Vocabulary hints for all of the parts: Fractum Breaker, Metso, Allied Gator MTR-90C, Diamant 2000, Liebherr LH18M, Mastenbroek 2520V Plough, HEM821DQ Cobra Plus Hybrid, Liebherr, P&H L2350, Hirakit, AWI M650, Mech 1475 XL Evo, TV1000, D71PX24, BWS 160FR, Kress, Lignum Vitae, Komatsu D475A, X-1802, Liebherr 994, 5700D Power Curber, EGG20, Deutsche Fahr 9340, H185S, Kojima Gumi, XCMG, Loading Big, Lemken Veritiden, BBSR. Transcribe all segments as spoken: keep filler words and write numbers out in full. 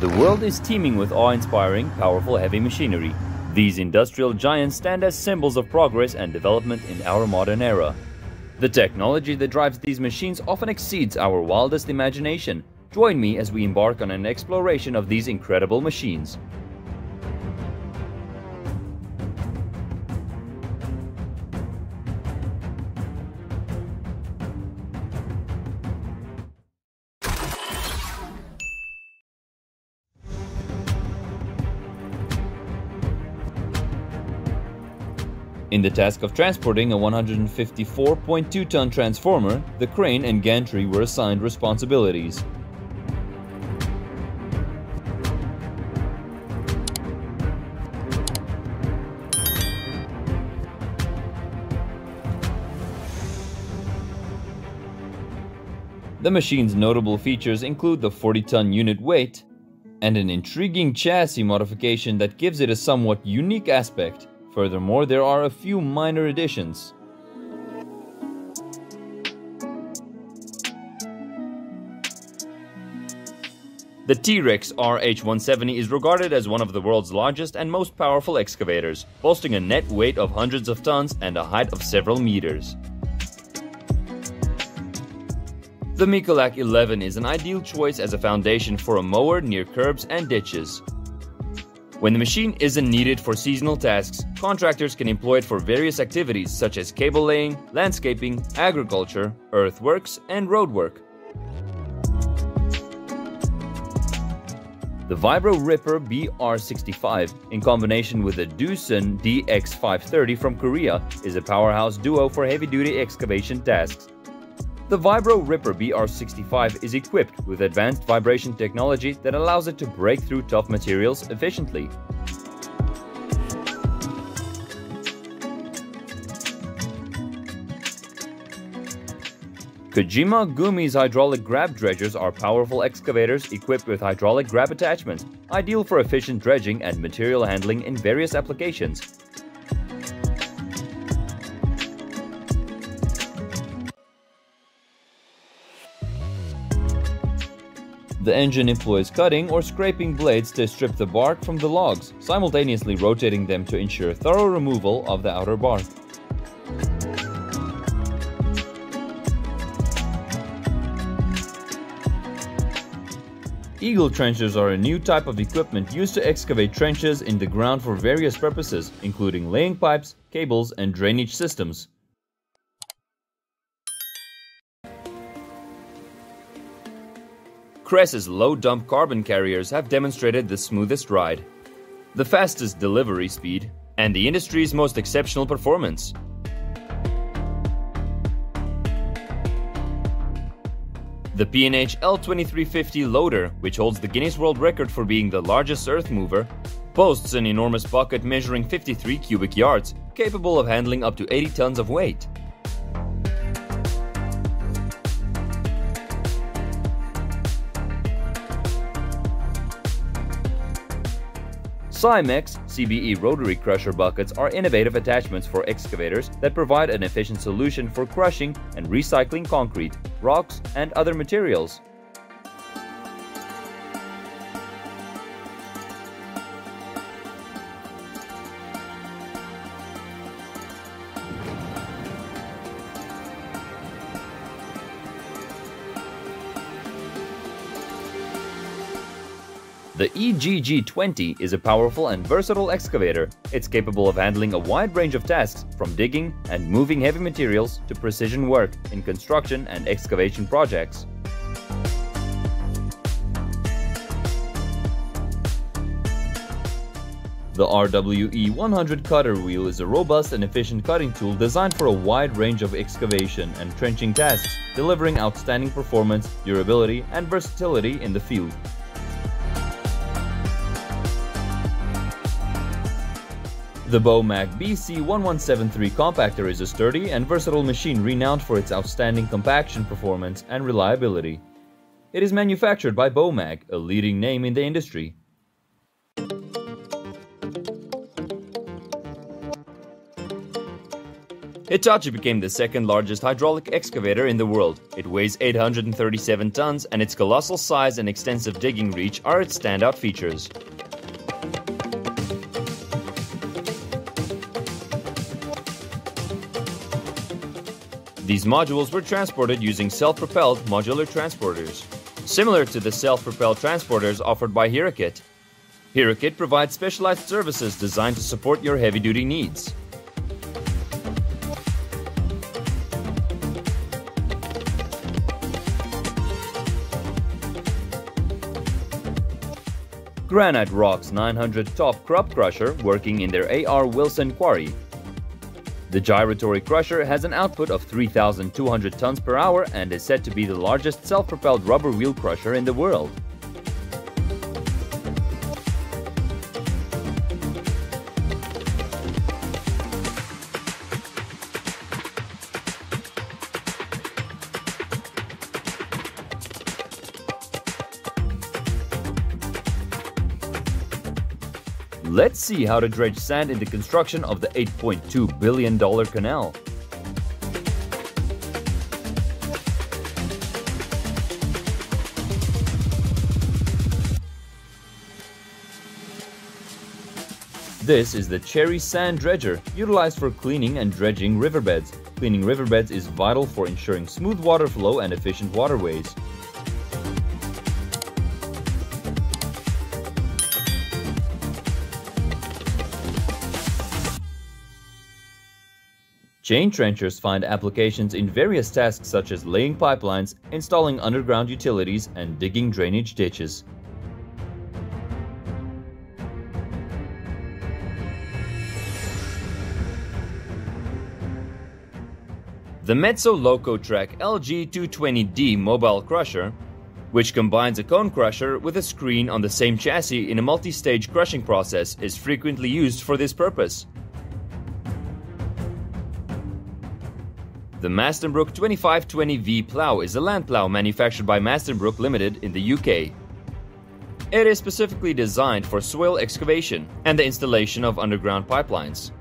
The world is teeming with awe-inspiring, powerful heavy machinery. These industrial giants stand as symbols of progress and development in our modern era. The technology that drives these machines often exceeds our wildest imagination. Join me as we embark on an exploration of these incredible machines. In the task of transporting a one hundred fifty-four point two ton transformer, the crane and gantry were assigned responsibilities. The machine's notable features include the forty ton unit weight and an intriguing chassis modification that gives it a somewhat unique aspect. Furthermore, there are a few minor additions. The T-Rex R H one seventy is regarded as one of the world's largest and most powerful excavators, boasting a net weight of hundreds of tons and a height of several meters. The Mecalac eleven is an ideal choice as a foundation for a mower near curbs and ditches. When the machine isn't needed for seasonal tasks, contractors can employ it for various activities such as cable laying, landscaping, agriculture, earthworks, and roadwork. The Vibro Ripper B R sixty-five, in combination with the Doosan D X five thirty from Korea, is a powerhouse duo for heavy-duty excavation tasks. The Vibro Ripper B R sixty-five is equipped with advanced vibration technology that allows it to break through tough materials efficiently. Kojima Gumi's hydraulic grab dredgers are powerful excavators equipped with hydraulic grab attachments, ideal for efficient dredging and material handling in various applications. The engine employs cutting or scraping blades to strip the bark from the logs, simultaneously rotating them to ensure thorough removal of the outer bark. Eagle trenchers are a new type of equipment used to excavate trenches in the ground for various purposes, including laying pipes, cables, and drainage systems. Kress's low-dump carbon carriers have demonstrated the smoothest ride, the fastest delivery speed, and the industry's most exceptional performance. The P and H L twenty-three fifty loader, which holds the Guinness World Record for being the largest earth mover, boasts an enormous bucket measuring fifty-three cubic yards, capable of handling up to eighty tons of weight. SIMEX C B E rotary crusher buckets are innovative attachments for excavators that provide an efficient solution for crushing and recycling concrete, rocks, and other materials. The E G G twenty is a powerful and versatile excavator. It's capable of handling a wide range of tasks, from digging and moving heavy materials to precision work in construction and excavation projects. The R W E one hundred cutter wheel is a robust and efficient cutting tool designed for a wide range of excavation and trenching tasks, delivering outstanding performance, durability, and versatility in the field. The BOMAG B C one one seven three compactor is a sturdy and versatile machine renowned for its outstanding compaction performance and reliability. It is manufactured by BOMAG, a leading name in the industry. Hitachi became the second largest hydraulic excavator in the world. It weighs eight hundred thirty-seven tons and its colossal size and extensive digging reach are its standout features. These modules were transported using self-propelled modular transporters, similar to the self-propelled transporters offered by Hirakit. Hirakit provides specialized services designed to support your heavy-duty needs. Granite Rock's nine hundred Top Crop Crusher working in their A R Wilson quarry. The gyratory crusher has an output of three thousand two hundred tons per hour and is said to be the largest self-propelled rubber wheel crusher in the world. Let's see how to dredge sand in the construction of the eight point two billion dollar canal. This is the Cherry Sand Dredger, utilized for cleaning and dredging riverbeds. Cleaning riverbeds is vital for ensuring smooth water flow and efficient waterways. Chain trenchers find applications in various tasks such as laying pipelines, installing underground utilities, and digging drainage ditches. The Metso Locotrack L G two twenty D mobile crusher, which combines a cone crusher with a screen on the same chassis in a multi-stage crushing process, is frequently used for this purpose. The Mastenbroek twenty-five twenty V Plough is a land plough manufactured by Mastenbroek Limited in the U K. It is specifically designed for soil excavation and the installation of underground pipelines.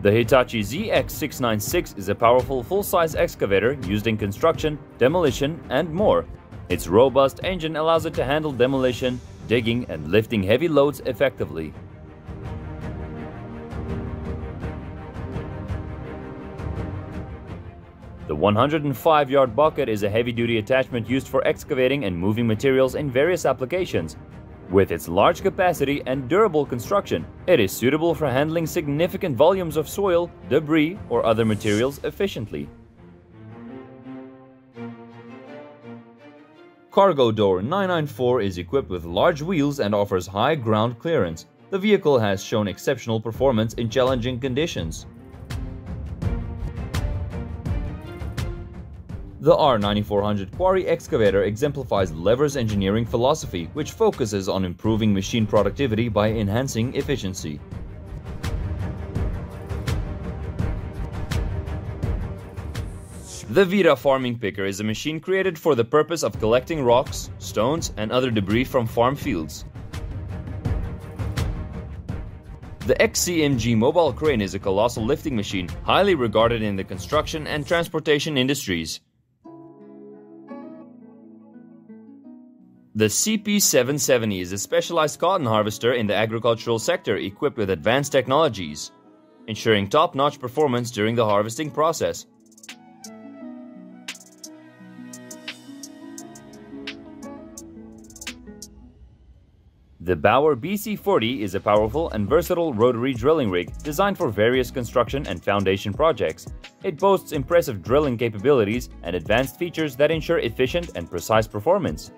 The Hitachi Z X six ninety-six is a powerful full-size excavator used in construction, demolition, and more. Its robust engine allows it to handle demolition, digging and lifting heavy loads effectively. The one hundred five yard bucket is a heavy-duty attachment used for excavating and moving materials in various applications. With its large capacity and durable construction, it is suitable for handling significant volumes of soil, debris, or other materials efficiently. Cargo Door nine ninety-four is equipped with large wheels and offers high ground clearance. The vehicle has shown exceptional performance in challenging conditions. The R ninety-four hundred Quarry Excavator exemplifies Liebherr's engineering philosophy, which focuses on improving machine productivity by enhancing efficiency. The Vira Farming Picker is a machine created for the purpose of collecting rocks, stones, and other debris from farm fields. The X C M G Mobile Crane is a colossal lifting machine, highly regarded in the construction and transportation industries. The C P seven seventy is a specialized cotton harvester in the agricultural sector equipped with advanced technologies, ensuring top-notch performance during the harvesting process. The Bauer B C forty is a powerful and versatile rotary drilling rig designed for various construction and foundation projects. It boasts impressive drilling capabilities and advanced features that ensure efficient and precise performance.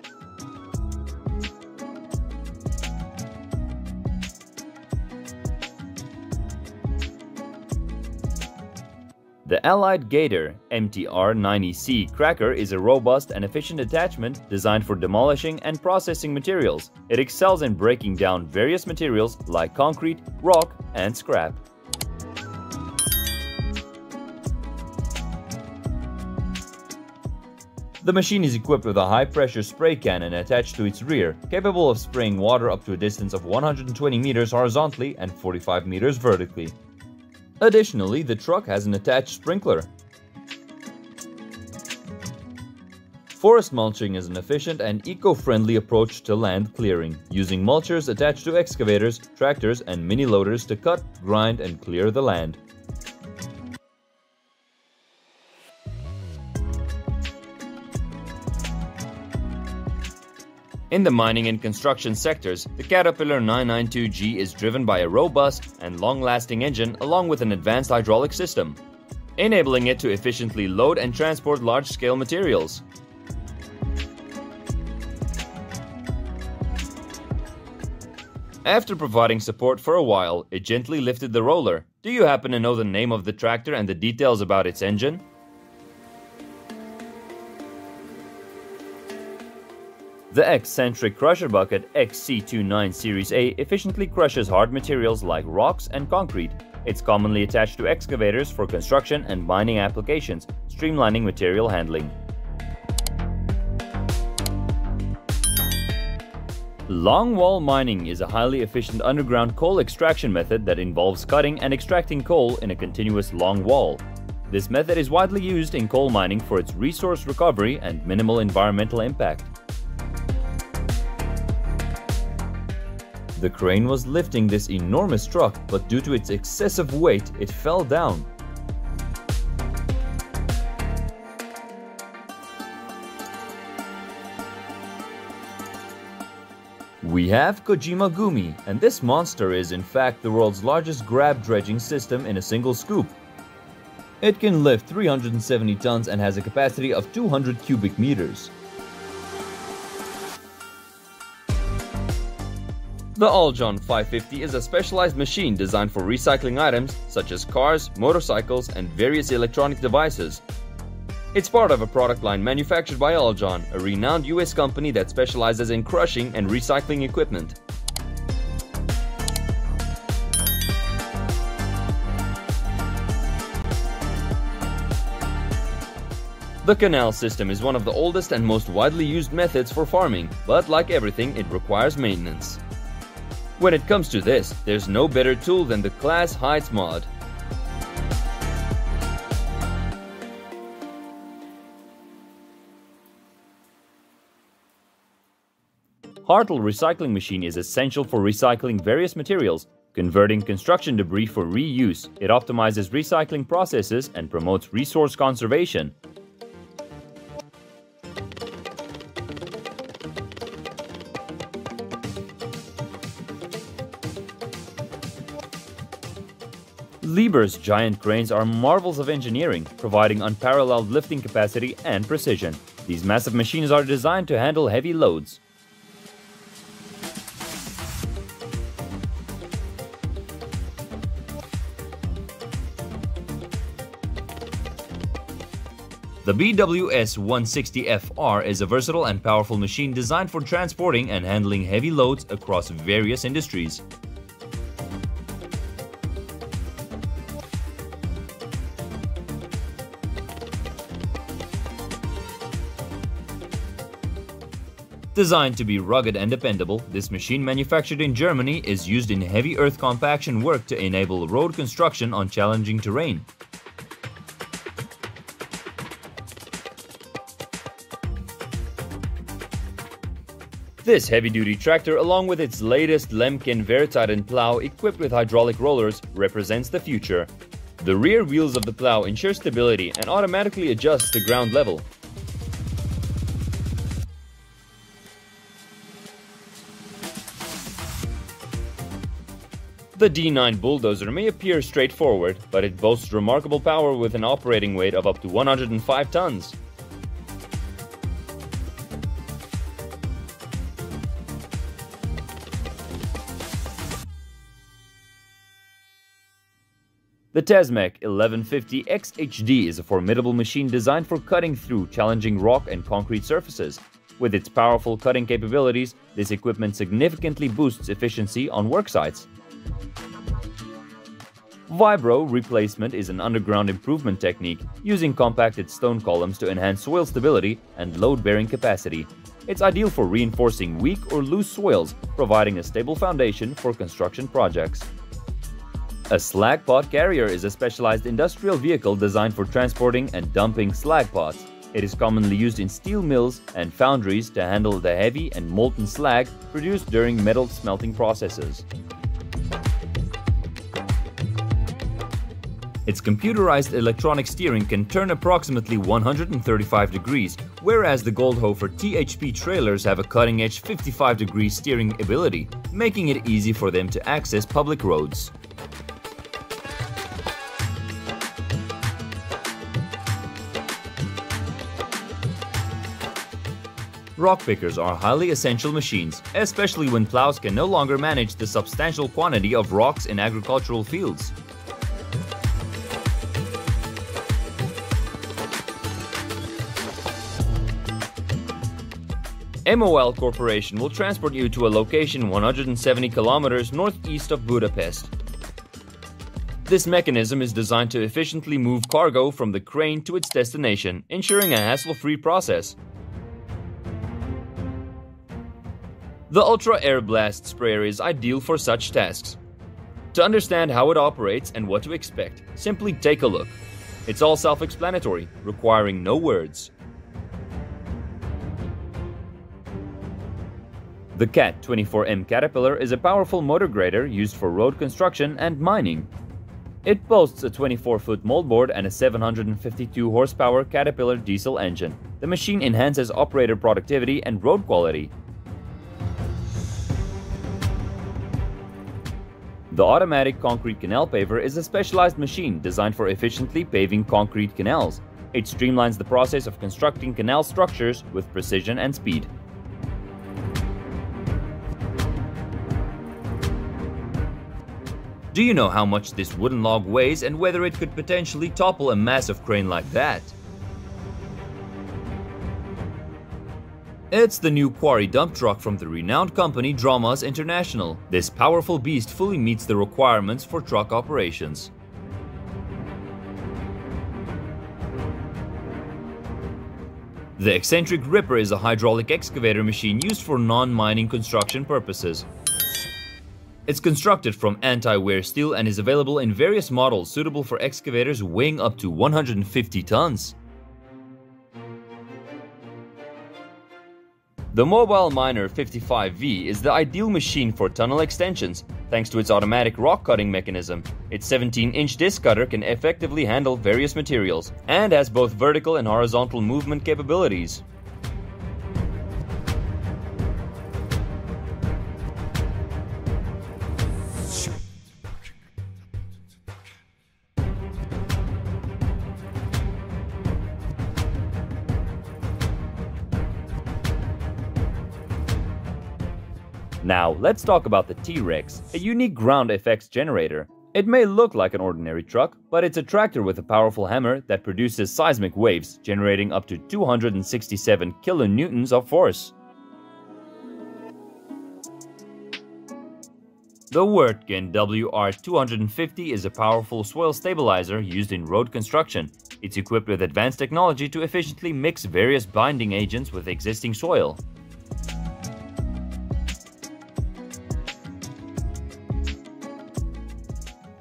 The Allied Gator M T R ninety C Cracker is a robust and efficient attachment designed for demolishing and processing materials. It excels in breaking down various materials like concrete, rock, and scrap. The machine is equipped with a high-pressure spray cannon attached to its rear, capable of spraying water up to a distance of one hundred twenty meters horizontally and forty-five meters vertically. Additionally, the truck has an attached sprinkler. Forest mulching is an efficient and eco-friendly approach to land clearing, using mulchers attached to excavators, tractors, and mini-loaders to cut, grind, and clear the land. In the mining and construction sectors, the Caterpillar nine ninety-two G is driven by a robust and long-lasting engine along with an advanced hydraulic system, enabling it to efficiently load and transport large-scale materials. After providing support for a while, it gently lifted the roller. Do you happen to know the name of the tractor and the details about its engine? The Eccentric Crusher Bucket X C twenty-nine Series A efficiently crushes hard materials like rocks and concrete. It's commonly attached to excavators for construction and mining applications, streamlining material handling. Longwall mining is a highly efficient underground coal extraction method that involves cutting and extracting coal in a continuous long wall. This method is widely used in coal mining for its resource recovery and minimal environmental impact. The crane was lifting this enormous truck, but due to its excessive weight, it fell down. We have Kojima Gumi, and this monster is in fact the world's largest grab dredging system in a single scoop. It can lift three hundred seventy tons and has a capacity of two hundred cubic meters. The Aljon five fifty is a specialized machine designed for recycling items such as cars, motorcycles, and various electronic devices. It's part of a product line manufactured by Aljon, a renowned U S company that specializes in crushing and recycling equipment. The canal system is one of the oldest and most widely used methods for farming, but like everything, it requires maintenance. When it comes to this, there's no better tool than the Class Heights mod. Hartl recycling machine is essential for recycling various materials, converting construction debris for reuse. It optimizes recycling processes and promotes resource conservation. Liebherr's giant cranes are marvels of engineering, providing unparalleled lifting capacity and precision. These massive machines are designed to handle heavy loads. The B W S one sixty F R is a versatile and powerful machine designed for transporting and handling heavy loads across various industries. Designed to be rugged and dependable, this machine manufactured in Germany is used in heavy earth compaction work to enable road construction on challenging terrain. This heavy-duty tractor, along with its latest Lemken Veritiden plough equipped with hydraulic rollers, represents the future. The rear wheels of the plough ensure stability and automatically adjusts to ground level. The D nine bulldozer may appear straightforward, but it boasts remarkable power with an operating weight of up to one hundred five tons. The T-Rex eleven fifty X H D is a formidable machine designed for cutting through challenging rock and concrete surfaces. With its powerful cutting capabilities, this equipment significantly boosts efficiency on work sites. Vibro replacement is an underground improvement technique using compacted stone columns to enhance soil stability and load-bearing capacity. It's ideal for reinforcing weak or loose soils, providing a stable foundation for construction projects. A slag pod carrier is a specialized industrial vehicle designed for transporting and dumping slag pods. It is commonly used in steel mills and foundries to handle the heavy and molten slag produced during metal smelting processes. Its computerized electronic steering can turn approximately one hundred thirty-five degrees, whereas the Goldhofer T H P trailers have a cutting-edge fifty-five degree steering ability, making it easy for them to access public roads. Rock pickers are highly essential machines, especially when plows can no longer manage the substantial quantity of rocks in agricultural fields. M O L Corporation will transport you to a location one hundred seventy kilometers northeast of Budapest. This mechanism is designed to efficiently move cargo from the crane to its destination, ensuring a hassle-free process. The Ultra Air Blast sprayer is ideal for such tasks. To understand how it operates and what to expect, simply take a look. It's all self-explanatory, requiring no words. The C A T twenty-four M Caterpillar is a powerful motor grader used for road construction and mining. It boasts a twenty-four foot moldboard and a seven hundred fifty-two horsepower Caterpillar diesel engine. The machine enhances operator productivity and road quality. The automatic concrete canal paver is a specialized machine designed for efficiently paving concrete canals. It streamlines the process of constructing canal structures with precision and speed. Do you know how much this wooden log weighs and whether it could potentially topple a massive crane like that? It's the new quarry dump truck from the renowned company Dramas International. This powerful beast fully meets the requirements for truck operations. The Eccentric Ripper is a hydraulic excavator machine used for non-mining construction purposes. It's constructed from anti-wear steel and is available in various models suitable for excavators weighing up to one hundred fifty tons. The Mobile Miner fifty-five V is the ideal machine for tunnel extensions, thanks to its automatic rock cutting mechanism. Its seventeen inch disc cutter can effectively handle various materials and has both vertical and horizontal movement capabilities. Now, let's talk about the T-Rex, a unique ground effects generator. It may look like an ordinary truck, but it's a tractor with a powerful hammer that produces seismic waves, generating up to two hundred sixty-seven kilonewtons of force. The Wirtgen W R two fifty is a powerful soil stabilizer used in road construction. It's equipped with advanced technology to efficiently mix various binding agents with existing soil.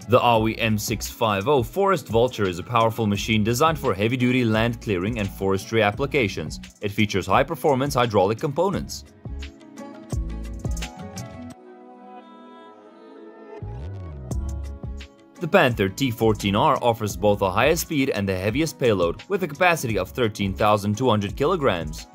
The A W I M six fifty Forest Vulture is a powerful machine designed for heavy-duty land clearing and forestry applications. It features high-performance hydraulic components. The Panther T fourteen R offers both the highest speed and the heaviest payload, with a capacity of thirteen thousand two hundred kilograms.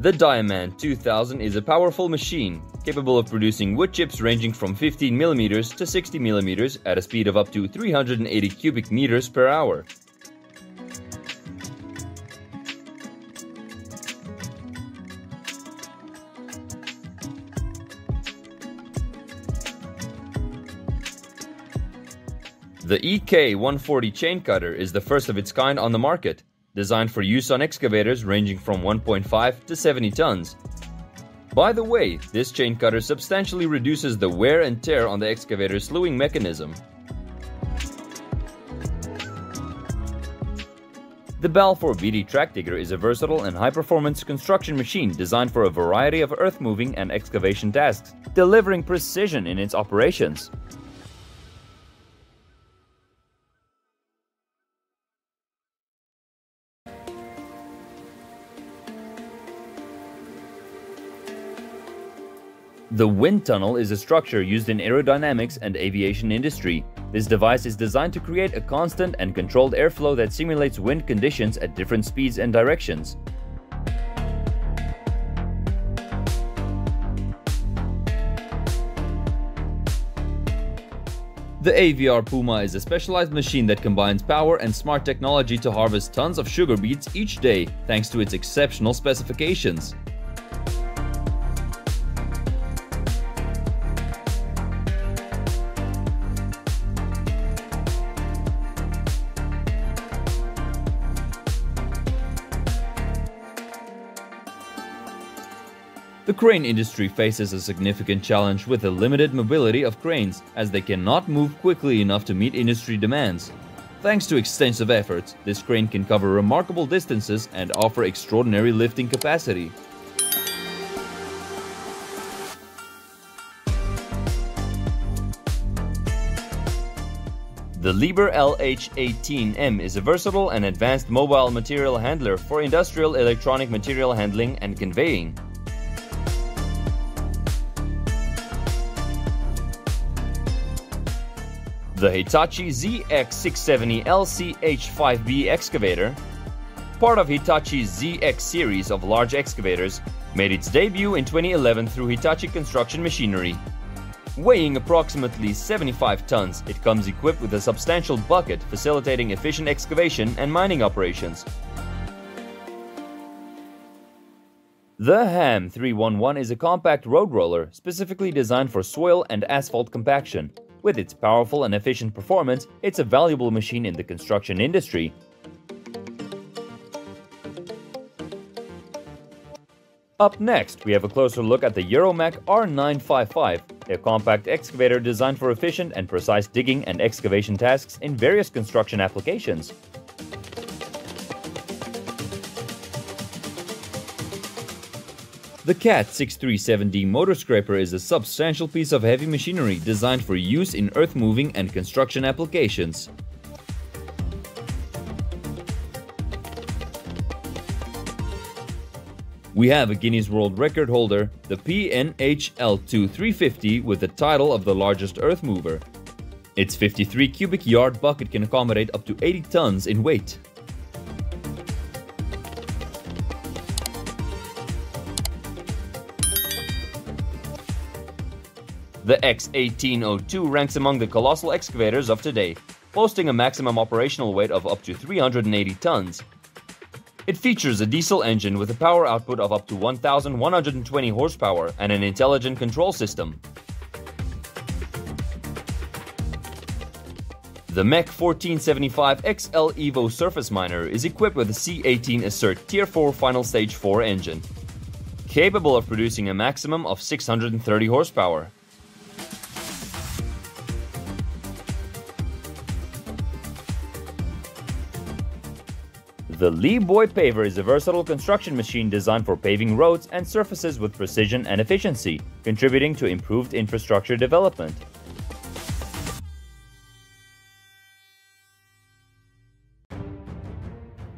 The Diamant two thousand is a powerful machine, capable of producing wood chips ranging from fifteen millimeters to sixty millimeters at a speed of up to three hundred eighty cubic meters per hour. The E K one forty chain cutter is the first of its kind on the market. designed for use on excavators ranging from one point five to seventy tons. By the way, this chain cutter substantially reduces the wear and tear on the excavator's slewing mechanism. The Balfour B D Track Digger is a versatile and high-performance construction machine designed for a variety of earth-moving and excavation tasks, delivering precision in its operations. The wind tunnel is a structure used in aerodynamics and aviation industry. This device is designed to create a constant and controlled airflow that simulates wind conditions at different speeds and directions. The A V R Puma is a specialized machine that combines power and smart technology to harvest tons of sugar beets each day, thanks to its exceptional specifications. The crane industry faces a significant challenge with the limited mobility of cranes, as they cannot move quickly enough to meet industry demands. Thanks to extensive efforts, this crane can cover remarkable distances and offer extraordinary lifting capacity. The Liebherr L H eighteen M is a versatile and advanced mobile material handler for industrial electronic material handling and conveying. The Hitachi Z X six seventy L C H five B excavator, part of Hitachi's Z X series of large excavators, made its debut in twenty eleven through Hitachi Construction Machinery. Weighing approximately seventy-five tons, it comes equipped with a substantial bucket facilitating efficient excavation and mining operations. The H A M three eleven is a compact road roller specifically designed for soil and asphalt compaction. With its powerful and efficient performance, it's a valuable machine in the construction industry. Up next, we have a closer look at the Euromach R nine fifty-five, a compact excavator designed for efficient and precise digging and excavation tasks in various construction applications. The C A T six three seven D motor scraper is a substantial piece of heavy machinery designed for use in earth-moving and construction applications. We have a Guinness World Record holder, the P and H L twenty-three fifty, with the title of the largest earth mover. Its fifty-three cubic yard bucket can accommodate up to eighty tons in weight. The X eighteen oh two ranks among the colossal excavators of today, boasting a maximum operational weight of up to three hundred eighty tons. It features a diesel engine with a power output of up to one thousand one hundred twenty horsepower and an intelligent control system. The Mech fourteen seventy-five X L Evo surface miner is equipped with a C eighteen Assert Tier four Final Stage four engine, capable of producing a maximum of six hundred thirty horsepower. The Liebherr Paver is a versatile construction machine designed for paving roads and surfaces with precision and efficiency, contributing to improved infrastructure development.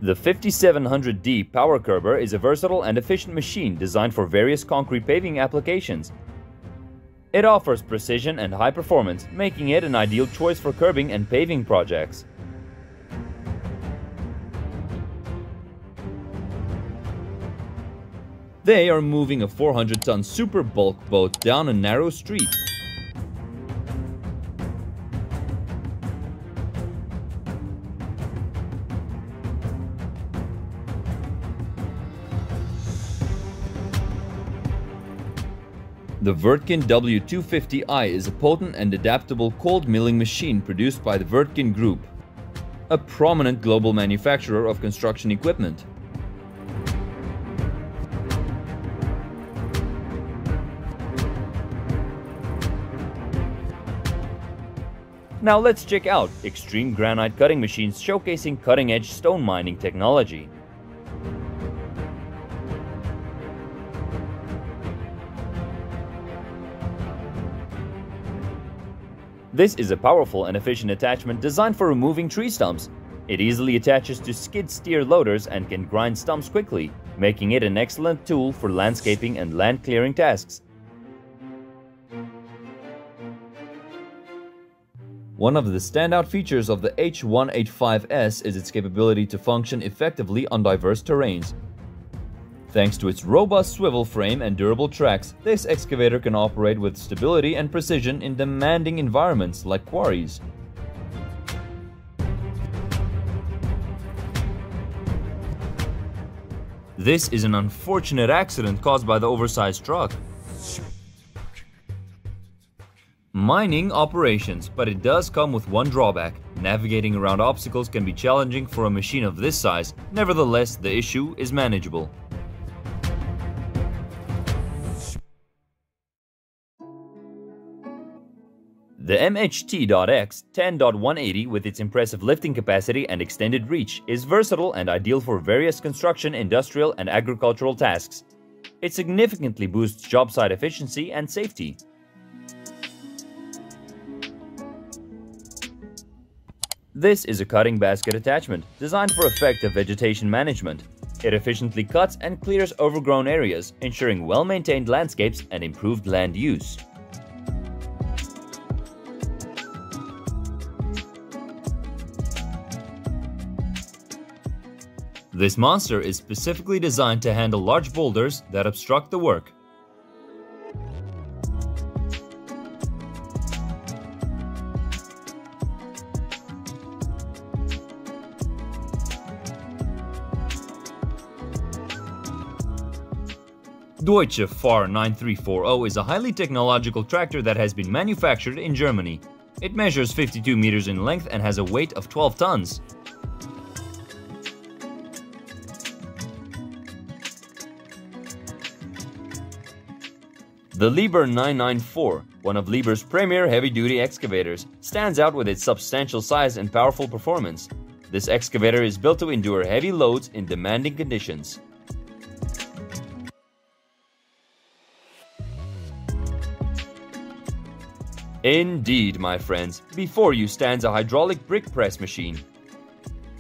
The fifty-seven hundred D Power Curber is a versatile and efficient machine designed for various concrete paving applications. It offers precision and high performance, making it an ideal choice for curbing and paving projects. They are moving a four hundred ton super bulk boat down a narrow street. The Vertkin W two fifty i is a potent and adaptable cold milling machine produced by the Vertkin Group. a prominent global manufacturer of construction equipment. Now let's check out extreme granite cutting machines showcasing cutting-edge stone mining technology. This is a powerful and efficient attachment designed for removing tree stumps. It easily attaches to skid steer loaders and can grind stumps quickly, making it an excellent tool for landscaping and land clearing tasks. One of the standout features of the H one eighty-five S is its capability to function effectively on diverse terrains. Thanks to its robust swivel frame and durable tracks, this excavator can operate with stability and precision in demanding environments like quarries. This is an unfortunate accident caused by the oversized truck. Mining operations, but it does come with one drawback. Navigating around obstacles can be challenging for a machine of this size. Nevertheless, the issue is manageable. The M H T X ten one eighty with its impressive lifting capacity and extended reach is versatile and ideal for various construction, industrial and agricultural tasks. It significantly boosts job site efficiency and safety. This is a cutting basket attachment designed for effective vegetation management. It efficiently cuts and clears overgrown areas, ensuring well-maintained landscapes and improved land use. This monster is specifically designed to handle large boulders that obstruct the work. Deutsche Fahr nine three four zero is a highly technological tractor that has been manufactured in Germany. It measures fifty-two meters in length and has a weight of twelve tons. The Liebherr nine ninety-four, one of Liebherr's premier heavy-duty excavators, stands out with its substantial size and powerful performance. This excavator is built to endure heavy loads in demanding conditions. Indeed, my friends, before you stands a hydraulic brick press machine.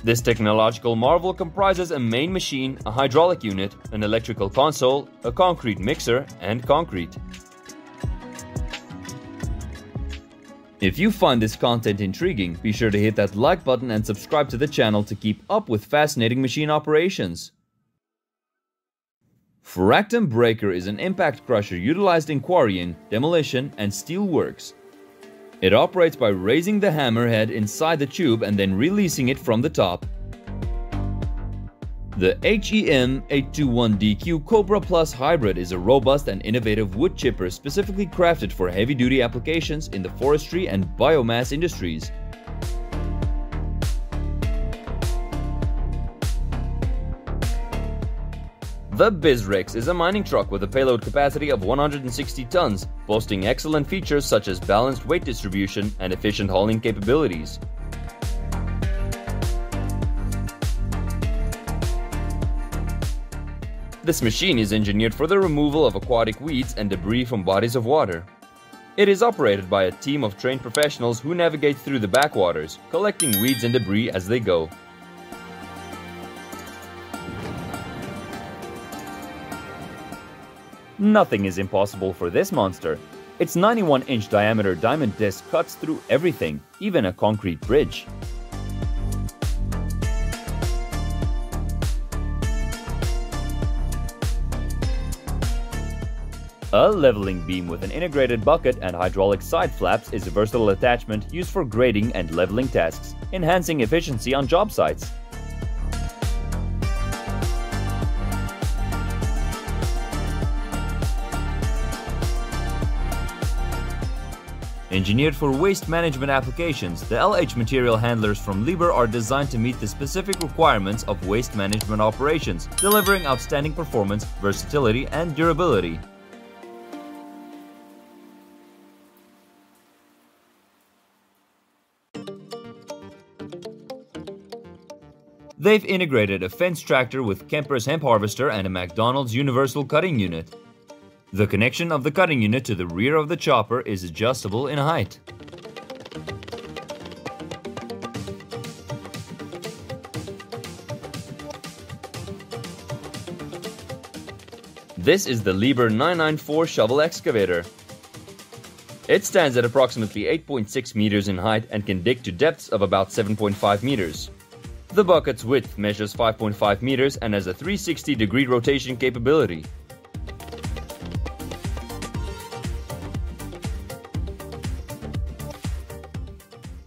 This technological marvel comprises a main machine, a hydraulic unit, an electrical console, a concrete mixer, and concrete. If you find this content intriguing, be sure to hit that like button and subscribe to the channel to keep up with fascinating machine operations. Fractum Breaker is an impact crusher utilized in quarrying, demolition, and steel works. It operates by raising the hammerhead inside the tube and then releasing it from the top. The H E M eight twenty-one D Q Cobra Plus Hybrid is a robust and innovative wood chipper specifically crafted for heavy-duty applications in the forestry and biomass industries. The BizRex is a mining truck with a payload capacity of one hundred sixty tons, boasting excellent features such as balanced weight distribution and efficient hauling capabilities. This machine is engineered for the removal of aquatic weeds and debris from bodies of water. It is operated by a team of trained professionals who navigate through the backwaters, collecting weeds and debris as they go. Nothing is impossible for this monster. Its ninety-one inch diameter diamond disc cuts through everything, even a concrete bridge. A leveling beam with an integrated bucket and hydraulic side flaps is a versatile attachment used for grading and leveling tasks, enhancing efficiency on job sites. Engineered for waste management applications, the L H material handlers from Liebherr are designed to meet the specific requirements of waste management operations, delivering outstanding performance, versatility, and durability. They've integrated a fence tractor with Kemper's hemp harvester and a McDonald's universal cutting unit. The connection of the cutting unit to the rear of the chopper is adjustable in height. This is the Liebherr nine ninety-four shovel excavator. It stands at approximately eight point six meters in height and can dig to depths of about seven point five meters. The bucket's width measures five point five meters and has a three hundred sixty degree rotation capability.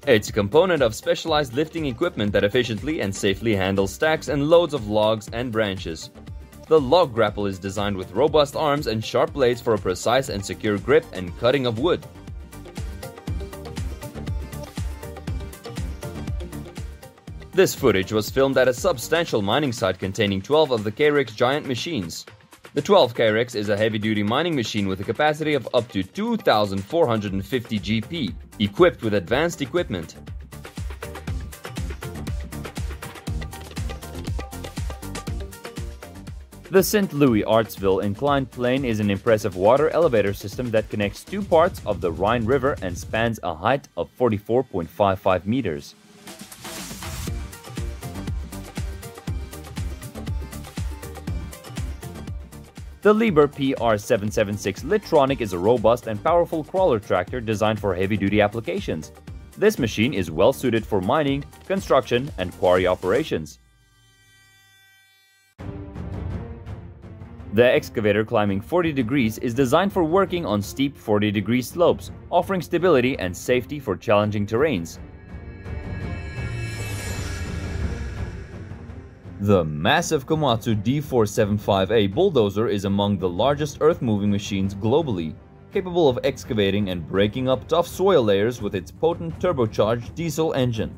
It's a component of specialized lifting equipment that efficiently and safely handles stacks and loads of logs and branches. The log grapple is designed with robust arms and sharp blades for a precise and secure grip and cutting of wood. This footage was filmed at a substantial mining site containing twelve of the K R E X giant machines. The twelve K R E X is a heavy-duty mining machine with a capacity of up to two thousand four hundred fifty G P, equipped with advanced equipment. The Saint Louis Artsville Inclined Plane is an impressive water elevator system that connects two parts of the Rhine River and spans a height of forty-four point five five meters. The Liebherr P R seven seven six Litronic is a robust and powerful crawler tractor designed for heavy-duty applications. This machine is well-suited for mining, construction, and quarry operations. The excavator climbing forty degrees is designed for working on steep forty degree slopes, offering stability and safety for challenging terrains. The massive Komatsu D four seventy-five A bulldozer is among the largest earth-moving machines globally, capable of excavating and breaking up tough soil layers with its potent turbocharged diesel engine.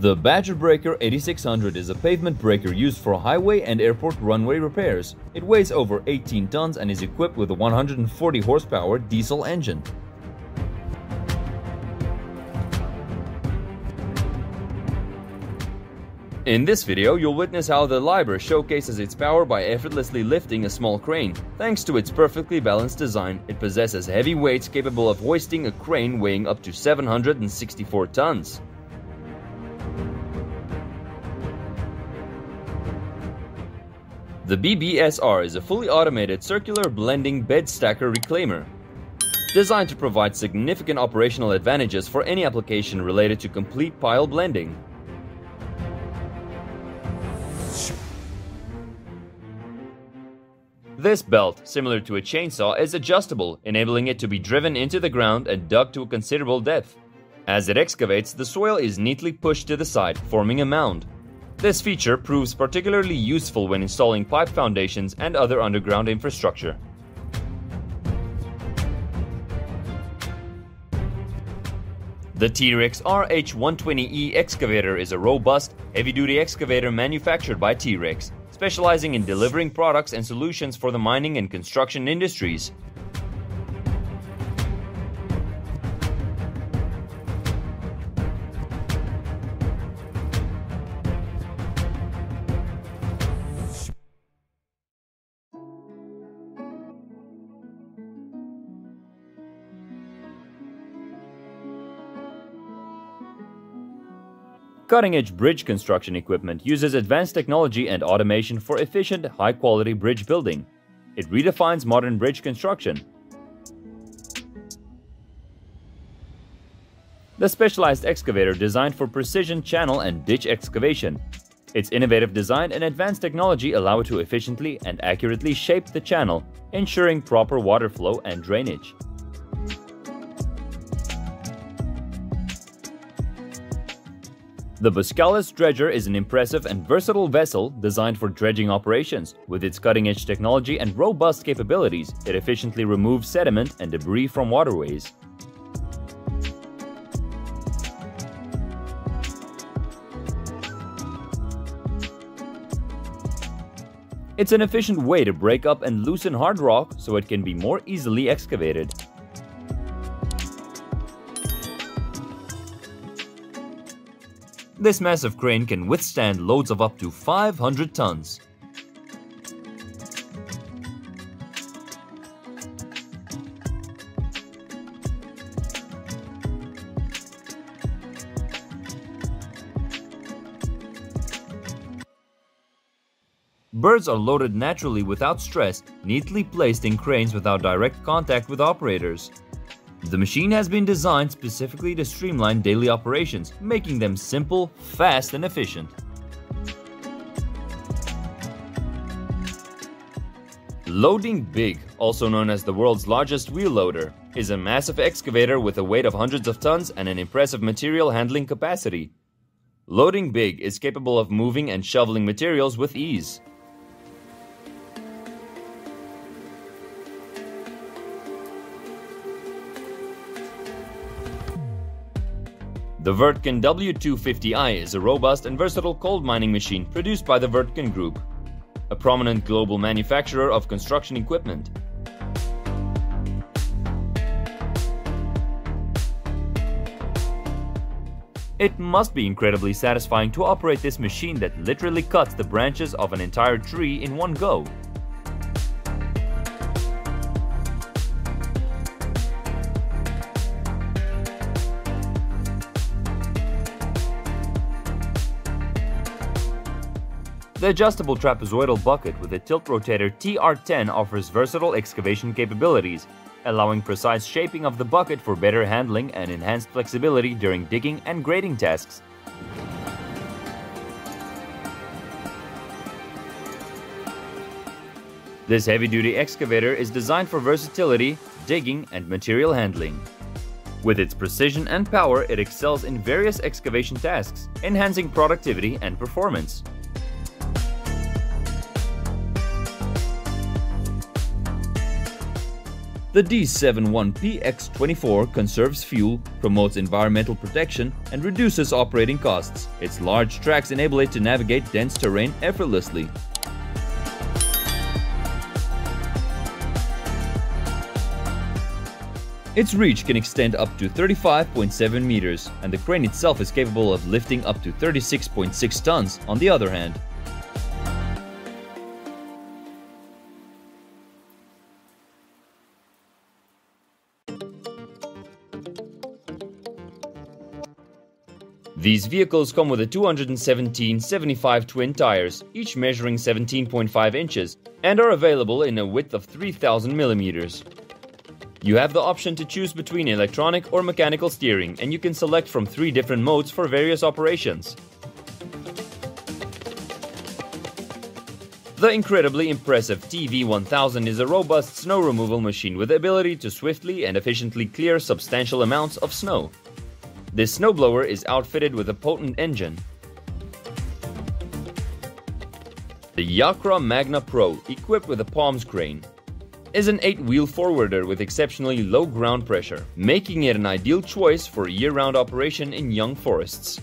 The Badger Breaker eighty-six hundred is a pavement breaker used for highway and airport runway repairs. It weighs over eighteen tons and is equipped with a one hundred forty horsepower diesel engine. In this video, you'll witness how the Liebherr showcases its power by effortlessly lifting a small crane. Thanks to its perfectly balanced design, it possesses heavy weights capable of hoisting a crane weighing up to seven hundred sixty-four tons. The B B S R is a fully automated circular blending bed stacker reclaimer, designed to provide significant operational advantages for any application related to complete pile blending. This belt, similar to a chainsaw, is adjustable, enabling it to be driven into the ground and dug to a considerable depth. As it excavates, the soil is neatly pushed to the side, forming a mound. This feature proves particularly useful when installing pipe foundations and other underground infrastructure. The T-Rex R H one twenty E excavator is a robust, heavy-duty excavator manufactured by T-Rex, specializing in delivering products and solutions for the mining and construction industries. Cutting-edge bridge construction equipment uses advanced technology and automation for efficient, high-quality bridge building. It redefines modern bridge construction. The specialized excavator designed for precision channel and ditch excavation. Its innovative design and advanced technology allow it to efficiently and accurately shape the channel, ensuring proper water flow and drainage. The Boskalis dredger is an impressive and versatile vessel designed for dredging operations. With its cutting-edge technology and robust capabilities, it efficiently removes sediment and debris from waterways. It's an efficient way to break up and loosen hard rock so it can be more easily excavated. This massive crane can withstand loads of up to five hundred tons. Birds are loaded naturally without stress, neatly placed in cranes without direct contact with operators. The machine has been designed specifically to streamline daily operations, making them simple, fast, and efficient. Loading Big, also known as the world's largest wheel loader, is a massive excavator with a weight of hundreds of tons and an impressive material handling capacity. Loading Big is capable of moving and shoveling materials with ease. The Vertkin W two fifty i is a robust and versatile coal mining machine produced by the Vertkin Group, a prominent global manufacturer of construction equipment. It must be incredibly satisfying to operate this machine that literally cuts the branches of an entire tree in one go. The adjustable trapezoidal bucket with a tilt rotator T R ten offers versatile excavation capabilities, allowing precise shaping of the bucket for better handling and enhanced flexibility during digging and grading tasks. This heavy-duty excavator is designed for versatility, digging, and material handling. With its precision and power, it excels in various excavation tasks, enhancing productivity and performance. The D seventy-one P X twenty-four conserves fuel, promotes environmental protection, and reduces operating costs. Its large tracks enable it to navigate dense terrain effortlessly. Its reach can extend up to thirty-five point seven meters, and the crane itself is capable of lifting up to thirty-six point six tons, on the other hand. These vehicles come with a two hundred seventeen seventy-five twin tires, each measuring seventeen point five inches, and are available in a width of three thousand millimeters. You have the option to choose between electronic or mechanical steering, and you can select from three different modes for various operations. The incredibly impressive T V one thousand is a robust snow removal machine with the ability to swiftly and efficiently clear substantial amounts of snow. This snowblower is outfitted with a potent engine. The Yakra Magna Pro, equipped with a palms crane, is an eight-wheel forwarder with exceptionally low ground pressure, making it an ideal choice for year-round operation in young forests.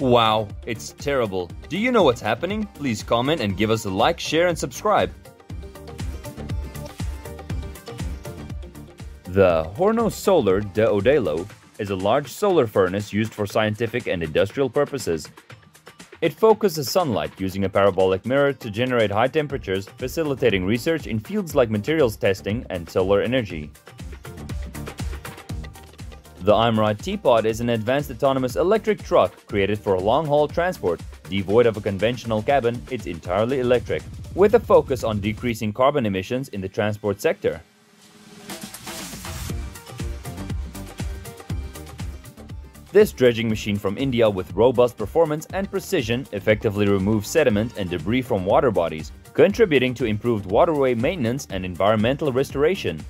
Wow, it's terrible. Do you know what's happening? Please comment and give us a like, share, and subscribe. The Horno Solar de Odelo is a large solar furnace used for scientific and industrial purposes. It focuses sunlight using a parabolic mirror to generate high temperatures, facilitating research in fields like materials testing and solar energy. The Imrite Teapot is an advanced autonomous electric truck created for long-haul transport. Devoid of a conventional cabin, it's entirely electric, with a focus on decreasing carbon emissions in the transport sector. This dredging machine from India with robust performance and precision effectively removes sediment and debris from water bodies, contributing to improved waterway maintenance and environmental restoration.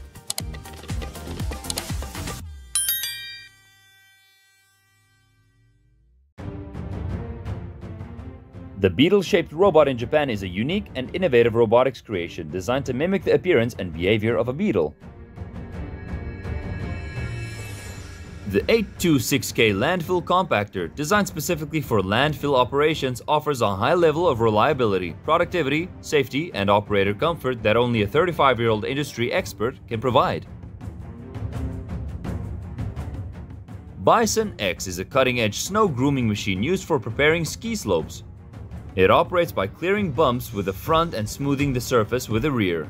The beetle-shaped robot in Japan is a unique and innovative robotics creation designed to mimic the appearance and behavior of a beetle. The eight twenty-six K landfill compactor, designed specifically for landfill operations, offers a high level of reliability, productivity, safety, and operator comfort that only a thirty-five-year-old industry expert can provide. Bison X is a cutting-edge snow grooming machine used for preparing ski slopes. It operates by clearing bumps with the front and smoothing the surface with the rear.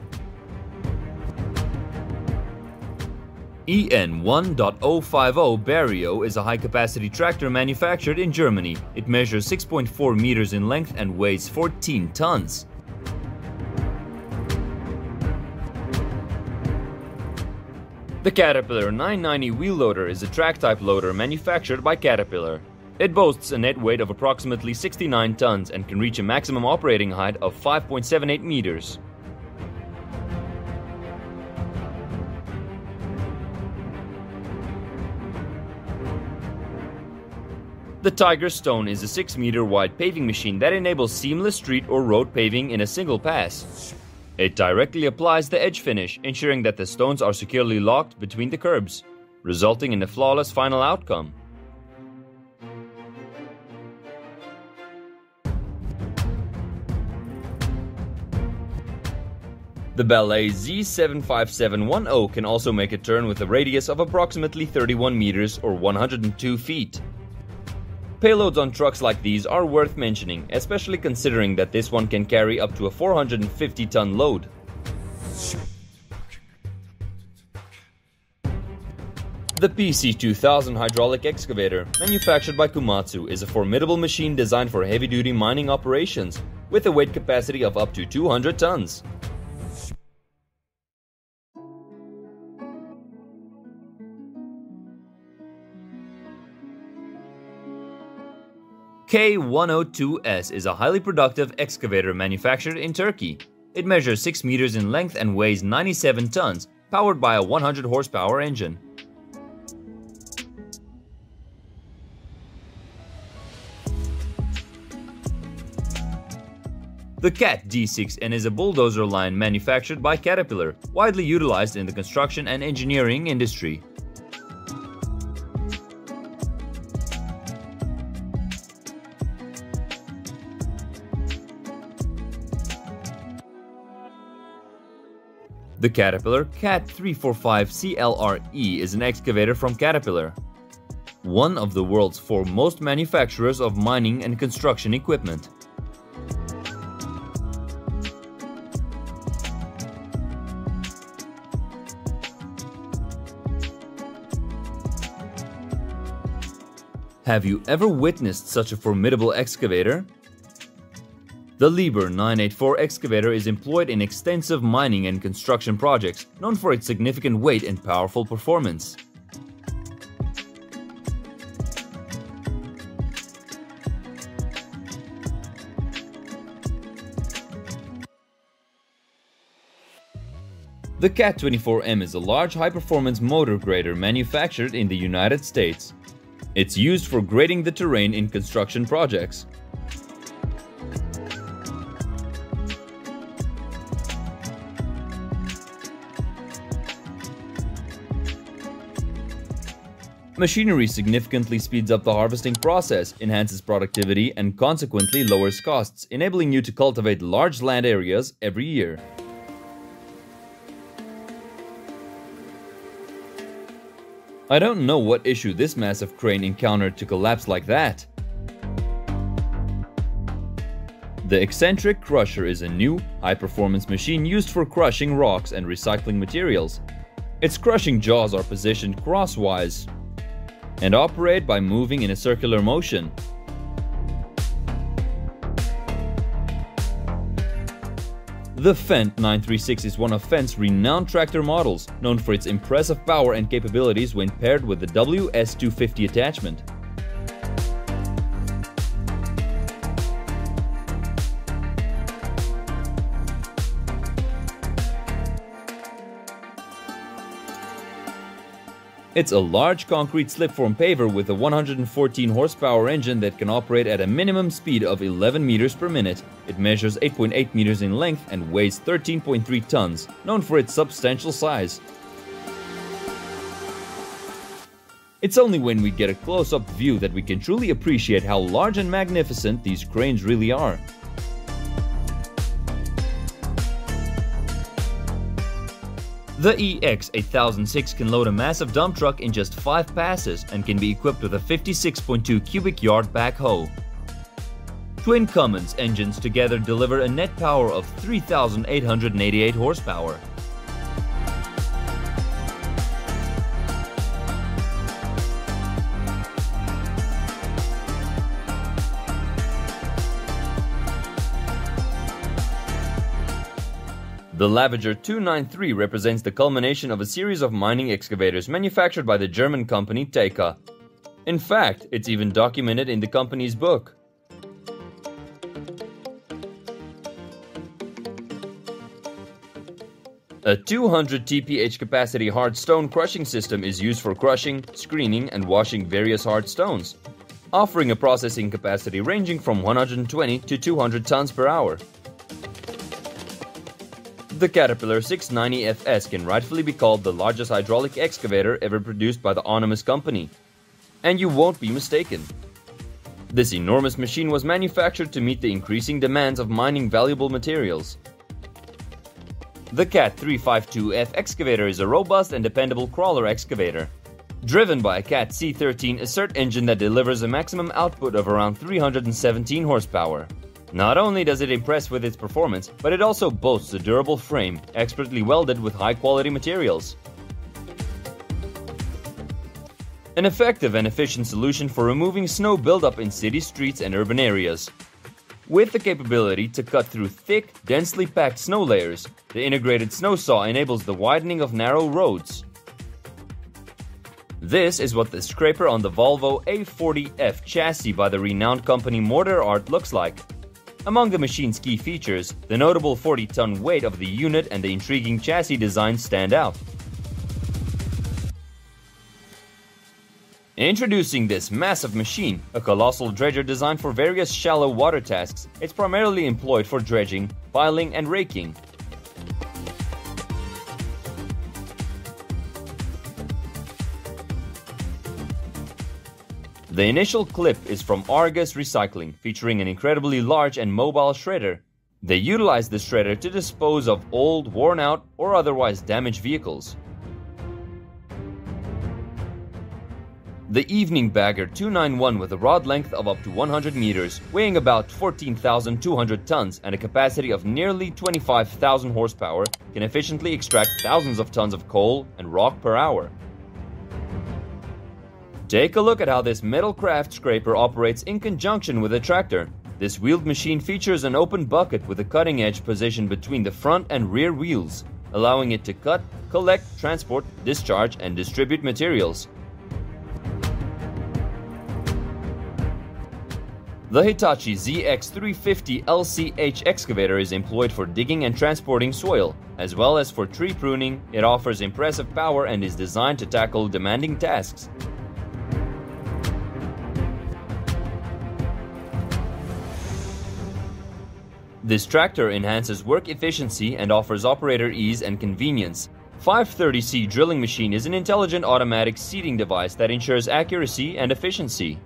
E N one point zero five zero Barrio is a high-capacity tractor manufactured in Germany. It measures six point four meters in length and weighs fourteen tons. The Caterpillar nine ninety wheel loader is a track-type loader manufactured by Caterpillar. It boasts a net weight of approximately sixty-nine tons and can reach a maximum operating height of five point seven eight meters. The Tiger Stone is a six meter wide paving machine that enables seamless street or road paving in a single pass. It directly applies the edge finish, ensuring that the stones are securely locked between the curbs, resulting in a flawless final outcome. The Ballet Z seven five seven one zero can also make a turn with a radius of approximately thirty-one meters or one hundred two feet. Payloads on trucks like these are worth mentioning, especially considering that this one can carry up to a four hundred fifty ton load. The P C two thousand hydraulic excavator, manufactured by Komatsu, is a formidable machine designed for heavy-duty mining operations, with a weight capacity of up to two hundred tons. K one oh two S is a highly productive excavator manufactured in Turkey. It measures six meters in length and weighs ninety-seven tons, powered by a one hundred horsepower engine. The Cat D six N is a bulldozer line manufactured by Caterpillar, widely utilized in the construction and engineering industry. The Caterpillar Cat three forty-five C L R E is an excavator from Caterpillar, one of the world's foremost manufacturers of mining and construction equipment. Have you ever witnessed such a formidable excavator? The Liebherr nine eighty-four excavator is employed in extensive mining and construction projects, known for its significant weight and powerful performance. The Cat twenty-four M is a large high-performance motor grader manufactured in the United States. It's used for grading the terrain in construction projects. Machinery significantly speeds up the harvesting process, enhances productivity, and consequently lowers costs, enabling you to cultivate large land areas every year. I don't know what issue this massive crane encountered to collapse like that. The Eccentric Crusher is a new, high-performance machine used for crushing rocks and recycling materials. Its crushing jaws are positioned crosswise and operate by moving in a circular motion. The Fendt nine thirty-six is one of Fendt's renowned tractor models, known for its impressive power and capabilities when paired with the B W S two fifty attachment. It's a large concrete slipform paver with a one hundred fourteen horsepower engine that can operate at a minimum speed of eleven meters per minute. It measures eight point eight meters in length and weighs thirteen point three tons, known for its substantial size. It's only when we get a close-up view that we can truly appreciate how large and magnificent these cranes really are. The E X eight thousand six can load a massive dump truck in just five passes and can be equipped with a fifty-six point two cubic yard backhoe. Twin Cummins engines together deliver a net power of three thousand eight hundred eighty-eight horsepower. The Lavager two ninety-three represents the culmination of a series of mining excavators manufactured by the German company Teka. In fact, it's even documented in the company's book. A two hundred T P H capacity hard stone crushing system is used for crushing, screening and washing various hard stones, offering a processing capacity ranging from one hundred twenty to two hundred tons per hour. The Caterpillar six ninety F S can rightfully be called the largest hydraulic excavator ever produced by the Onimus company. And you won't be mistaken. This enormous machine was manufactured to meet the increasing demands of mining valuable materials. The Cat three fifty-two F excavator is a robust and dependable crawler excavator. Driven by a Cat C thirteen Assert engine that delivers a maximum output of around three hundred seventeen horsepower. Not only does it impress with its performance, but it also boasts a durable frame, expertly welded with high-quality materials. An effective and efficient solution for removing snow buildup in city streets and urban areas. With the capability to cut through thick, densely packed snow layers, the integrated snow saw enables the widening of narrow roads. This is what the scraper on the Volvo A forty F chassis by the renowned company Mortar Art looks like. Among the machine's key features, the notable forty ton weight of the unit and the intriguing chassis design stand out. Introducing this massive machine, a colossal dredger designed for various shallow water tasks, it's primarily employed for dredging, piling and raking. The initial clip is from Argus Recycling, featuring an incredibly large and mobile shredder. They utilize the shredder to dispose of old, worn-out or otherwise damaged vehicles. The Evening Bagger two ninety-one with a rod length of up to one hundred meters, weighing about fourteen thousand two hundred tons and a capacity of nearly twenty-five thousand horsepower, can efficiently extract thousands of tons of coal and rock per hour. Take a look at how this metal craft scraper operates in conjunction with a tractor. This wheeled machine features an open bucket with a cutting edge positioned between the front and rear wheels, allowing it to cut, collect, transport, discharge, and distribute materials. The Hitachi Z X three fifty L C H excavator is employed for digging and transporting soil, as well as for tree pruning. It offers impressive power and is designed to tackle demanding tasks. This tractor enhances work efficiency and offers operator ease and convenience. five thirty C drilling machine is an intelligent automatic seeding device that ensures accuracy and efficiency.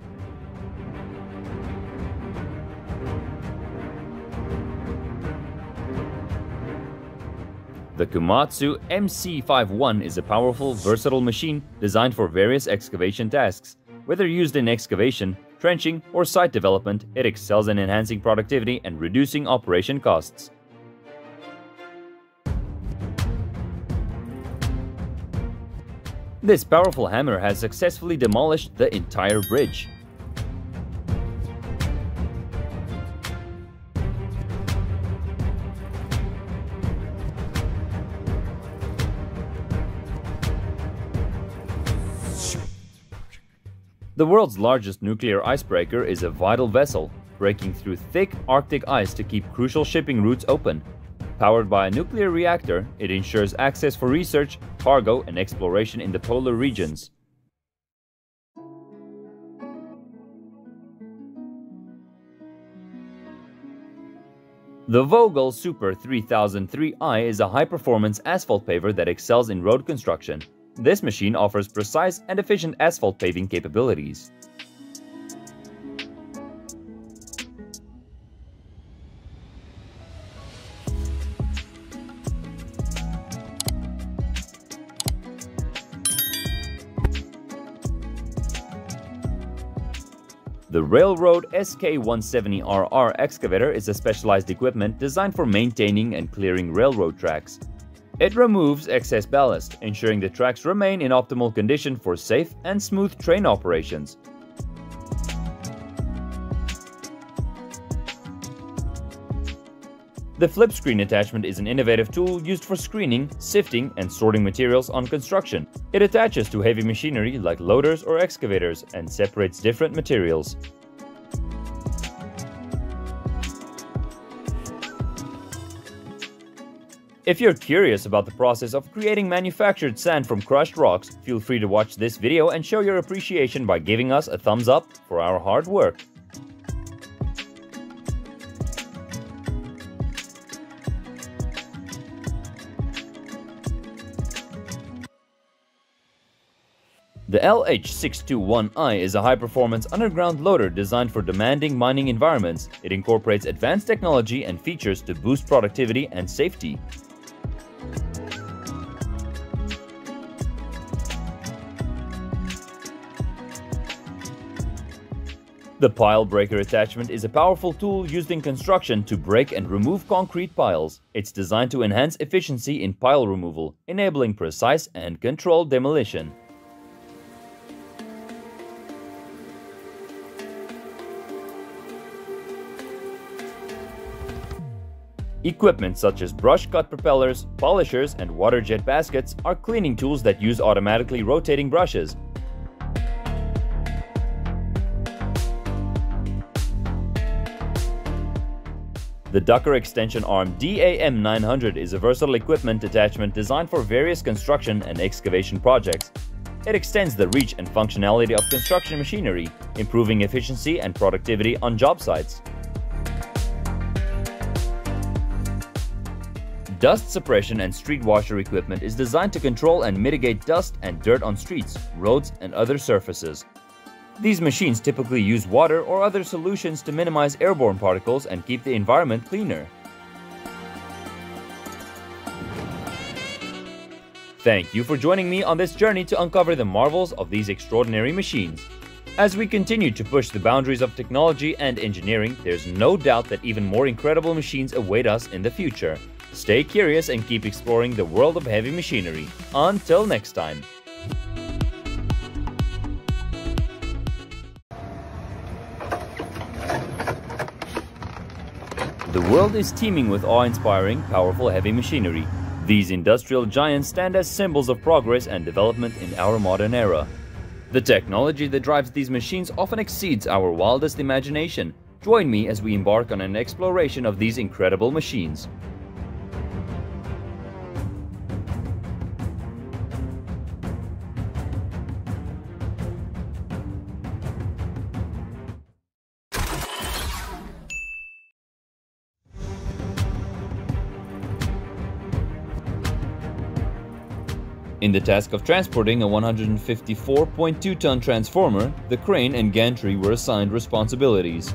The Komatsu M C fifty-one is a powerful, versatile machine designed for various excavation tasks. Whether used in excavation, trenching or site development, it excels in enhancing productivity and reducing operation costs. This powerful hammer has successfully demolished the entire bridge. The world's largest nuclear icebreaker is a vital vessel, breaking through thick Arctic ice to keep crucial shipping routes open. Powered by a nuclear reactor, it ensures access for research, cargo, and exploration in the polar regions. The Vogel Super three thousand three i is a high-performance asphalt paver that excels in road construction. This machine offers precise and efficient asphalt paving capabilities. The Railroad S K one seventy R R excavator is a specialized equipment designed for maintaining and clearing railroad tracks. It removes excess ballast, ensuring the tracks remain in optimal condition for safe and smooth train operations. The flip screen attachment is an innovative tool used for screening, sifting, and sorting materials on construction. It attaches to heavy machinery like loaders or excavators and separates different materials. If you're curious about the process of creating manufactured sand from crushed rocks, feel free to watch this video and show your appreciation by giving us a thumbs up for our hard work. The L H six twenty-one i is a high-performance underground loader designed for demanding mining environments. It incorporates advanced technology and features to boost productivity and safety. The pile breaker attachment is a powerful tool used in construction to break and remove concrete piles. It's designed to enhance efficiency in pile removal, enabling precise and controlled demolition. Equipment such as brush cut propellers, polishers, and water jet baskets are cleaning tools that use automatically rotating brushes. The Ducker Extension Arm D A M nine hundred is a versatile equipment attachment designed for various construction and excavation projects. It extends the reach and functionality of construction machinery, improving efficiency and productivity on job sites. Dust suppression and street washer equipment is designed to control and mitigate dust and dirt on streets, roads, and other surfaces. These machines typically use water or other solutions to minimize airborne particles and keep the environment cleaner. Thank you for joining me on this journey to uncover the marvels of these extraordinary machines. As we continue to push the boundaries of technology and engineering, there's no doubt that even more incredible machines await us in the future. Stay curious and keep exploring the world of heavy machinery. Until next time. The world is teeming with awe-inspiring, powerful heavy machinery. These industrial giants stand as symbols of progress and development in our modern era. The technology that drives these machines often exceeds our wildest imagination. Join me as we embark on an exploration of these incredible machines. In the task of transporting a one hundred fifty-four point two ton transformer, the crane and gantry were assigned responsibilities.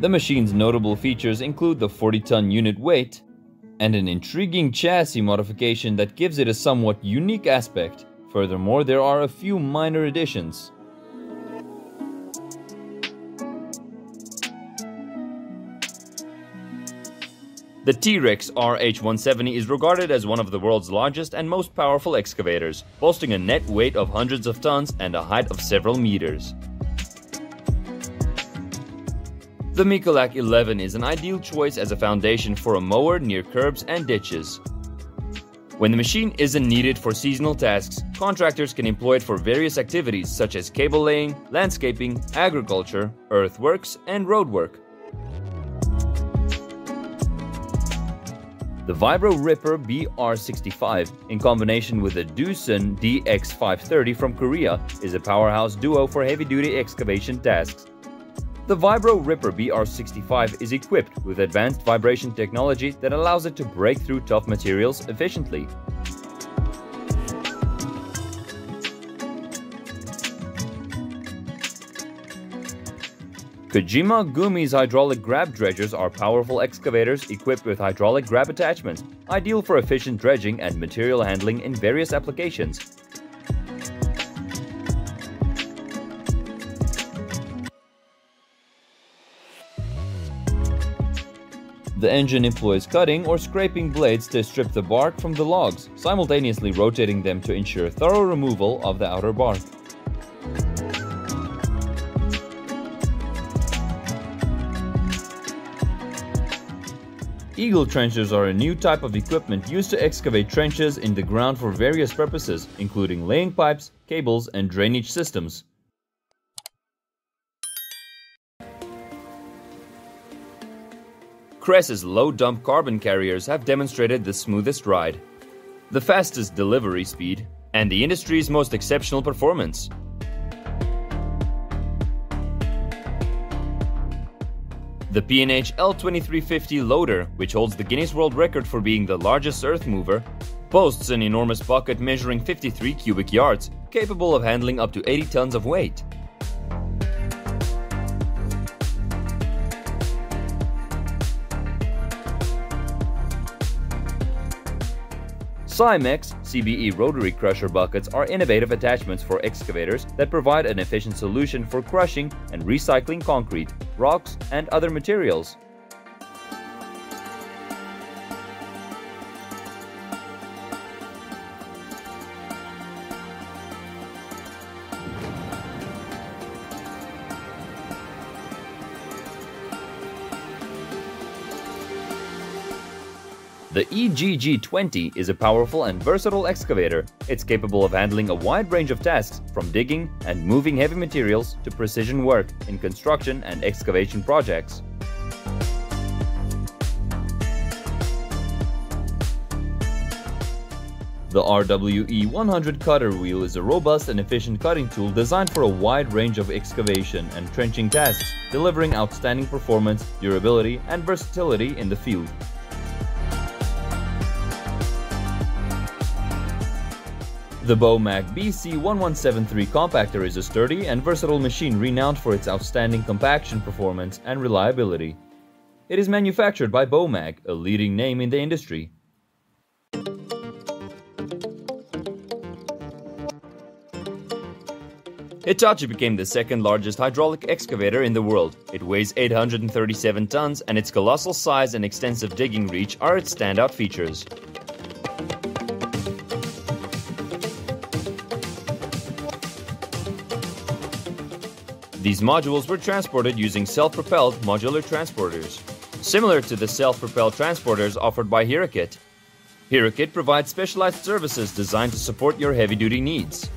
The machine's notable features include the forty ton unit weight and an intriguing chassis modification that gives it a somewhat unique aspect. Furthermore, there are a few minor additions. The T-Rex R H one seventy is regarded as one of the world's largest and most powerful excavators, boasting a net weight of hundreds of tons and a height of several meters. The Mecalac eleven is an ideal choice as a foundation for a mower near curbs and ditches. When the machine isn't needed for seasonal tasks, contractors can employ it for various activities such as cable laying, landscaping, agriculture, earthworks, and roadwork. The Vibro Ripper B R sixty-five, in combination with the Doosan D X five thirty from Korea, is a powerhouse duo for heavy-duty excavation tasks. The Vibro Ripper B R sixty-five is equipped with advanced vibration technology that allows it to break through tough materials efficiently. Kojima Gumi's hydraulic grab dredgers are powerful excavators equipped with hydraulic grab attachments, ideal for efficient dredging and material handling in various applications. The engine employs cutting or scraping blades to strip the bark from the logs, simultaneously rotating them to ensure thorough removal of the outer bark. Eagle trenchers are a new type of equipment used to excavate trenches in the ground for various purposes, including laying pipes, cables, and drainage systems. Kress's low-dump carbon carriers have demonstrated the smoothest ride, the fastest delivery speed, and the industry's most exceptional performance. The P and H L twenty-three fifty loader, which holds the Guinness World Record for being the largest earth mover, boasts an enormous bucket measuring fifty-three cubic yards, capable of handling up to eighty tons of weight. SIMEX C B E rotary crusher buckets are innovative attachments for excavators that provide an efficient solution for crushing and recycling concrete, rocks, and other materials. The E G G twenty is a powerful and versatile excavator. It's capable of handling a wide range of tasks, from digging and moving heavy materials to precision work in construction and excavation projects. The R W E one hundred cutter wheel is a robust and efficient cutting tool designed for a wide range of excavation and trenching tasks, delivering outstanding performance, durability, and versatility in the field. The BOMAG B C eleven seventy-three compactor is a sturdy and versatile machine renowned for its outstanding compaction performance and reliability. It is manufactured by BOMAG, a leading name in the industry. Hitachi became the second largest hydraulic excavator in the world. It weighs eight hundred thirty-seven tons, and its colossal size and extensive digging reach are its standout features. These modules were transported using self-propelled modular transporters, similar to the self-propelled transporters offered by Hirakit. Hirakit provides specialized services designed to support your heavy-duty needs.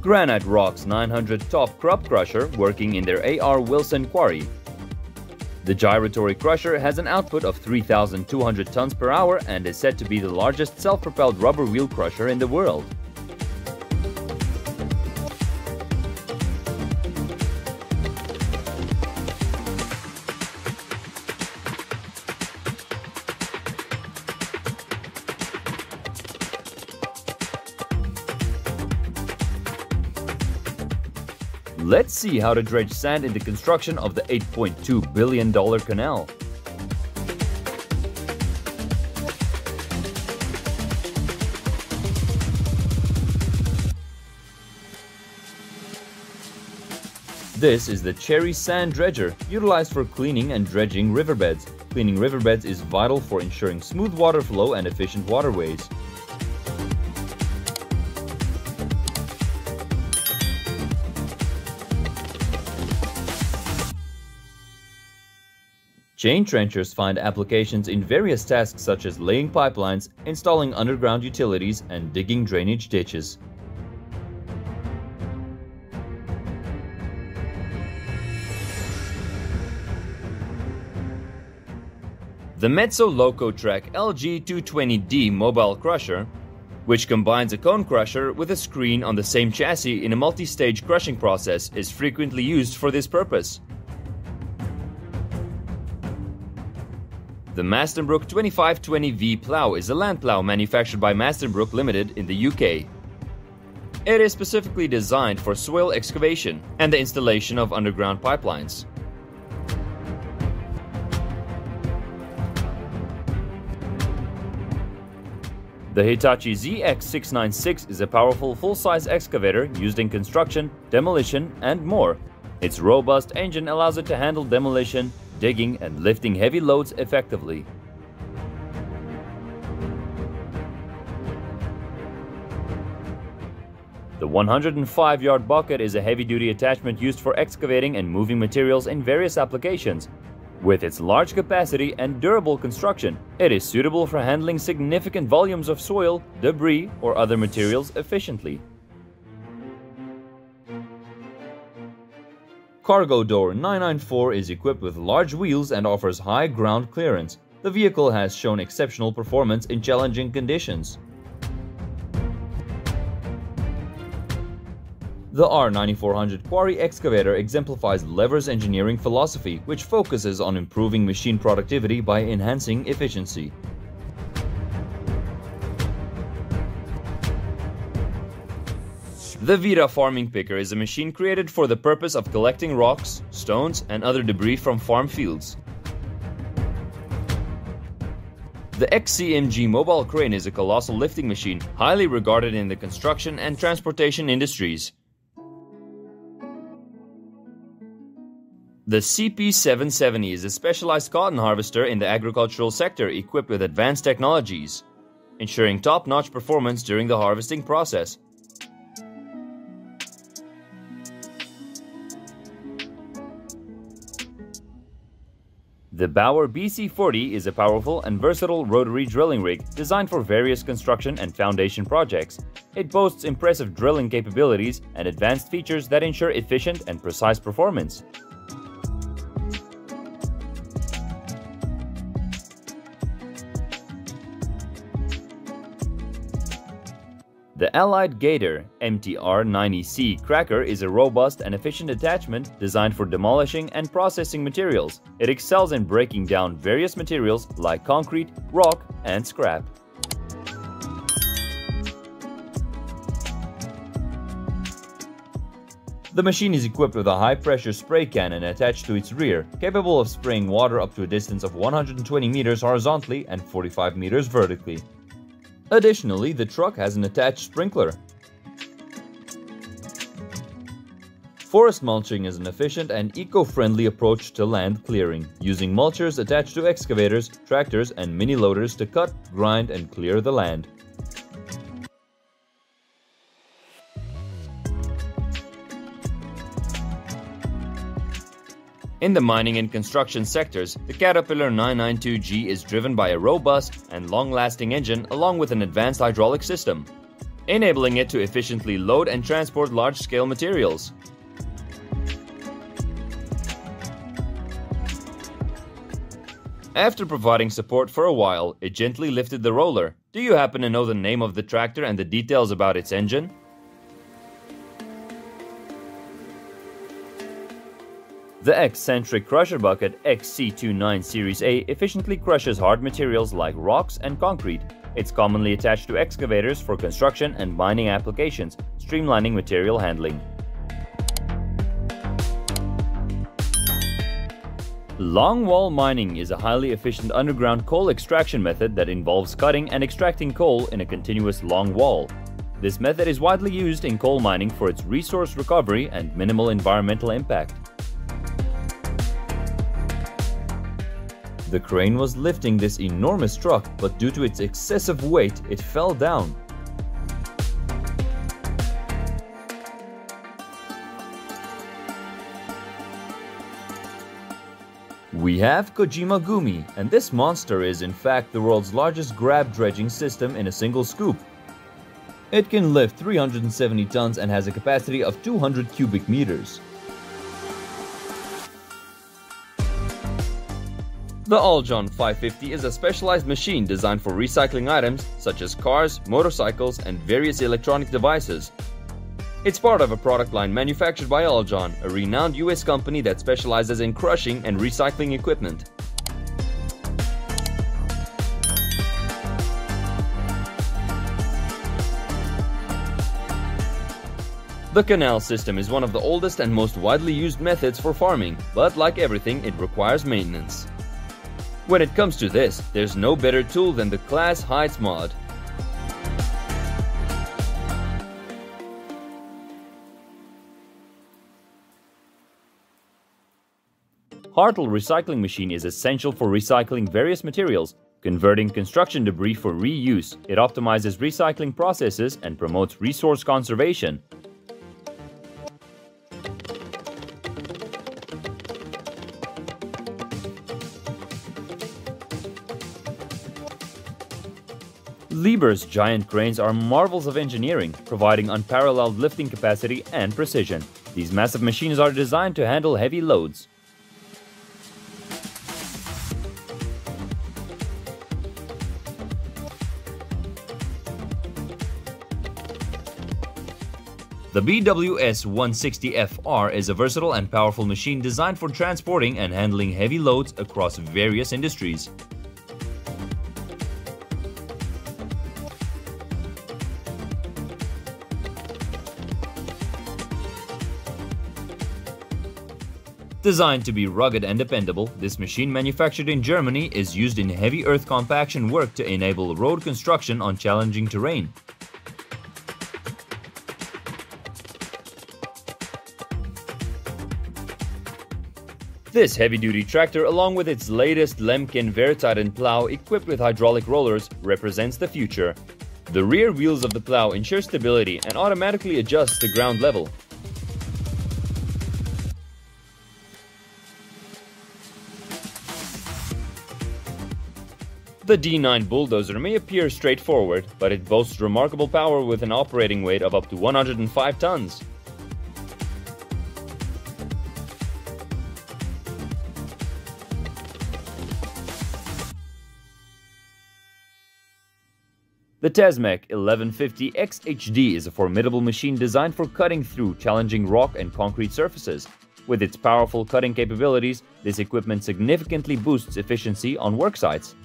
Granite Rock's nine hundred Top Crop Crusher working in their A R Wilson quarry. The gyratory crusher has an output of three thousand two hundred tons per hour and is said to be the largest self-propelled rubber wheel crusher in the world. Let's see how to dredge sand in the construction of the eight point two billion dollar canal. This is the Cherry Sand Dredger, utilized for cleaning and dredging riverbeds. Cleaning riverbeds is vital for ensuring smooth water flow and efficient waterways. Chain trenchers find applications in various tasks such as laying pipelines, installing underground utilities, and digging drainage ditches. The Mezzo Locotrack L G two twenty D mobile crusher, which combines a cone crusher with a screen on the same chassis in a multi-stage crushing process, is frequently used for this purpose. The Mastenbroek twenty-five twenty V Plough is a land plough manufactured by Mastenbroek Limited in the U K. It is specifically designed for soil excavation and the installation of underground pipelines. The Hitachi Z X six ninety-six is a powerful full-size excavator used in construction, demolition, and more. Its robust engine allows it to handle demolition, digging, and lifting heavy loads effectively. The one hundred five yard bucket is a heavy-duty attachment used for excavating and moving materials in various applications. With its large capacity and durable construction, it is suitable for handling significant volumes of soil, debris, or other materials efficiently. Cargo Door nine ninety-four is equipped with large wheels and offers high ground clearance. The vehicle has shown exceptional performance in challenging conditions. The R ninety-four hundred Quarry Excavator exemplifies Lever's engineering philosophy, which focuses on improving machine productivity by enhancing efficiency. The Vira Farming Picker is a machine created for the purpose of collecting rocks, stones, and other debris from farm fields. The X C M G Mobile Crane is a colossal lifting machine, highly regarded in the construction and transportation industries. The C P seven seventy is a specialized cotton harvester in the agricultural sector equipped with advanced technologies, ensuring top-notch performance during the harvesting process. The Bauer B C forty is a powerful and versatile rotary drilling rig designed for various construction and foundation projects. It boasts impressive drilling capabilities and advanced features that ensure efficient and precise performance. The Allied Gator M T R ninety C Cracker is a robust and efficient attachment designed for demolishing and processing materials. It excels in breaking down various materials like concrete, rock, and scrap. The machine is equipped with a high-pressure spray cannon attached to its rear, capable of spraying water up to a distance of one hundred twenty meters horizontally and forty-five meters vertically. Additionally, the truck has an attached sprinkler. Forest mulching is an efficient and eco-friendly approach to land clearing, using mulchers attached to excavators, tractors, and mini-loaders to cut, grind, and clear the land. In the mining and construction sectors, the Caterpillar nine ninety-two G is driven by a robust and long-lasting engine along with an advanced hydraulic system, enabling it to efficiently load and transport large-scale materials. After providing support for a while, it gently lifted the roller. Do you happen to know the name of the tractor and the details about its engine? The Eccentric Crusher Bucket X C twenty-nine Series A efficiently crushes hard materials like rocks and concrete. It's commonly attached to excavators for construction and mining applications, streamlining material handling. Longwall mining is a highly efficient underground coal extraction method that involves cutting and extracting coal in a continuous long wall. This method is widely used in coal mining for its resource recovery and minimal environmental impact. The crane was lifting this enormous truck, but due to its excessive weight, it fell down. We have Kojima Gumi, and this monster is in fact the world's largest grab dredging system in a single scoop. It can lift three hundred seventy tons and has a capacity of two hundred cubic meters. The Aljon five fifty is a specialized machine designed for recycling items such as cars, motorcycles, and various electronic devices. It's part of a product line manufactured by Aljon, a renowned U S company that specializes in crushing and recycling equipment. The canal system is one of the oldest and most widely used methods for farming, but like everything, it requires maintenance. When it comes to this, there's no better tool than the Class Heights mod. Hartl recycling machine is essential for recycling various materials, converting construction debris for reuse. It optimizes recycling processes and promotes resource conservation. Liebherr's giant cranes are marvels of engineering, providing unparalleled lifting capacity and precision. These massive machines are designed to handle heavy loads. The B W S one sixty F R is a versatile and powerful machine designed for transporting and handling heavy loads across various industries. Designed to be rugged and dependable, this machine manufactured in Germany is used in heavy earth compaction work to enable road construction on challenging terrain. This heavy-duty tractor, along with its latest Lemken Veritiden plough equipped with hydraulic rollers, represents the future. The rear wheels of the plough ensure stability and automatically adjusts to ground level. The D nine bulldozer may appear straightforward, but it boasts remarkable power with an operating weight of up to one hundred five tons. The T-Rex eleven fifty X H D is a formidable machine designed for cutting through challenging rock and concrete surfaces. With its powerful cutting capabilities, this equipment significantly boosts efficiency on work sites.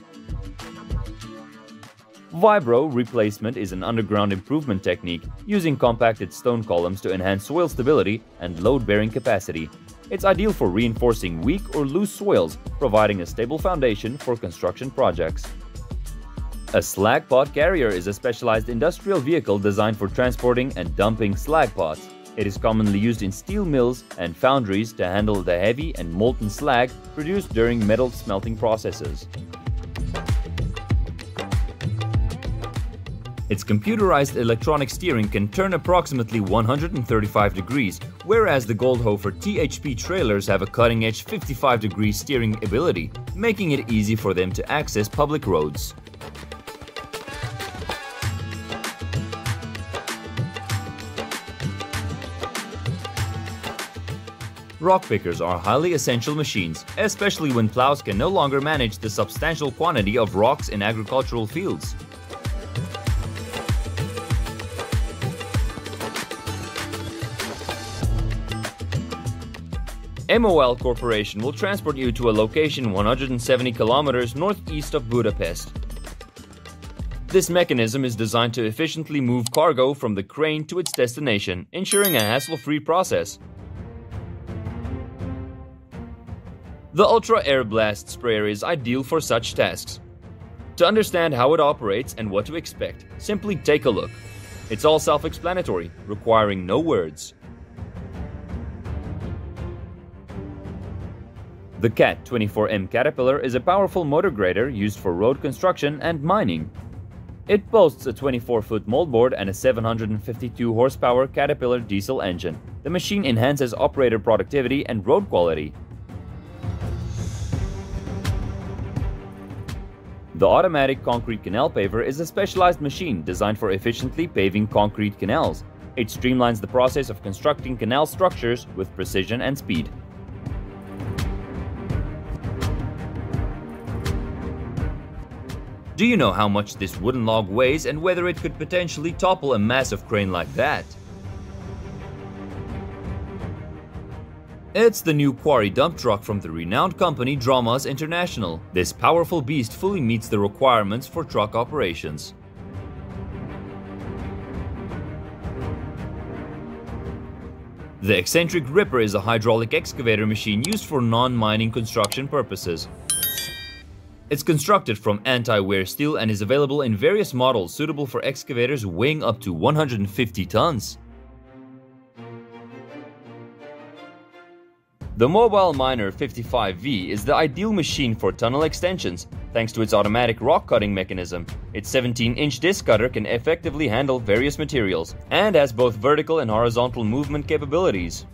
Vibro replacement is an underground improvement technique using compacted stone columns to enhance soil stability and load-bearing capacity. It's ideal for reinforcing weak or loose soils, providing a stable foundation for construction projects. A slag pot carrier is a specialized industrial vehicle designed for transporting and dumping slag pots. It is commonly used in steel mills and foundries to handle the heavy and molten slag produced during metal smelting processes. Its computerized electronic steering can turn approximately one hundred thirty-five degrees, whereas the Goldhofer T H P trailers have a cutting-edge fifty-five degree steering ability, making it easy for them to access public roads. Rock pickers are highly essential machines, especially when plows can no longer manage the substantial quantity of rocks in agricultural fields. M O L Corporation will transport you to a location one hundred seventy kilometers northeast of Budapest. This mechanism is designed to efficiently move cargo from the crane to its destination, ensuring a hassle-free process. The Ultra Air Blast sprayer is ideal for such tasks. To understand how it operates and what to expect, simply take a look. It's all self-explanatory, requiring no words. The Cat twenty-four M Caterpillar is a powerful motor grader used for road construction and mining. It boasts a twenty-four foot moldboard and a seven hundred fifty-two horsepower Caterpillar diesel engine. The machine enhances operator productivity and road quality. The automatic concrete canal paver is a specialized machine designed for efficiently paving concrete canals. It streamlines the process of constructing canal structures with precision and speed. Do you know how much this wooden log weighs and whether it could potentially topple a massive crane like that? It's the new quarry dump truck from the renowned company Dramas International. This powerful beast fully meets the requirements for truck operations. The Eccentric Ripper is a hydraulic excavator machine used for non-mining construction purposes. It's constructed from anti-wear steel and is available in various models suitable for excavators weighing up to one hundred fifty tons. The Mobile Miner fifty-five V is the ideal machine for tunnel extensions, thanks to its automatic rock cutting mechanism. Its seventeen inch disc cutter can effectively handle various materials, and has both vertical and horizontal movement capabilities.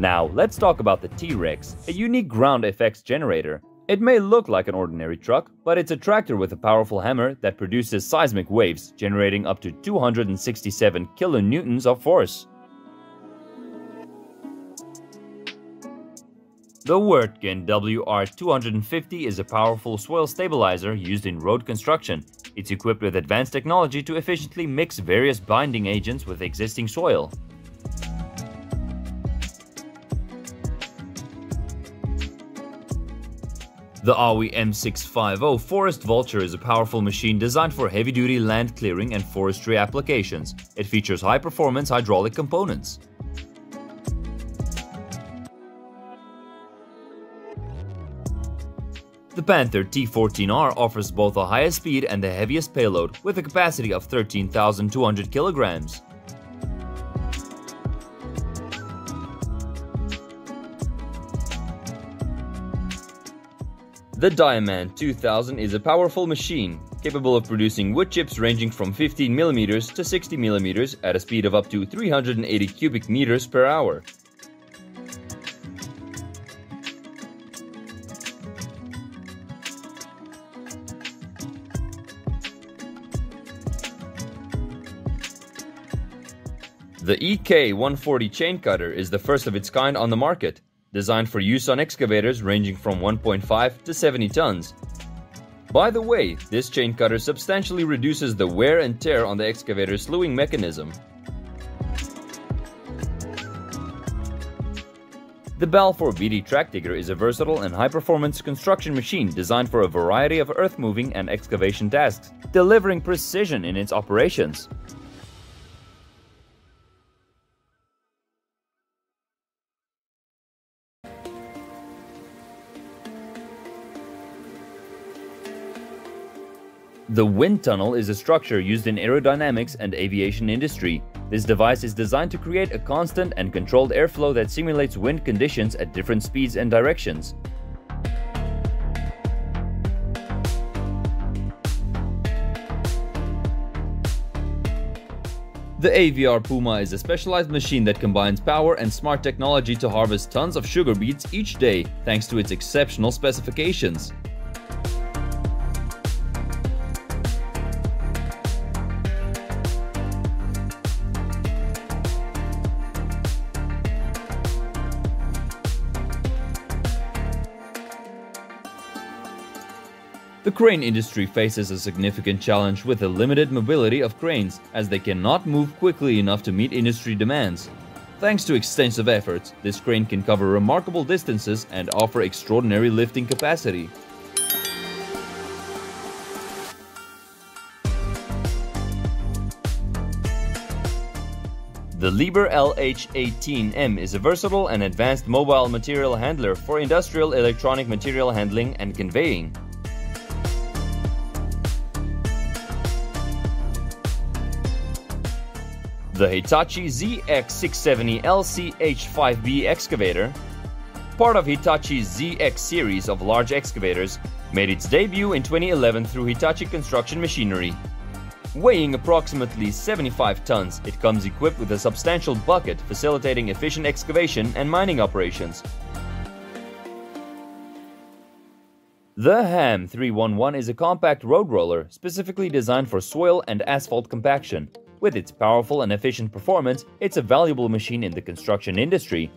Now, let's talk about the T-Rex, a unique ground effects generator. It may look like an ordinary truck, but it's a tractor with a powerful hammer that produces seismic waves, generating up to two hundred sixty-seven kilonewtons of force. The Wirtgen W R two fifty is a powerful swale stabilizer used in road construction. It's equipped with advanced technology to efficiently mix various binding agents with existing soil. The A W I M six fifty Forest Vulture is a powerful machine designed for heavy-duty land clearing and forestry applications. It features high-performance hydraulic components. The Panther T fourteen R offers both the highest speed and the heaviest payload, with a capacity of thirteen thousand two hundred kilograms. The Diamant two thousand is a powerful machine, capable of producing wood chips ranging from fifteen millimeters to sixty millimeters at a speed of up to three hundred eighty cubic meters per hour. The E G one forty chain cutter is the first of its kind on the market, designed for use on excavators ranging from one point five to seventy tons. By the way, this chain cutter substantially reduces the wear and tear on the excavator's slewing mechanism. The Balfour B D Tractigger is a versatile and high-performance construction machine designed for a variety of earth-moving and excavation tasks, delivering precision in its operations. The wind tunnel is a structure used in aerodynamics and aviation industry. This device is designed to create a constant and controlled airflow that simulates wind conditions at different speeds and directions. The A V R Puma is a specialized machine that combines power and smart technology to harvest tons of sugar beets each day, thanks to its exceptional specifications. The crane industry faces a significant challenge with the limited mobility of cranes, as they cannot move quickly enough to meet industry demands. Thanks to extensive efforts, this crane can cover remarkable distances and offer extraordinary lifting capacity. The Liebherr L H eighteen M is a versatile and advanced mobile material handler for industrial electronic material handling and conveying. The Hitachi Z X six seventy L C H five B excavator, part of Hitachi's Z X series of large excavators, made its debut in twenty eleven through Hitachi Construction Machinery. Weighing approximately seventy-five tons, it comes equipped with a substantial bucket facilitating efficient excavation and mining operations. The Ham three one one is a compact road roller specifically designed for soil and asphalt compaction. With its powerful and efficient performance, it's a valuable machine in the construction industry.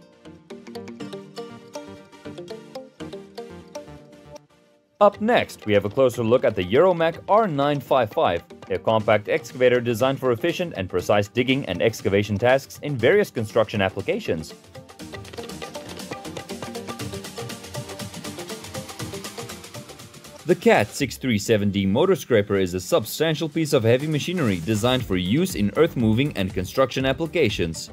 Up next, we have a closer look at the Euromach R nine fifty-five, a compact excavator designed for efficient and precise digging and excavation tasks in various construction applications. The C A T six three seven D motor scraper is a substantial piece of heavy machinery designed for use in earth-moving and construction applications.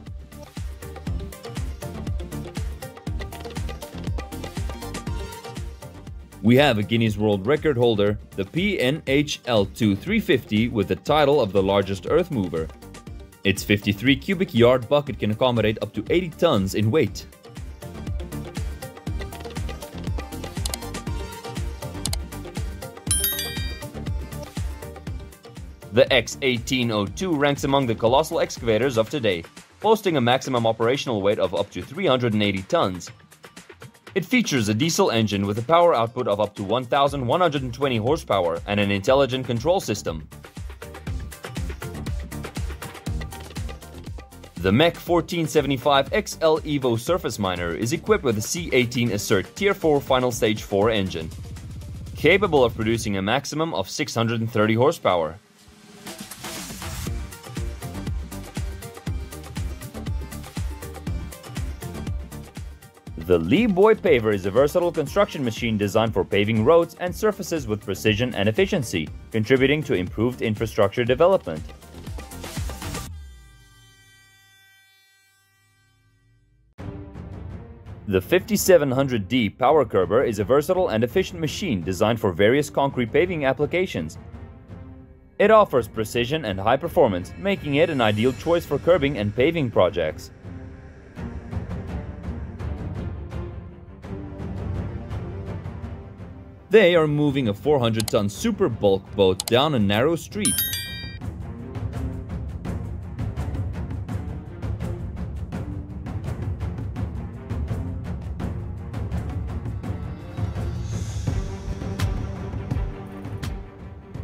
We have a Guinness World Record holder, the P and H L twenty-three fifty, with the title of the largest earth mover. Its fifty-three cubic yard bucket can accommodate up to eighty tons in weight. The X eighteen oh two ranks among the colossal excavators of today, boasting a maximum operational weight of up to three hundred eighty tons. It features a diesel engine with a power output of up to one thousand one hundred twenty horsepower and an intelligent control system. The Mech fourteen seventy-five X L Evo surface miner is equipped with a C eighteen Assert Tier four Final Stage four engine, capable of producing a maximum of six hundred thirty horsepower. The Liebherr Paver is a versatile construction machine designed for paving roads and surfaces with precision and efficiency, contributing to improved infrastructure development. The fifty-seven hundred D Power Curber is a versatile and efficient machine designed for various concrete paving applications. It offers precision and high performance, making it an ideal choice for curbing and paving projects. They are moving a four hundred ton super bulk boat down a narrow street.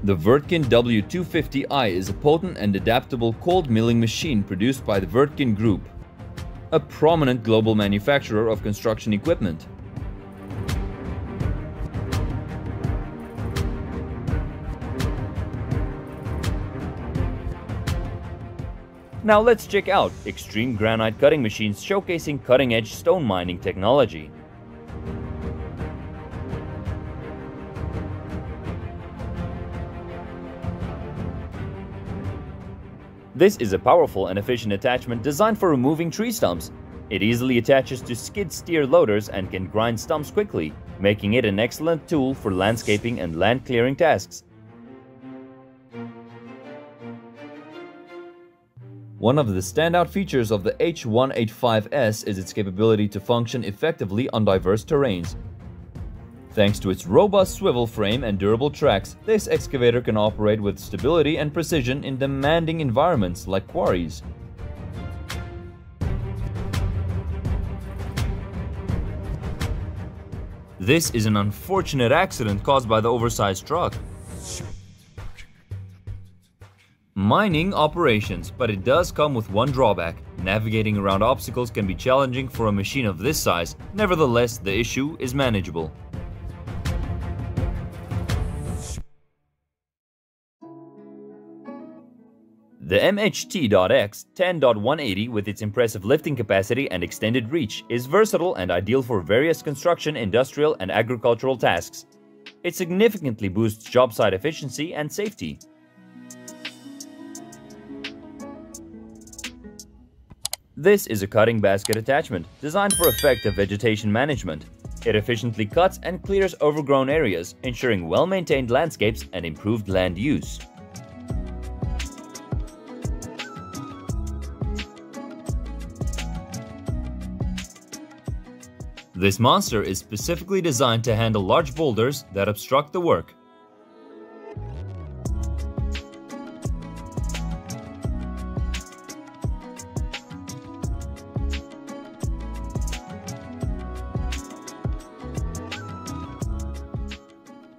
The Vertkin W two fifty i is a potent and adaptable cold milling machine produced by the Vertkin Group, a prominent global manufacturer of construction equipment. Now let's check out extreme granite cutting machines showcasing cutting-edge stone mining technology. This is a powerful and efficient attachment designed for removing tree stumps. It easily attaches to skid steer loaders and can grind stumps quickly, making it an excellent tool for landscaping and land clearing tasks. One of the standout features of the H one eighty-five S is its capability to function effectively on diverse terrains. Thanks to its robust swivel frame and durable tracks, this excavator can operate with stability and precision in demanding environments like quarries. This is an unfortunate accident caused by the oversized truck. Mining operations, but it does come with one drawback. Navigating around obstacles can be challenging for a machine of this size. Nevertheless, the issue is manageable. The M H T X ten point one eighty, with its impressive lifting capacity and extended reach, is versatile and ideal for various construction, industrial, and agricultural tasks. It significantly boosts job site efficiency and safety. This is a cutting basket attachment designed for effective vegetation management. It efficiently cuts and clears overgrown areas, ensuring well-maintained landscapes and improved land use. This monster is specifically designed to handle large boulders that obstruct the work.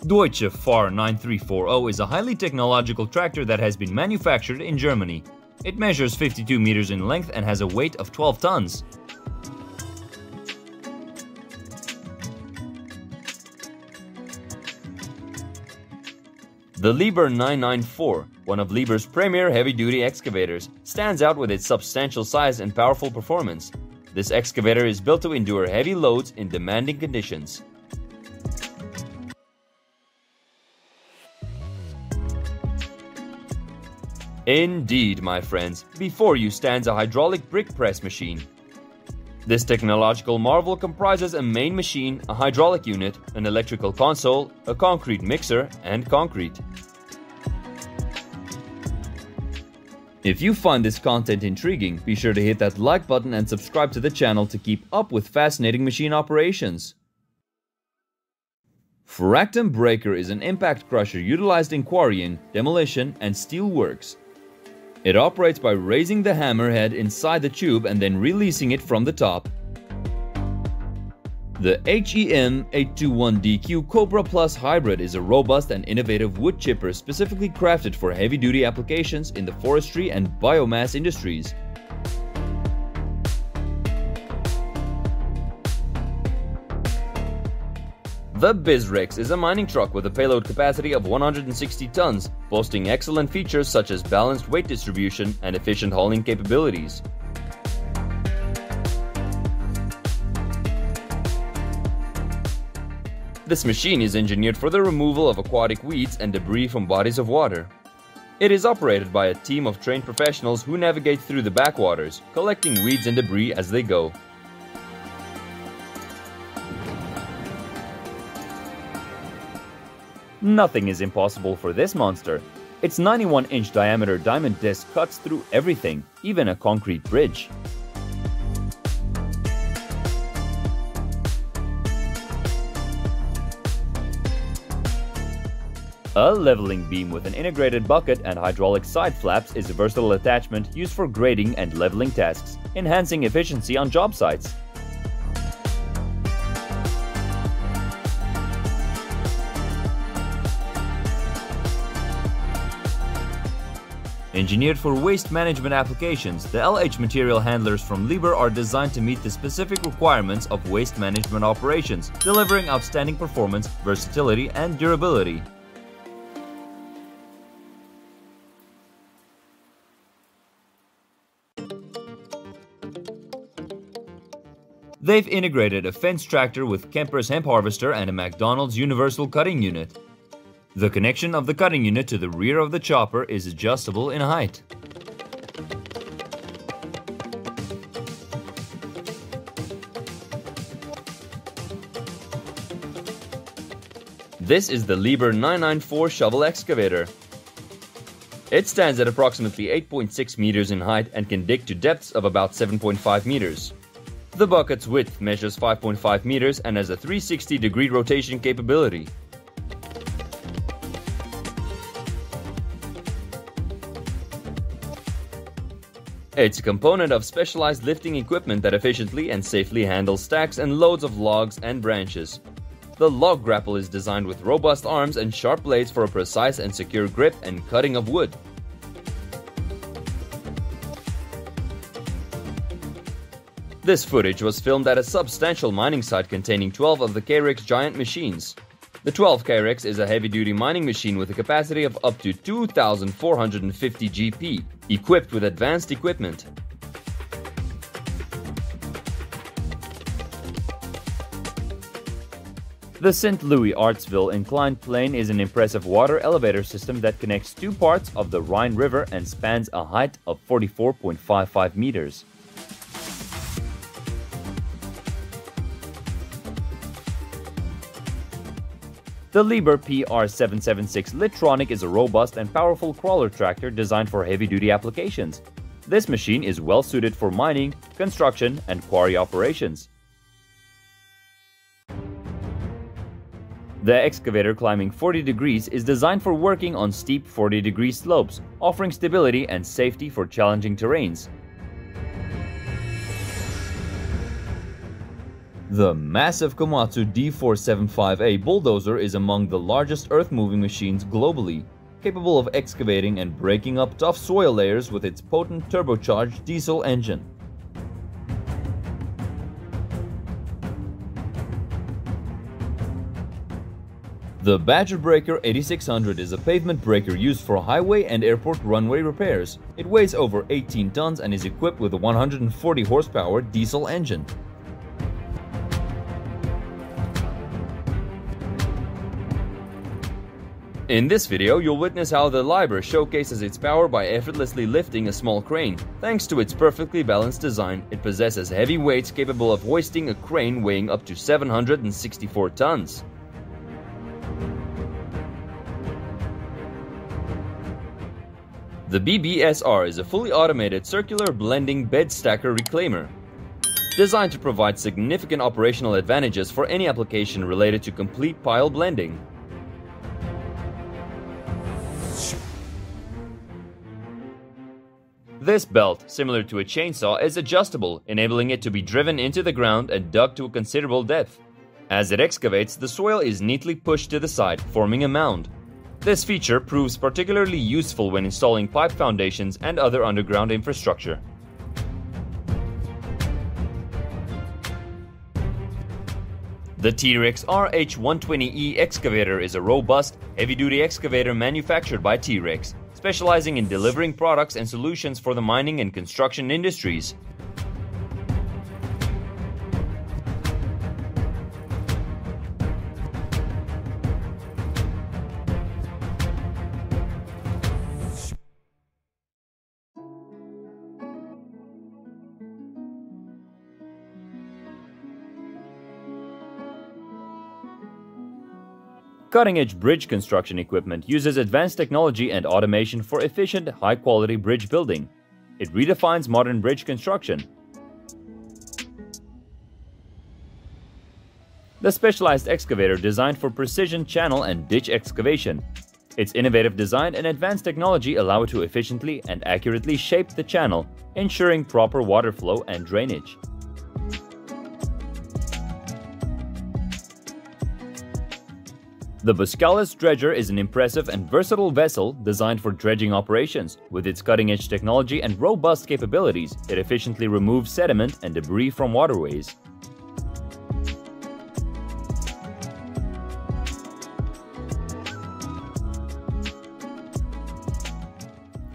Deutsche Fahr nine three four zero is a highly technological tractor that has been manufactured in Germany. It measures fifty-two meters in length and has a weight of twelve tons. The Liebherr nine ninety-four, one of Liebherr's premier heavy-duty excavators, stands out with its substantial size and powerful performance. This excavator is built to endure heavy loads in demanding conditions. Indeed, my friends, before you stands a hydraulic brick press machine. This technological marvel comprises a main machine, a hydraulic unit, an electrical console, a concrete mixer, and concrete. If you find this content intriguing, be sure to hit that like button and subscribe to the channel to keep up with fascinating machine operations. Fractum Breaker is an impact crusher utilized in quarrying, demolition, and steel works. It operates by raising the hammerhead inside the tube and then releasing it from the top. The H E M eight twenty-one D Q Cobra Plus Hybrid is a robust and innovative wood chipper specifically crafted for heavy-duty applications in the forestry and biomass industries. The BizRex is a mining truck with a payload capacity of one hundred sixty tons, boasting excellent features such as balanced weight distribution and efficient hauling capabilities. This machine is engineered for the removal of aquatic weeds and debris from bodies of water. It is operated by a team of trained professionals who navigate through the backwaters, collecting weeds and debris as they go. Nothing is impossible for this monster. Its ninety-one inch diameter diamond disc cuts through everything, even a concrete bridge. A leveling beam with an integrated bucket and hydraulic side flaps is a versatile attachment used for grading and leveling tasks, enhancing efficiency on job sites. Engineered for waste management applications, the L H material handlers from Liebherr are designed to meet the specific requirements of waste management operations, delivering outstanding performance, versatility, and durability. They've integrated a fence tractor with Kemper's hemp harvester and a McDonald's universal cutting unit. The connection of the cutting unit to the rear of the chopper is adjustable in height. This is the Liebherr nine ninety-four shovel excavator. It stands at approximately eight point six meters in height and can dig to depths of about seven point five meters. The bucket's width measures five point five meters and has a three hundred sixty degree rotation capability. It's a component of specialized lifting equipment that efficiently and safely handles stacks and loads of logs and branches. The log grapple is designed with robust arms and sharp blades for a precise and secure grip and cutting of wood. This footage was filmed at a substantial mining site containing twelve of the K-Rex giant machines. The twelve K-Rex is a heavy-duty mining machine with a capacity of up to two thousand four hundred fifty G P, equipped with advanced equipment. The Saint Louis Artsville Inclined Plane is an impressive water elevator system that connects two parts of the Rhine River and spans a height of forty-four point five five meters. The Liebherr P R seven seventy-six Litronic is a robust and powerful crawler tractor designed for heavy-duty applications. This machine is well-suited for mining, construction, and quarry operations. The excavator climbing forty degrees is designed for working on steep forty degree slopes, offering stability and safety for challenging terrains. The massive Komatsu D four seventy-five A bulldozer is among the largest earth-moving machines globally, capable of excavating and breaking up tough soil layers with its potent turbocharged diesel engine. The Badger Breaker eighty-six hundred is a pavement breaker used for highway and airport runway repairs. It weighs over eighteen tons and is equipped with a one hundred forty horsepower diesel engine. In this video, you'll witness how the Liebherr showcases its power by effortlessly lifting a small crane. Thanks to its perfectly balanced design, it possesses heavy weights capable of hoisting a crane weighing up to seven hundred sixty-four tons. The B B S R is a fully automated circular blending bed stacker reclaimer, designed to provide significant operational advantages for any application related to complete pile blending. This belt, similar to a chainsaw, is adjustable, enabling it to be driven into the ground and dug to a considerable depth. As it excavates, the soil is neatly pushed to the side, forming a mound. This feature proves particularly useful when installing pipe foundations and other underground infrastructure. The T-Rex R H one twenty E excavator is a robust, heavy-duty excavator manufactured by T-Rex, specializing in delivering products and solutions for the mining and construction industries. Cutting-edge bridge construction equipment uses advanced technology and automation for efficient, high-quality bridge building. It redefines modern bridge construction. The specialized excavator designed for precision channel and ditch excavation. Its innovative design and advanced technology allow it to efficiently and accurately shape the channel, ensuring proper water flow and drainage. The Boskalis dredger is an impressive and versatile vessel designed for dredging operations. With its cutting-edge technology and robust capabilities, it efficiently removes sediment and debris from waterways.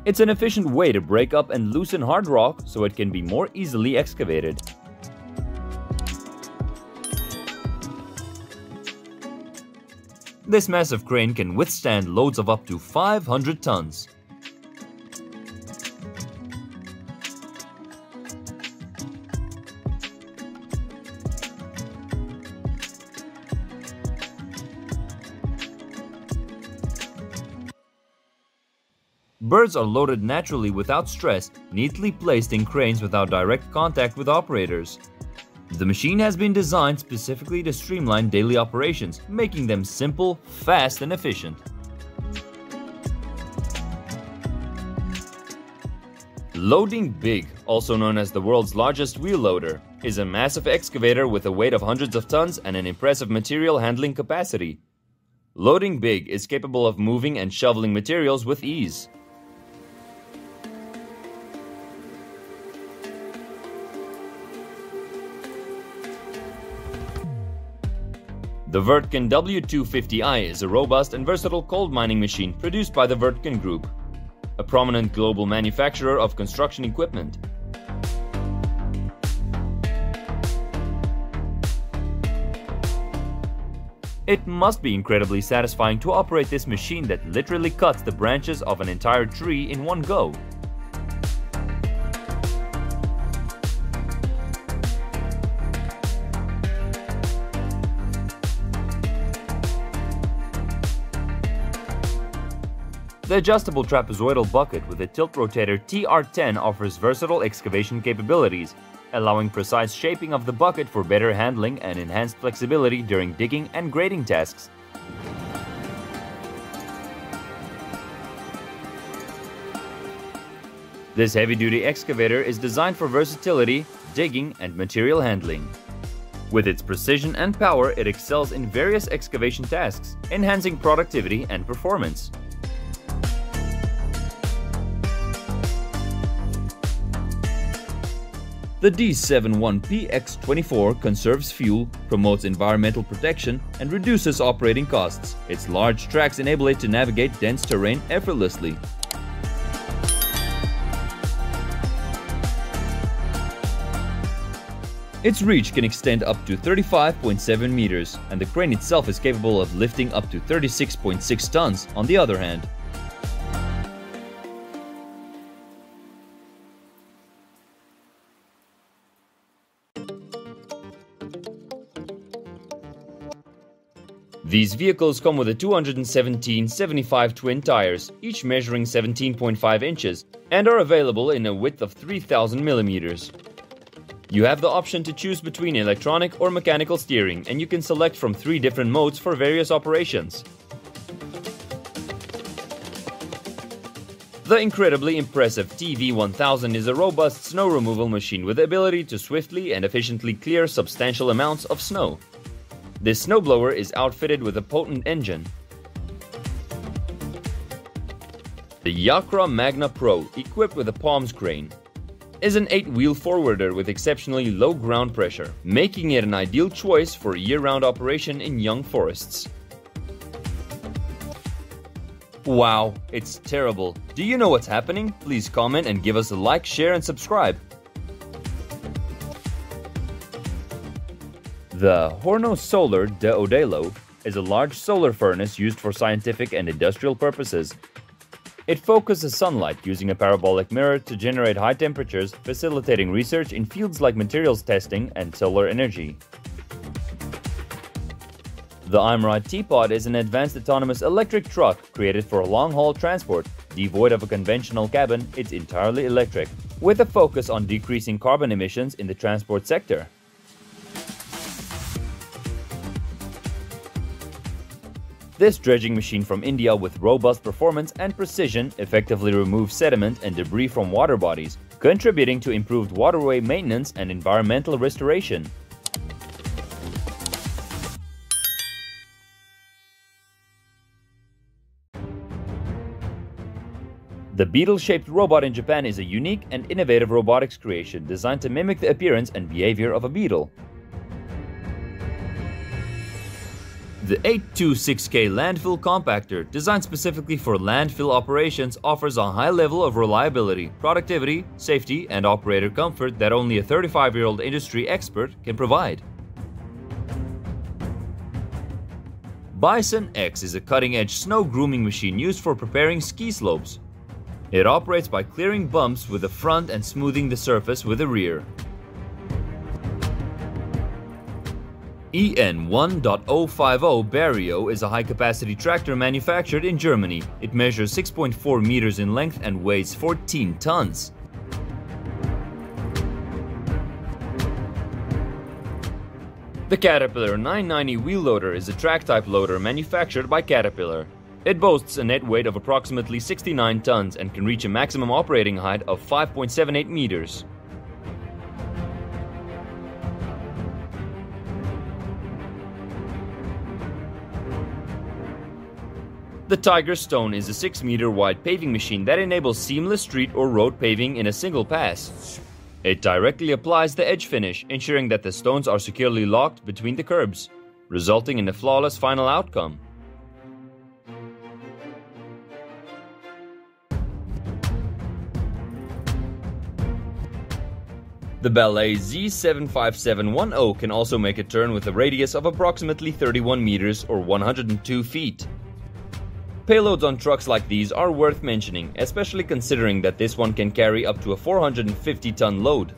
It's an efficient way to break up and loosen hard rock so it can be more easily excavated. This massive crane can withstand loads of up to five hundred tons. Birds are loaded naturally without stress, neatly placed in cranes without direct contact with operators. The machine has been designed specifically to streamline daily operations, making them simple, fast, and efficient. Loading Big, also known as the world's largest wheel loader, is a massive excavator with a weight of hundreds of tons and an impressive material handling capacity. Loading Big is capable of moving and shoveling materials with ease. The Vertkin W two fifty i is a robust and versatile coal mining machine produced by the Vertkin Group, a prominent global manufacturer of construction equipment. It must be incredibly satisfying to operate this machine that literally cuts the branches of an entire tree in one go. The adjustable trapezoidal bucket with a tilt rotator T R ten offers versatile excavation capabilities, allowing precise shaping of the bucket for better handling and enhanced flexibility during digging and grading tasks. This heavy-duty excavator is designed for versatility, digging, and material handling. With its precision and power, it excels in various excavation tasks, enhancing productivity and performance. The D seventy-one P X twenty-four conserves fuel, promotes environmental protection, and reduces operating costs. Its large tracks enable it to navigate dense terrain effortlessly. Its reach can extend up to thirty-five point seven meters, and the crane itself is capable of lifting up to thirty-six point six tons on the other hand. These vehicles come with a two seventeen seventy-five twin tires, each measuring seventeen point five inches, and are available in a width of three thousand millimeters. You have the option to choose between electronic or mechanical steering, and you can select from three different modes for various operations. The incredibly impressive T V one thousand is a robust snow removal machine with the ability to swiftly and efficiently clear substantial amounts of snow. This snowblower is outfitted with a potent engine. The Yakra Magna Pro, equipped with a Palms crane, is an eight-wheel forwarder with exceptionally low ground pressure, making it an ideal choice for year-round operation in young forests. Wow, it's terrible. Do you know what's happening? Please comment and give us a like, share and subscribe. The Horno Solar de Odelo is a large solar furnace used for scientific and industrial purposes. It focuses sunlight using a parabolic mirror to generate high temperatures, facilitating research in fields like materials testing and solar energy. The Imride Teapot is an advanced autonomous electric truck created for long-haul transport. Devoid of a conventional cabin, it's entirely electric, with a focus on decreasing carbon emissions in the transport sector. This dredging machine from India with robust performance and precision effectively removes sediment and debris from water bodies, contributing to improved waterway maintenance and environmental restoration. The beetle-shaped robot in Japan is a unique and innovative robotics creation designed to mimic the appearance and behavior of a beetle. The eight twenty-six K Landfill Compactor, designed specifically for landfill operations, offers a high level of reliability, productivity, safety, and operator comfort that only a thirty-five-year-old industry expert can provide. Bison X is a cutting-edge snow grooming machine used for preparing ski slopes. It operates by clearing bumps with the front and smoothing the surface with the rear. E N one point zero five zero Barrio is a high-capacity tractor manufactured in Germany. It measures six point four meters in length and weighs fourteen tons. The Caterpillar nine ninety Wheel Loader is a track-type loader manufactured by Caterpillar. It boasts a net weight of approximately sixty-nine tons and can reach a maximum operating height of five point seven eight meters. The Tiger Stone is a six meter wide paving machine that enables seamless street or road paving in a single pass. It directly applies the edge finish, ensuring that the stones are securely locked between the curbs, resulting in a flawless final outcome. The Ballet Z seven five seven one zero can also make a turn with a radius of approximately thirty-one meters or one hundred two feet. Payloads on trucks like these are worth mentioning, especially considering that this one can carry up to a four hundred fifty ton load.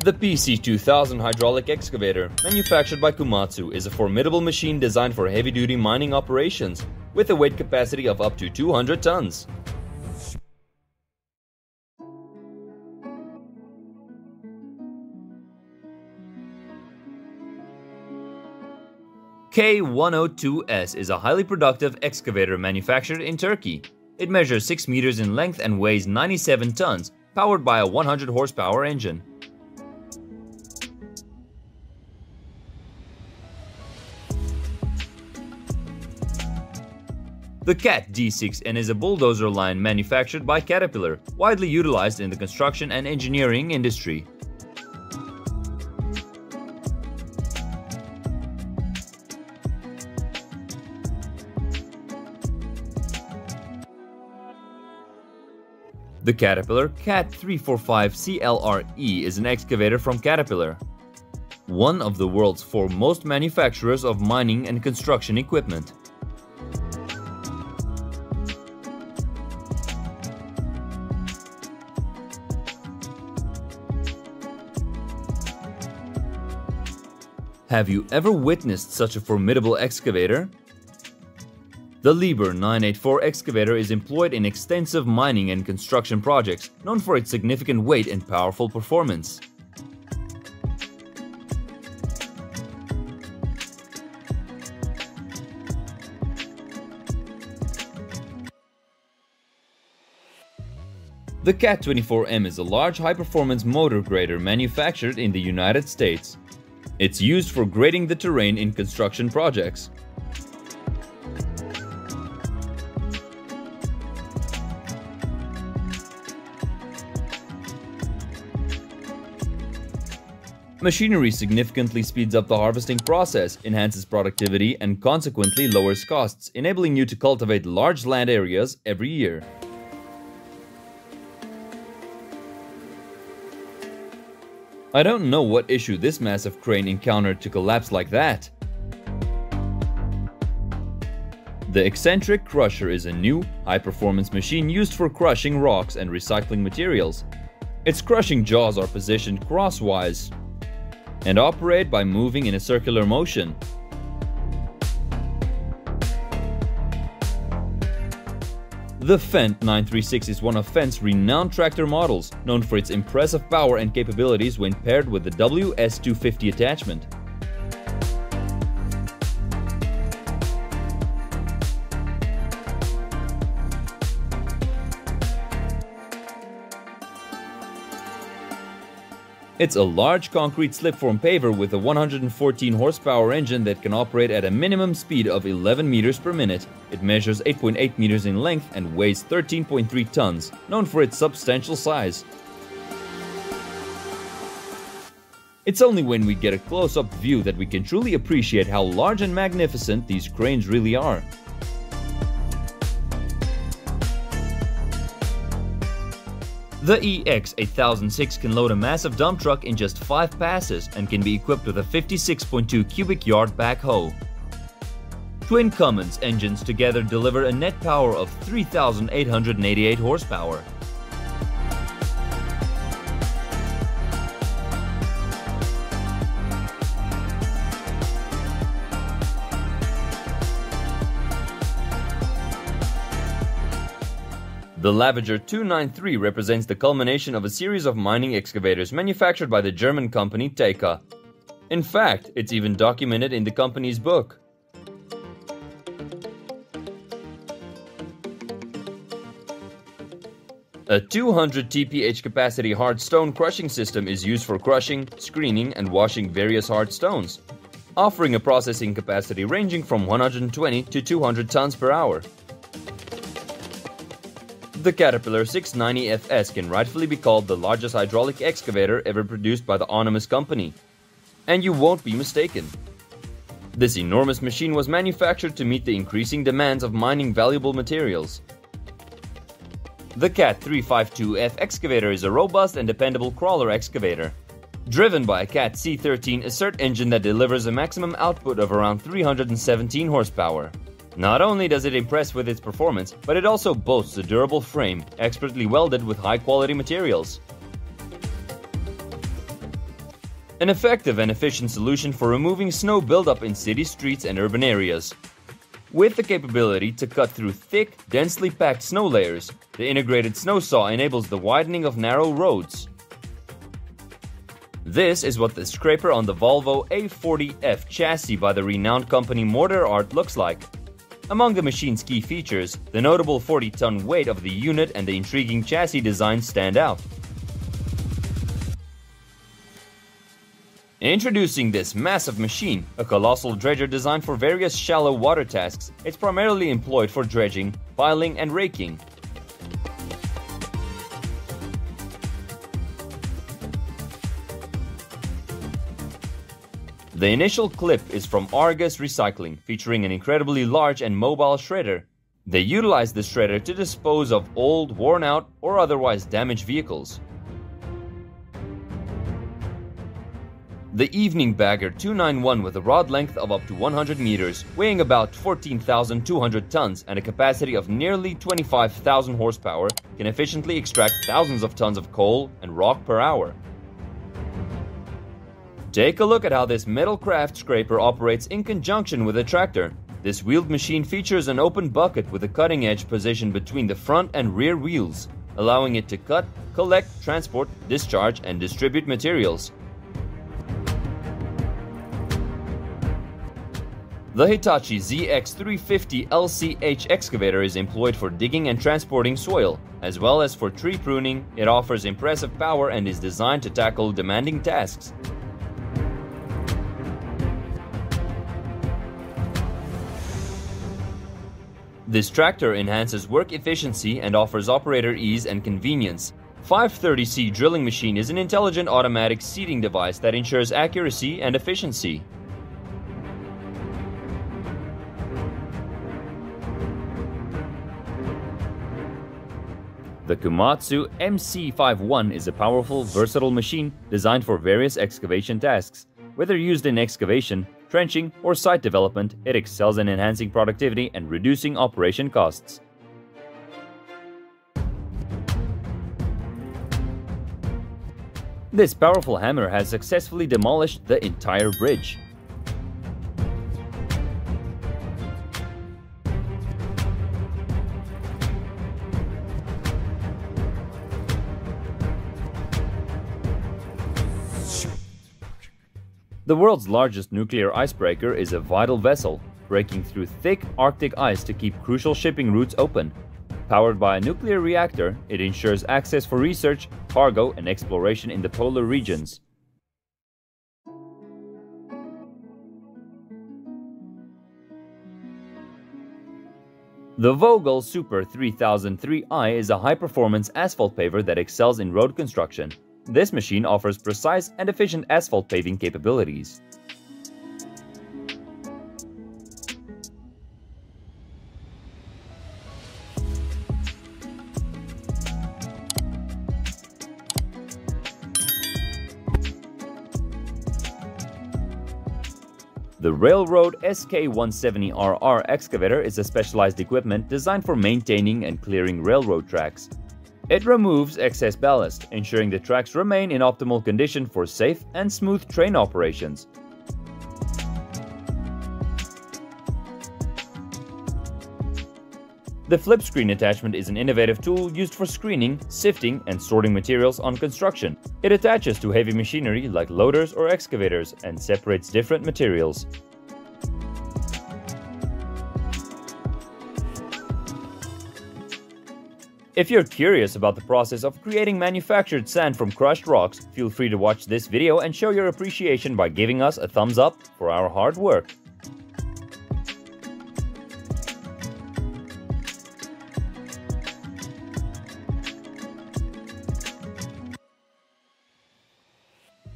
The P C two thousand hydraulic excavator, manufactured by Komatsu, is a formidable machine designed for heavy-duty mining operations, with a weight capacity of up to two hundred tons. K one oh two S is a highly productive excavator manufactured in Turkey. It measures six meters in length and weighs ninety-seven tons, powered by a one hundred horsepower engine. The Cat D six N is a bulldozer line manufactured by Caterpillar, widely utilized in the construction and engineering industry. The Caterpillar Cat three forty-five C L R E is an excavator from Caterpillar, one of the world's foremost manufacturers of mining and construction equipment. Have you ever witnessed such a formidable excavator? The Liebherr nine eighty-four excavator is employed in extensive mining and construction projects, known for its significant weight and powerful performance. The Cat twenty-four M is a large high-performance motor grader manufactured in the United States. It's used for grading the terrain in construction projects. Machinery significantly speeds up the harvesting process, enhances productivity, and consequently lowers costs, enabling you to cultivate large land areas every year. I don't know what issue this massive crane encountered to collapse like that. The Eccentric Crusher is a new, high-performance machine used for crushing rocks and recycling materials. Its crushing jaws are positioned crosswise and operate by moving in a circular motion. The Fendt nine thirty-six is one of Fendt's renowned tractor models, known for its impressive power and capabilities when paired with the B W S two fifty attachment. It's a large concrete slip-form paver with a one hundred fourteen horsepower engine that can operate at a minimum speed of eleven meters per minute. It measures eight point eight meters in length and weighs thirteen point three tons, known for its substantial size. It's only when we get a close-up view that we can truly appreciate how large and magnificent these cranes really are. The E X eight thousand six can load a massive dump truck in just five passes and can be equipped with a fifty-six point two cubic yard backhoe. Twin Cummins engines together deliver a net power of three thousand eight hundred eighty-eight horsepower. The Lavager two ninety-three represents the culmination of a series of mining excavators manufactured by the German company Teka. In fact, it's even documented in the company's book. A two hundred T P H capacity hard stone crushing system is used for crushing, screening, and washing various hard stones, offering a processing capacity ranging from one hundred twenty to two hundred tons per hour. The Caterpillar six ninety F S can rightfully be called the largest hydraulic excavator ever produced by the Onimus company. And you won't be mistaken. This enormous machine was manufactured to meet the increasing demands of mining valuable materials. The Cat three fifty-two F excavator is a robust and dependable crawler excavator. Driven by a Cat C thirteen Assert engine that delivers a maximum output of around three hundred seventeen horsepower. Not only does it impress with its performance, but it also boasts a durable frame, expertly welded with high-quality materials. An effective and efficient solution for removing snow buildup in city streets and urban areas. With the capability to cut through thick, densely packed snow layers, the integrated snow saw enables the widening of narrow roads. This is what the scraper on the Volvo A forty F chassis by the renowned company Mortarart looks like. Among the machine's key features, the notable forty-ton weight of the unit and the intriguing chassis design stand out. Introducing this massive machine, a colossal dredger designed for various shallow water tasks, it's primarily employed for dredging, piling and raking. The initial clip is from Argus Recycling, featuring an incredibly large and mobile shredder. They utilize the shredder to dispose of old, worn out or otherwise damaged vehicles. The Evening Bagger two ninety-one with a rod length of up to one hundred meters, weighing about fourteen thousand two hundred tons and a capacity of nearly twenty-five thousand horsepower, can efficiently extract thousands of tons of coal and rock per hour. Take a look at how this metal craft scraper operates in conjunction with a tractor. This wheeled machine features an open bucket with a cutting edge positioned between the front and rear wheels, allowing it to cut, collect, transport, discharge, and distribute materials. The Hitachi Z X three fifty L C H excavator is employed for digging and transporting soil, as well as for tree pruning. It offers impressive power and is designed to tackle demanding tasks. This tractor enhances work efficiency and offers operator ease and convenience. five thirty C drilling machine is an intelligent automatic seeding device that ensures accuracy and efficiency. The Komatsu M C fifty-one is a powerful, versatile machine designed for various excavation tasks. Whether used in excavation, trenching, or site development, it excels in enhancing productivity and reducing operation costs. This powerful hammer has successfully demolished the entire bridge. The world's largest nuclear icebreaker is a vital vessel, breaking through thick Arctic ice to keep crucial shipping routes open. Powered by a nuclear reactor, it ensures access for research, cargo, and exploration in the polar regions. The Vogel Super three thousand three i is a high-performance asphalt paver that excels in road construction. This machine offers precise and efficient asphalt paving capabilities. The Railroad S K one seventy R R excavator is a specialized equipment designed for maintaining and clearing railroad tracks. It removes excess ballast, ensuring the tracks remain in optimal condition for safe and smooth train operations. The flip screen attachment is an innovative tool used for screening, sifting, and sorting materials on construction. It attaches to heavy machinery like loaders or excavators and separates different materials. If you're curious about the process of creating manufactured sand from crushed rocks, feel free to watch this video and show your appreciation by giving us a thumbs up for our hard work.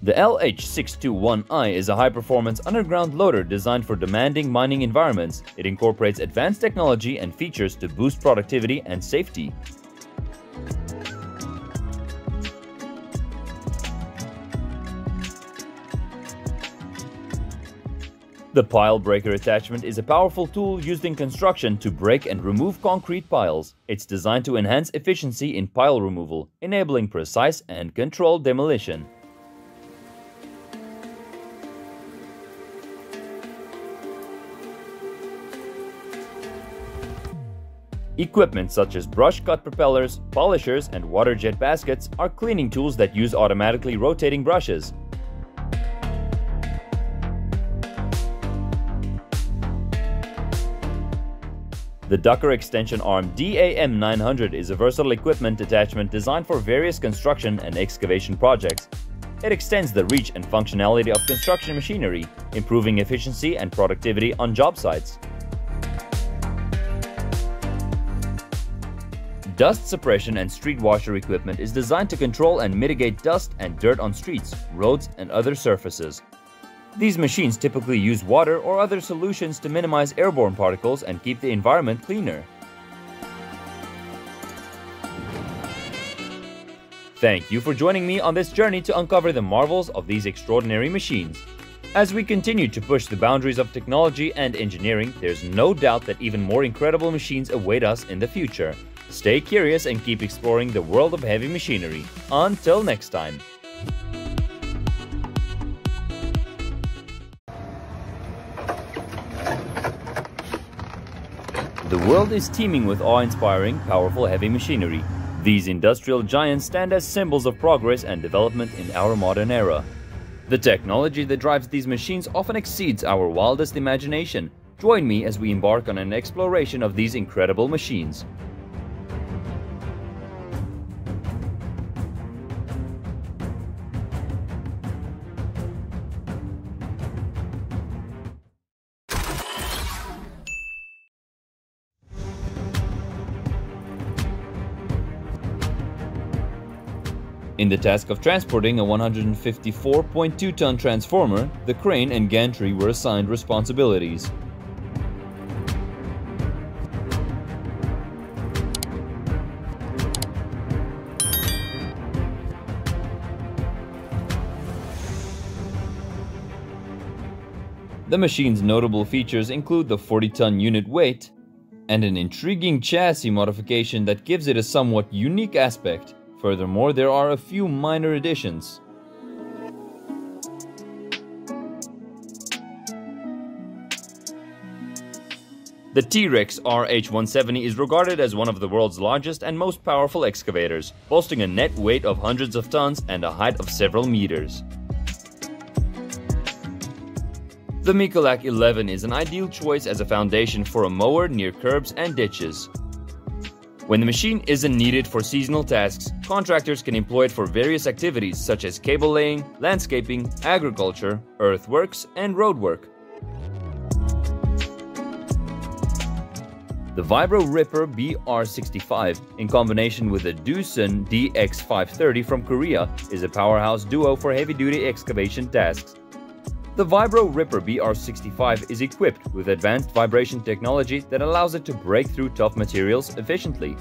The L H six twenty-one i is a high-performance underground loader designed for demanding mining environments. It incorporates advanced technology and features to boost productivity and safety. The pile breaker attachment is a powerful tool used in construction to break and remove concrete piles. It's designed to enhance efficiency in pile removal, enabling precise and controlled demolition. Equipment such as brush cut propellers, polishers, and water jet baskets are cleaning tools that use automatically rotating brushes. The Ducker Extension Arm D A M nine hundred is a versatile equipment attachment designed for various construction and excavation projects. It extends the reach and functionality of construction machinery, improving efficiency and productivity on job sites. Dust suppression and street washer equipment is designed to control and mitigate dust and dirt on streets, roads, and other surfaces. These machines typically use water or other solutions to minimize airborne particles and keep the environment cleaner. Thank you for joining me on this journey to uncover the marvels of these extraordinary machines. As we continue to push the boundaries of technology and engineering, there's no doubt that even more incredible machines await us in the future. Stay curious and keep exploring the world of heavy machinery. Until next time. The world is teeming with awe-inspiring, powerful heavy machinery. These industrial giants stand as symbols of progress and development in our modern era. The technology that drives these machines often exceeds our wildest imagination. Join me as we embark on an exploration of these incredible machines. In the task of transporting a one hundred fifty-four point two ton transformer, the crane and gantry were assigned responsibilities. The machine's notable features include the forty ton unit weight and an intriguing chassis modification that gives it a somewhat unique aspect. Furthermore, there are a few minor additions. The T-Rex R H one seventy is regarded as one of the world's largest and most powerful excavators, boasting a net weight of hundreds of tons and a height of several meters. The Mecalac eleven is an ideal choice as a foundation for a mower near curbs and ditches. When the machine isn't needed for seasonal tasks, contractors can employ it for various activities such as cable laying, landscaping, agriculture, earthworks, and roadwork. The Vibro Ripper B R sixty-five, in combination with the Doosan D X five thirty from Korea, is a powerhouse duo for heavy-duty excavation tasks. The Vibro Ripper B R sixty-five is equipped with advanced vibration technology that allows it to break through tough materials efficiently.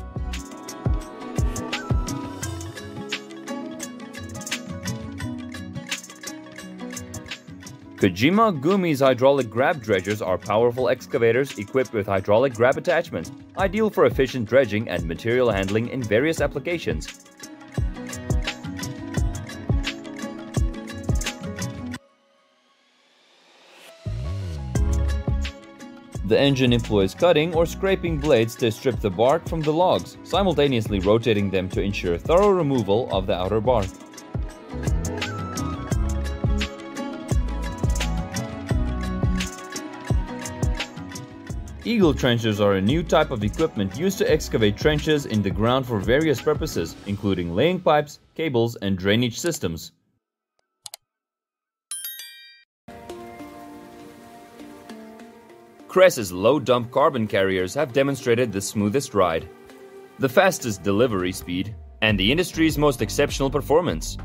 Kojima Gumi's hydraulic grab dredgers are powerful excavators equipped with hydraulic grab attachments, ideal for efficient dredging and material handling in various applications. The engine employs cutting or scraping blades to strip the bark from the logs, simultaneously rotating them to ensure thorough removal of the outer bark. Eagle trenchers are a new type of equipment used to excavate trenches in the ground for various purposes, including laying pipes, cables, and drainage systems. Kress's low-dump carbon carriers have demonstrated the smoothest ride, the fastest delivery speed, and the industry's most exceptional performance.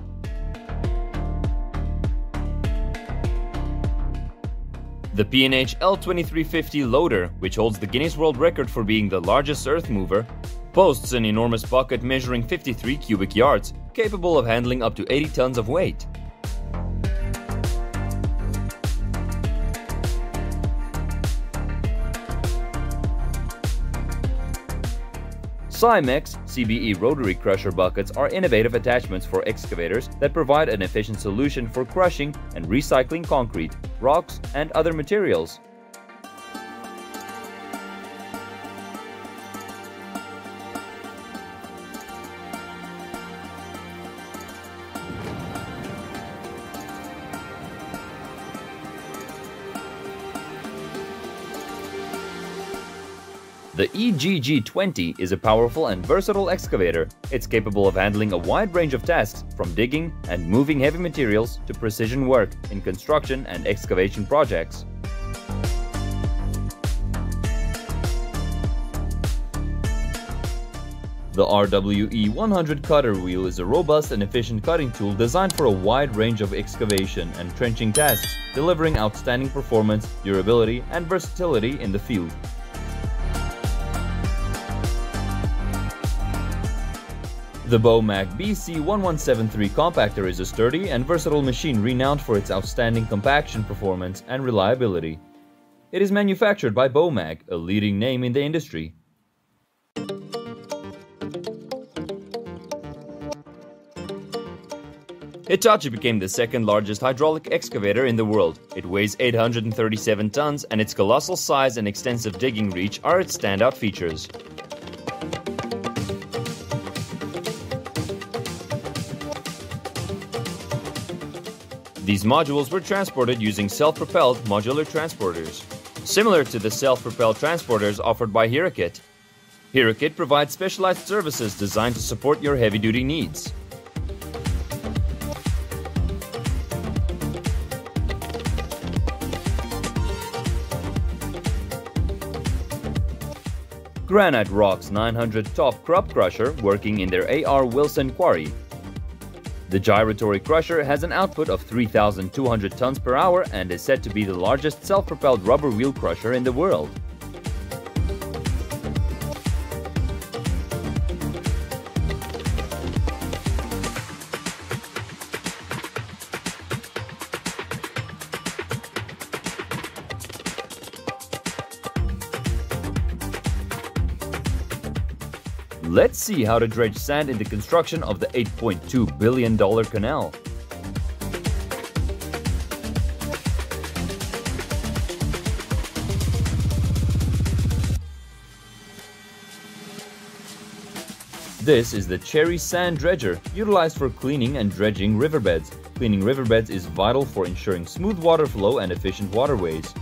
The P and H L twenty-three fifty loader, which holds the Guinness World Record for being the largest earth mover, boasts an enormous bucket measuring fifty-three cubic yards, capable of handling up to eighty tons of weight. SIMEX C B E rotary crusher buckets are innovative attachments for excavators that provide an efficient solution for crushing and recycling concrete, rocks, and other materials. The E G G twenty is a powerful and versatile excavator. It's capable of handling a wide range of tasks, from digging and moving heavy materials to precision work in construction and excavation projects. The R W E one hundred cutter wheel is a robust and efficient cutting tool designed for a wide range of excavation and trenching tasks, delivering outstanding performance, durability, and versatility in the field. The BOMAG B C one one seven three compactor is a sturdy and versatile machine renowned for its outstanding compaction performance and reliability. It is manufactured by BOMAG, a leading name in the industry. Hitachi became the second largest hydraulic excavator in the world. It weighs eight hundred thirty-seven tons, and its colossal size and extensive digging reach are its standout features. These modules were transported using self-propelled modular transporters, similar to the self-propelled transporters offered by Hirakit. Hirakit provides specialized services designed to support your heavy-duty needs. Granite Rock's nine hundred Top Crop Crusher working in their A R Wilson quarry. The gyratory crusher has an output of three thousand two hundred tons per hour and is said to be the largest self-propelled rubber wheel crusher in the world. Let's see how to dredge sand in the construction of the eight point two billion dollar canal. This is the Cherry Sand Dredger, utilized for cleaning and dredging riverbeds. Cleaning riverbeds is vital for ensuring smooth water flow and efficient waterways.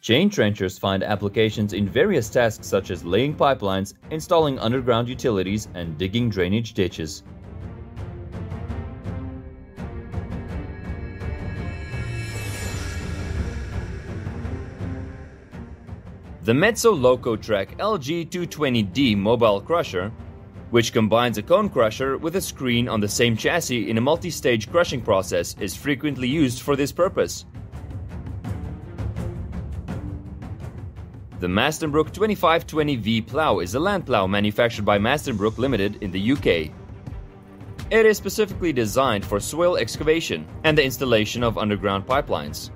Chain trenchers find applications in various tasks such as laying pipelines, installing underground utilities, and digging drainage ditches. The Metso Locotrack L G two twenty D mobile crusher, which combines a cone crusher with a screen on the same chassis in a multi-stage crushing process, is frequently used for this purpose. The Mastenbroek twenty-five twenty V Plough is a land plough manufactured by Mastenbroek Limited in the U K. It is specifically designed for soil excavation and the installation of underground pipelines.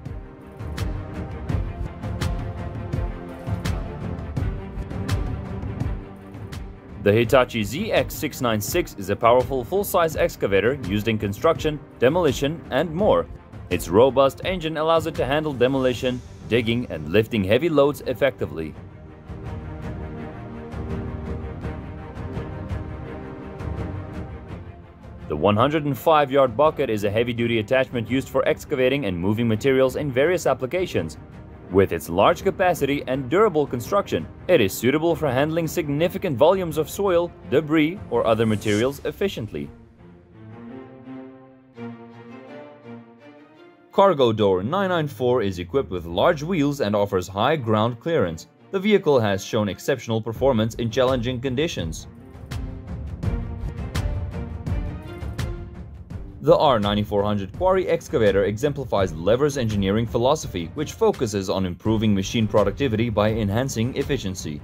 The Hitachi Z X six ninety-six is a powerful full-size excavator used in construction, demolition, and more. Its robust engine allows it to handle demolition, digging, and lifting heavy loads effectively. The one hundred five yard bucket is a heavy-duty attachment used for excavating and moving materials in various applications. With its large capacity and durable construction, it is suitable for handling significant volumes of soil, debris, or other materials efficiently. Cargo Door nine ninety-four is equipped with large wheels and offers high ground clearance. The vehicle has shown exceptional performance in challenging conditions. The R ninety-four hundred Quarry Excavator exemplifies Lever's engineering philosophy, which focuses on improving machine productivity by enhancing efficiency.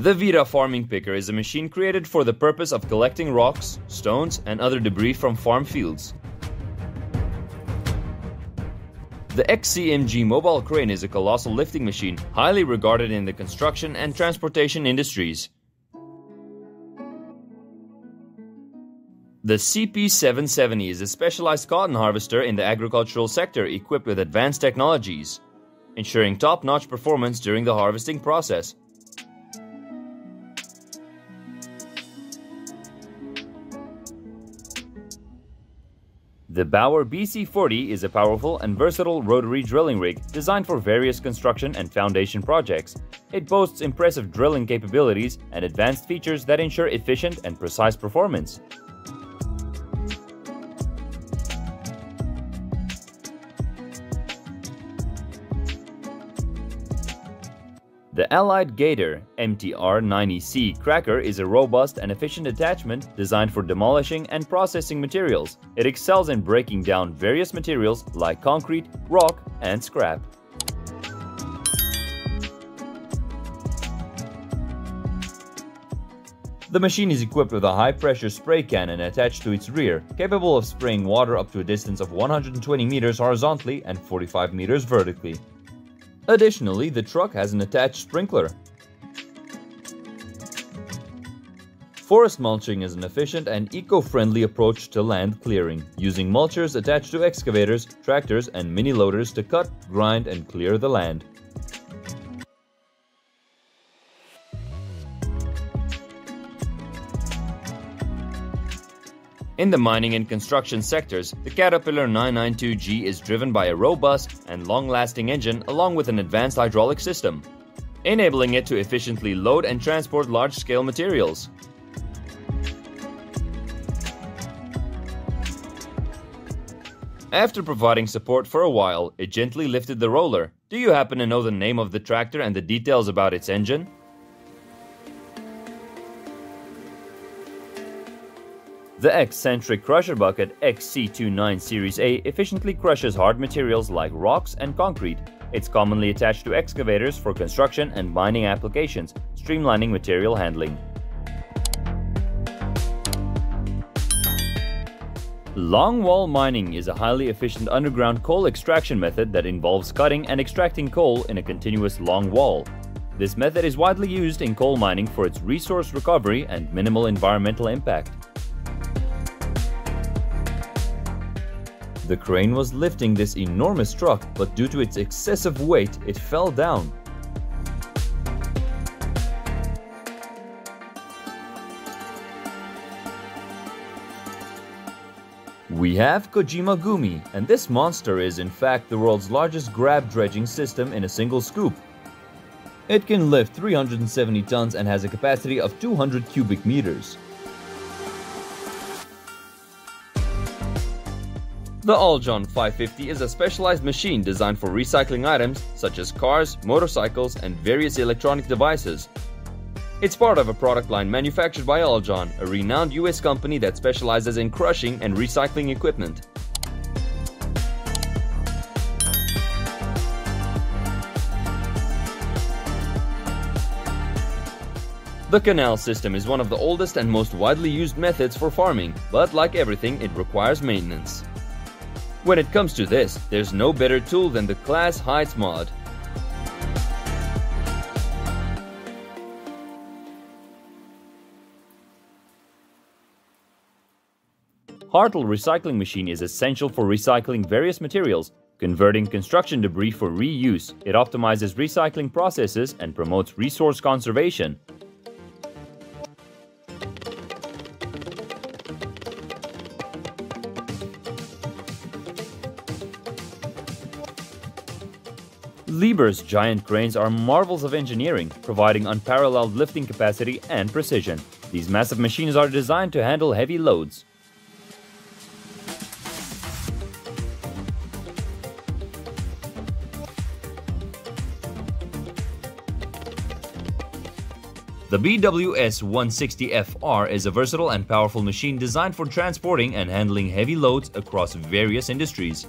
The Vira Farming Picker is a machine created for the purpose of collecting rocks, stones, and other debris from farm fields. The X C M G mobile crane is a colossal lifting machine, highly regarded in the construction and transportation industries. The C P seven seventy is a specialized cotton harvester in the agricultural sector equipped with advanced technologies, ensuring top-notch performance during the harvesting process. The Bauer B C forty is a powerful and versatile rotary drilling rig designed for various construction and foundation projects. It boasts impressive drilling capabilities and advanced features that ensure efficient and precise performance. The Allied Gator M T R ninety C cracker is a robust and efficient attachment designed for demolishing and processing materials. It excels in breaking down various materials like concrete, rock, and scrap. The machine is equipped with a high-pressure spray cannon attached to its rear, capable of spraying water up to a distance of one hundred twenty meters horizontally and forty-five meters vertically. Additionally, the truck has an attached sprinkler. Forest mulching is an efficient and eco-friendly approach to land clearing, using mulchers attached to excavators, tractors, and mini-loaders to cut, grind, and clear the land. In the mining and construction sectors, the Caterpillar nine ninety-two G is driven by a robust and long-lasting engine along with an advanced hydraulic system, enabling it to efficiently load and transport large-scale materials. After providing support for a while, it gently lifted the roller. Do you happen to know the name of the tractor and the details about its engine? The Eccentric Crusher Bucket X C twenty-nine Series A efficiently crushes hard materials like rocks and concrete. It's commonly attached to excavators for construction and mining applications, streamlining material handling. Longwall mining is a highly efficient underground coal extraction method that involves cutting and extracting coal in a continuous long wall. This method is widely used in coal mining for its resource recovery and minimal environmental impact. The crane was lifting this enormous truck, but due to its excessive weight, it fell down. We have Kojima Gumi, and this monster is in fact the world's largest grab dredging system in a single scoop. It can lift three hundred seventy tons and has a capacity of two hundred cubic meters. The Aljon five fifty is a specialized machine designed for recycling items such as cars, motorcycles, and various electronic devices. It's part of a product line manufactured by Aljon, a renowned U S company that specializes in crushing and recycling equipment. The canal system is one of the oldest and most widely used methods for farming, but like everything, it requires maintenance. When it comes to this, there's no better tool than the Class Heights mod. Hartl recycling machine is essential for recycling various materials, converting construction debris for reuse. It optimizes recycling processes and promotes resource conservation. Liebherr's giant cranes are marvels of engineering, providing unparalleled lifting capacity and precision. These massive machines are designed to handle heavy loads. The B W S one sixty F R is a versatile and powerful machine designed for transporting and handling heavy loads across various industries.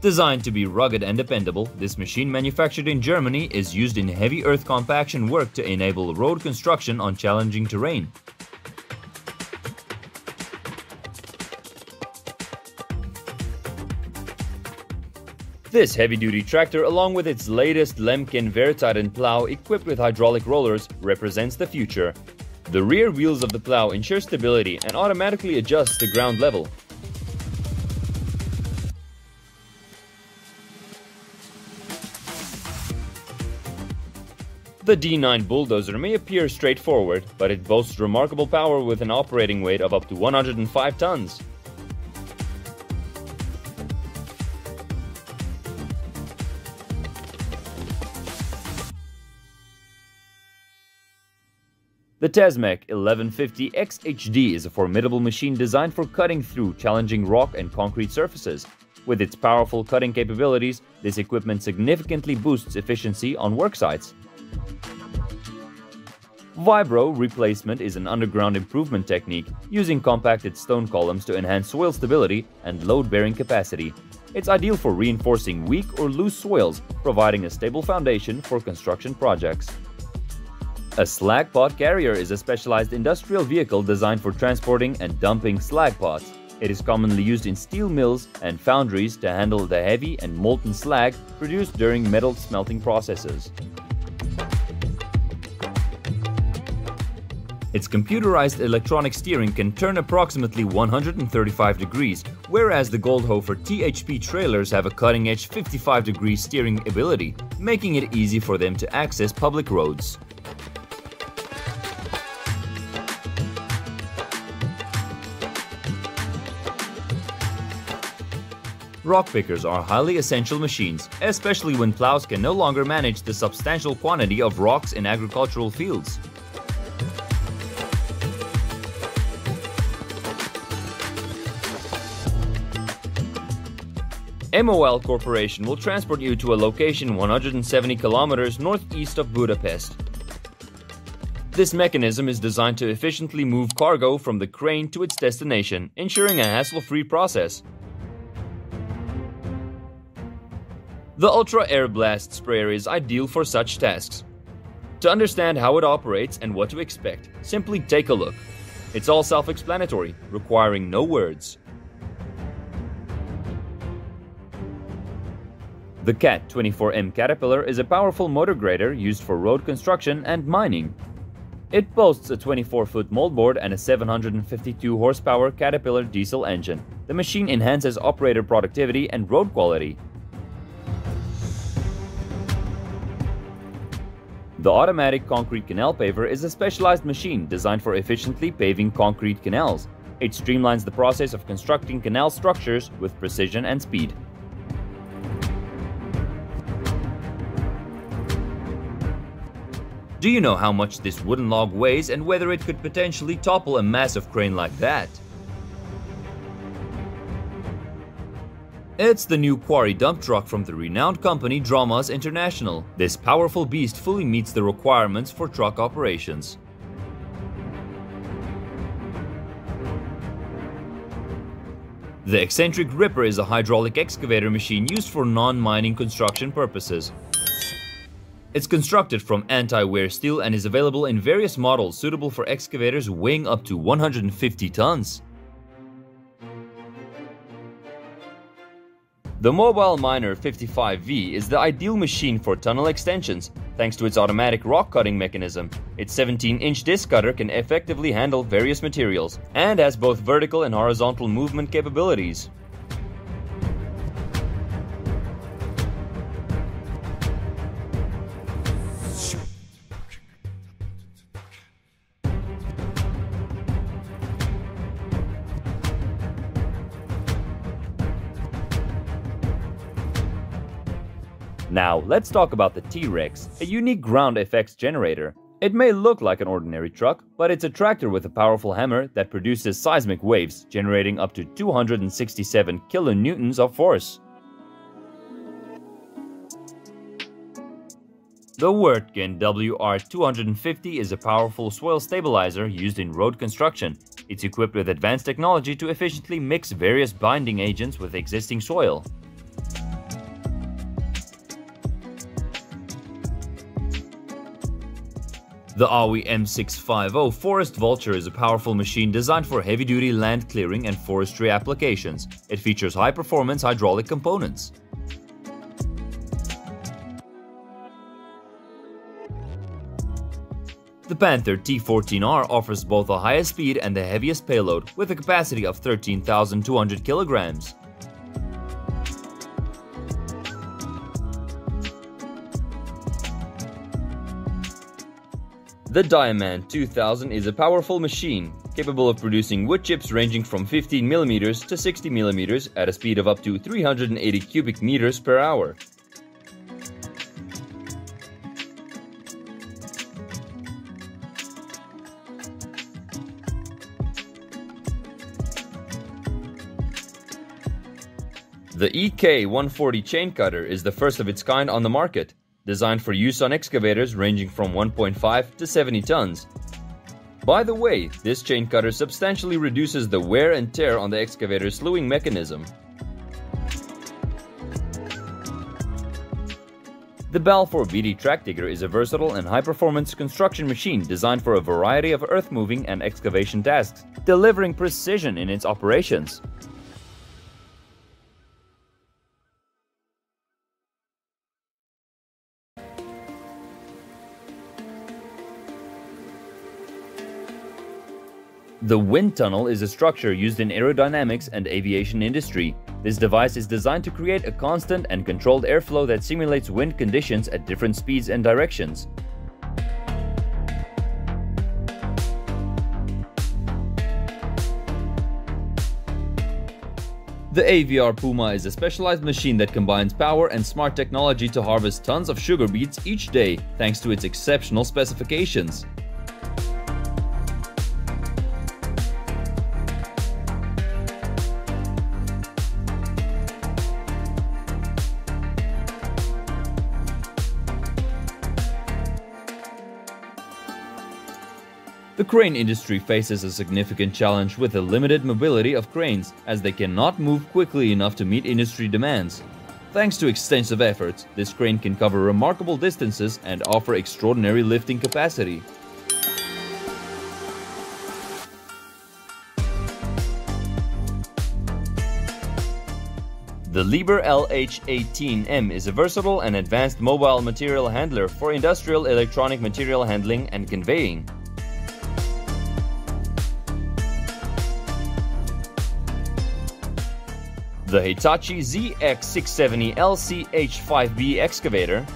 Designed to be rugged and dependable, this machine manufactured in Germany is used in heavy earth compaction work to enable road construction on challenging terrain. This heavy-duty tractor, along with its latest Lemken Veritiden plough equipped with hydraulic rollers, represents the future. The rear wheels of the plough ensure stability and automatically adjusts to ground level. The D nine bulldozer may appear straightforward, but it boasts remarkable power with an operating weight of up to one hundred five tons. The T S M E C eleven fifty X H D is a formidable machine designed for cutting through challenging rock and concrete surfaces. With its powerful cutting capabilities, this equipment significantly boosts efficiency on work sites. Vibro replacement is an underground improvement technique using compacted stone columns to enhance soil stability and load-bearing capacity. It's ideal for reinforcing weak or loose soils, providing a stable foundation for construction projects. A slag pod carrier is a specialized industrial vehicle designed for transporting and dumping slag pods. It is commonly used in steel mills and foundries to handle the heavy and molten slag produced during metal smelting processes. Its computerized electronic steering can turn approximately one hundred thirty-five degrees, whereas the Goldhofer T H P trailers have a cutting-edge fifty-five degree steering ability, making it easy for them to access public roads. Rock pickers are highly essential machines, especially when plows can no longer manage the substantial quantity of rocks in agricultural fields. M O L Corporation will transport you to a location one hundred seventy kilometers northeast of Budapest. This mechanism is designed to efficiently move cargo from the crane to its destination, ensuring a hassle-free process. The Ultra Air Blast sprayer is ideal for such tasks. To understand how it operates and what to expect, simply take a look. It's all self-explanatory, requiring no words. The C A T twenty-four M Caterpillar is a powerful motor grader used for road construction and mining. It boasts a twenty-four foot moldboard and a seven hundred fifty-two horsepower Caterpillar diesel engine. The machine enhances operator productivity and road quality. The automatic concrete canal paver is a specialized machine designed for efficiently paving concrete canals. It streamlines the process of constructing canal structures with precision and speed. Do you know how much this wooden log weighs and whether it could potentially topple a massive crane like that? It's the new quarry dump truck from the renowned company Dramas International. This powerful beast fully meets the requirements for truck operations. The Eccentric Ripper is a hydraulic excavator machine used for non-mining construction purposes. It's constructed from anti-wear steel and is available in various models suitable for excavators weighing up to one hundred fifty tons. The Mobile Miner fifty-five V is the ideal machine for tunnel extensions, thanks to its automatic rock cutting mechanism. Its seventeen inch disc cutter can effectively handle various materials and has both vertical and horizontal movement capabilities. Now, let's talk about the T-Rex, a unique ground effects generator. It may look like an ordinary truck, but it's a tractor with a powerful hammer that produces seismic waves, generating up to two hundred sixty-seven kilonewtons of force. The Wirtgen W R two fifty is a powerful soil stabilizer used in road construction. It's equipped with advanced technology to efficiently mix various binding agents with existing soil. The A W I M six fifty Forest Vulture is a powerful machine designed for heavy-duty land clearing and forestry applications. It features high-performance hydraulic components. The Panther T fourteen R offers both the highest speed and the heaviest payload, with a capacity of thirteen thousand two hundred kilograms. The Diamant two thousand is a powerful machine, capable of producing wood chips ranging from fifteen millimeters to sixty millimeters at a speed of up to three hundred eighty cubic meters per hour. The E K one forty chain cutter is the first of its kind on the market, designed for use on excavators ranging from one point five to seventy tons. By the way, this chain cutter substantially reduces the wear and tear on the excavator's slewing mechanism. The Balfour B D Track Digger is a versatile and high-performance construction machine designed for a variety of earth-moving and excavation tasks, delivering precision in its operations. The wind tunnel is a structure used in aerodynamics and aviation industry. This device is designed to create a constant and controlled airflow that simulates wind conditions at different speeds and directions. The A V R Puma is a specialized machine that combines power and smart technology to harvest tons of sugar beets each day, thanks to its exceptional specifications. The crane industry faces a significant challenge with the limited mobility of cranes, as they cannot move quickly enough to meet industry demands. Thanks to extensive efforts, this crane can cover remarkable distances and offer extraordinary lifting capacity. The Liebherr L H eighteen M is a versatile and advanced mobile material handler for industrial electronic material handling and conveying. The Hitachi Z X six seventy L C H five B excavator,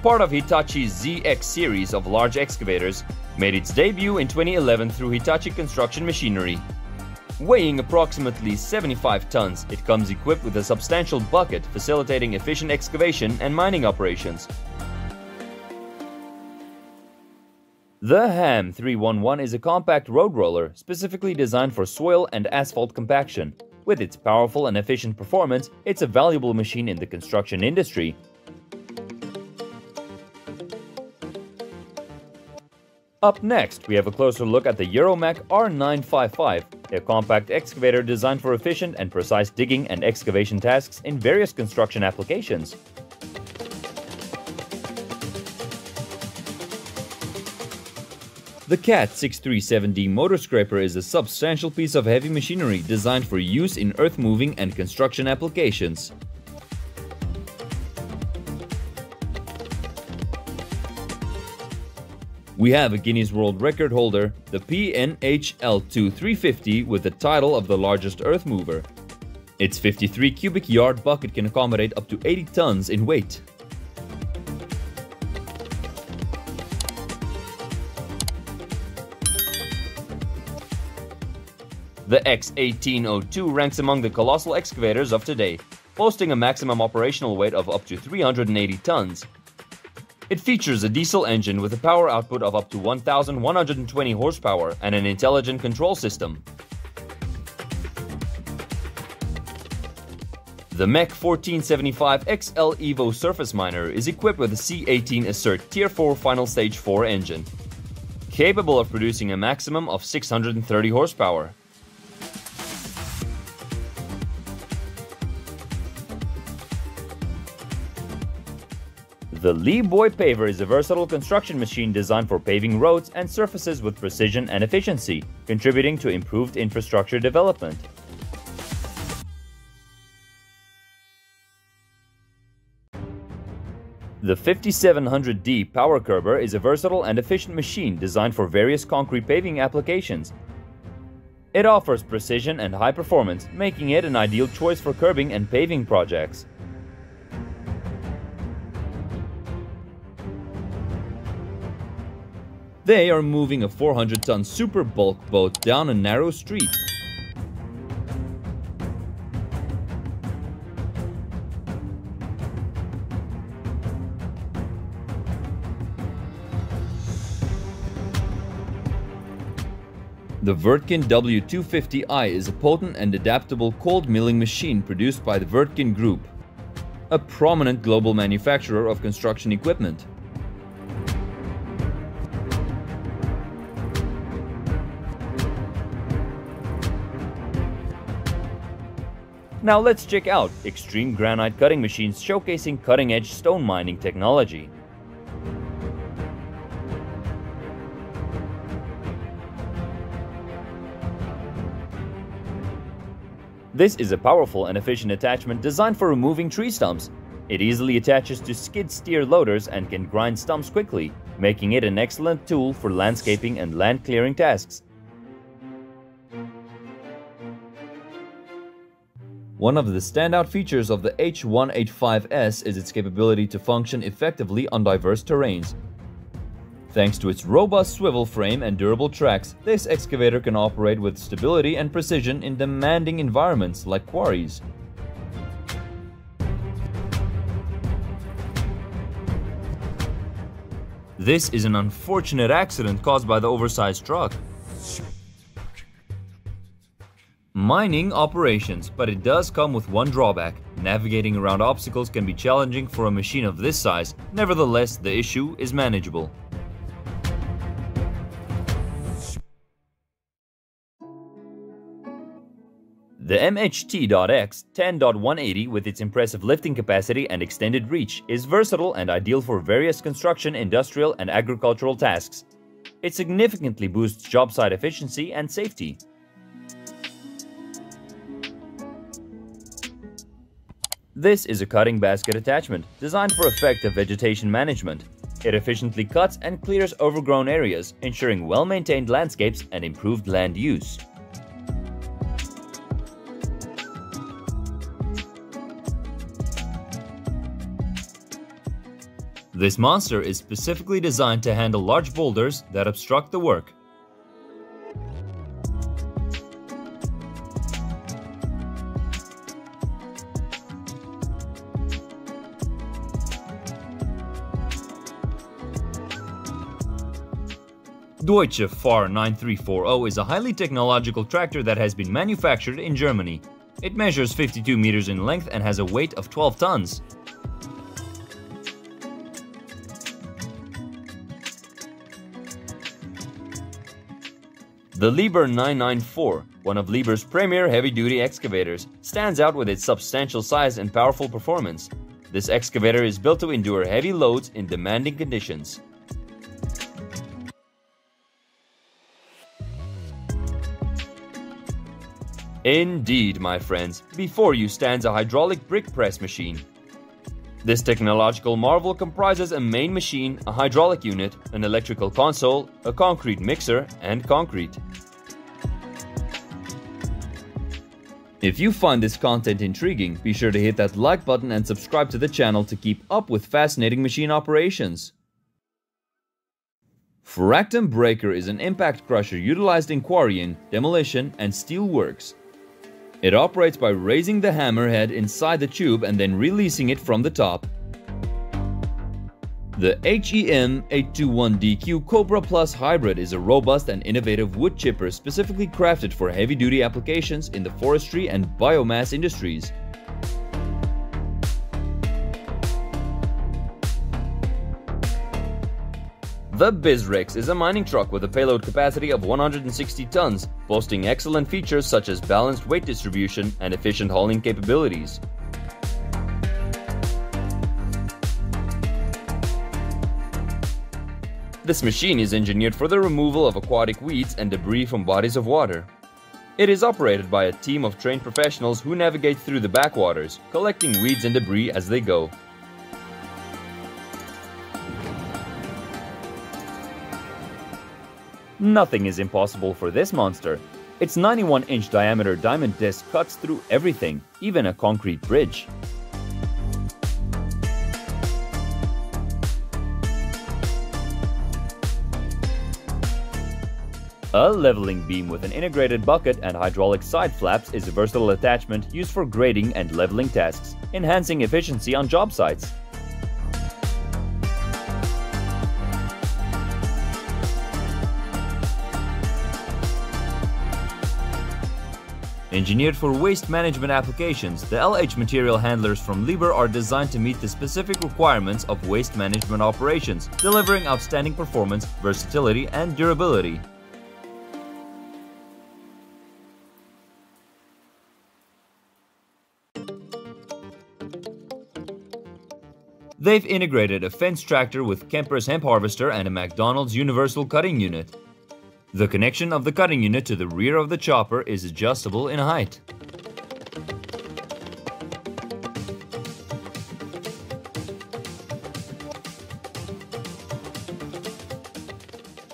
part of Hitachi's Z X series of large excavators, made its debut in twenty eleven through Hitachi Construction Machinery. Weighing approximately seventy-five tons, it comes equipped with a substantial bucket facilitating efficient excavation and mining operations. The H A M three eleven is a compact road roller specifically designed for soil and asphalt compaction. With its powerful and efficient performance, it's a valuable machine in the construction industry. Up next, we have a closer look at the Euromach R nine fifty-five, a compact excavator designed for efficient and precise digging and excavation tasks in various construction applications. The C A T six three seven D motor scraper is a substantial piece of heavy machinery designed for use in earth-moving and construction applications. We have a Guinness World Record holder, the P and H L twenty-three fifty, with the title of the largest earth mover. Its fifty-three cubic yard bucket can accommodate up to eighty tons in weight. The X eighteen oh two ranks among the colossal excavators of today, boasting a maximum operational weight of up to three hundred eighty tons. It features a diesel engine with a power output of up to one thousand one hundred twenty horsepower and an intelligent control system. The Mech fourteen seventy-five X L Evo surface miner is equipped with a C eighteen Assert Tier four Final Stage four engine, capable of producing a maximum of six hundred thirty horsepower. The Liebherr Paver is a versatile construction machine designed for paving roads and surfaces with precision and efficiency, contributing to improved infrastructure development. The fifty-seven hundred D Power Curber is a versatile and efficient machine designed for various concrete paving applications. It offers precision and high performance, making it an ideal choice for curbing and paving projects. They are moving a four hundred ton super bulk boat down a narrow street. The Vertkin W two fifty i is a potent and adaptable cold milling machine produced by the Vertkin Group, a prominent global manufacturer of construction equipment. Now let's check out extreme granite cutting machines showcasing cutting-edge stone mining technology. This is a powerful and efficient attachment designed for removing tree stumps. It easily attaches to skid steer loaders and can grind stumps quickly, making it an excellent tool for landscaping and land clearing tasks. One of the standout features of the H one eighty-five S is its capability to function effectively on diverse terrains. Thanks to its robust swivel frame and durable tracks, this excavator can operate with stability and precision in demanding environments like quarries. This is an unfortunate accident caused by the oversized truck. Mining operations, but it does come with one drawback. Navigating around obstacles can be challenging for a machine of this size. Nevertheless, the issue is manageable. The M H T X ten one eighty with its impressive lifting capacity and extended reach is versatile and ideal for various construction, industrial and agricultural tasks. It significantly boosts job site efficiency and safety. This is a cutting basket attachment designed for effective vegetation management. It efficiently cuts and clears overgrown areas, ensuring well-maintained landscapes and improved land use. This monster is specifically designed to handle large boulders that obstruct the work. Deutsche Fahr nine three four zero is a highly technological tractor that has been manufactured in Germany. It measures fifty-two meters in length and has a weight of twelve tons. The Liebherr nine ninety-four, one of Liebherr's premier heavy-duty excavators, stands out with its substantial size and powerful performance. This excavator is built to endure heavy loads in demanding conditions. Indeed, my friends, before you stands a hydraulic brick press machine. This technological marvel comprises a main machine, a hydraulic unit, an electrical console, a concrete mixer, and concrete. If you find this content intriguing, be sure to hit that like button and subscribe to the channel to keep up with fascinating machine operations. Fractum breaker is an impact crusher utilized in quarrying, demolition, and steel works. It operates by raising the hammerhead inside the tube and then releasing it from the top. The H E M eight twenty-one D Q Cobra Plus Hybrid is a robust and innovative wood chipper specifically crafted for heavy-duty applications in the forestry and biomass industries. The BizRex is a mining truck with a payload capacity of one hundred sixty tons, boasting excellent features such as balanced weight distribution and efficient hauling capabilities. This machine is engineered for the removal of aquatic weeds and debris from bodies of water. It is operated by a team of trained professionals who navigate through the backwaters, collecting weeds and debris as they go. Nothing is impossible for this monster. Its ninety-one inch diameter diamond disc cuts through everything, even a concrete bridge. A leveling beam with an integrated bucket and hydraulic side flaps is a versatile attachment used for grading and leveling tasks, enhancing efficiency on job sites. Engineered for waste management applications, the L H material handlers from Liebherr are designed to meet the specific requirements of waste management operations, delivering outstanding performance, versatility, and durability. They've integrated a fence tractor with Kemper's hemp harvester and a McDonald's universal cutting unit. The connection of the cutting unit to the rear of the chopper is adjustable in height.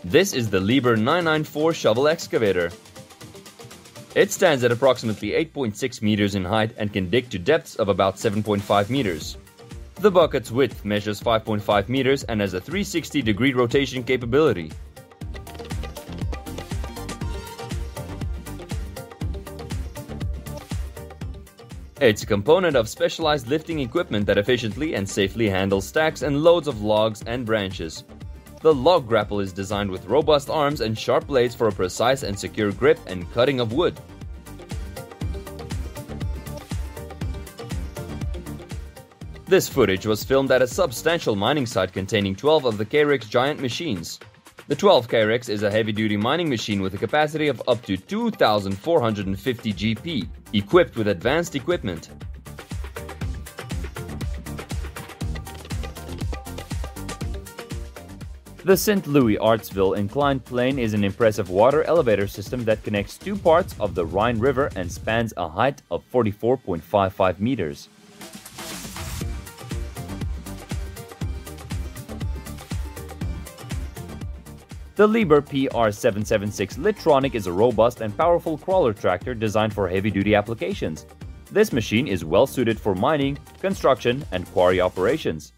This is the Liebherr nine ninety-four shovel excavator. It stands at approximately eight point six meters in height and can dig to depths of about seven point five meters. The bucket's width measures five point five meters and has a three hundred sixty degree rotation capability. It's a component of specialized lifting equipment that efficiently and safely handles stacks and loads of logs and branches. The log grapple is designed with robust arms and sharp blades for a precise and secure grip and cutting of wood. This footage was filmed at a substantial mining site containing twelve of the K R E X giant machines. The twelve K R E X is a heavy-duty mining machine with a capacity of up to two thousand four hundred fifty G P, equipped with advanced equipment. The Saint Louis Artsville Inclined Plane is an impressive water elevator system that connects two parts of the Rhine River and spans a height of forty-four point five five meters. The Liebherr P R seven seventy-six Litronic is a robust and powerful crawler tractor designed for heavy-duty applications. This machine is well-suited for mining, construction, and quarry operations.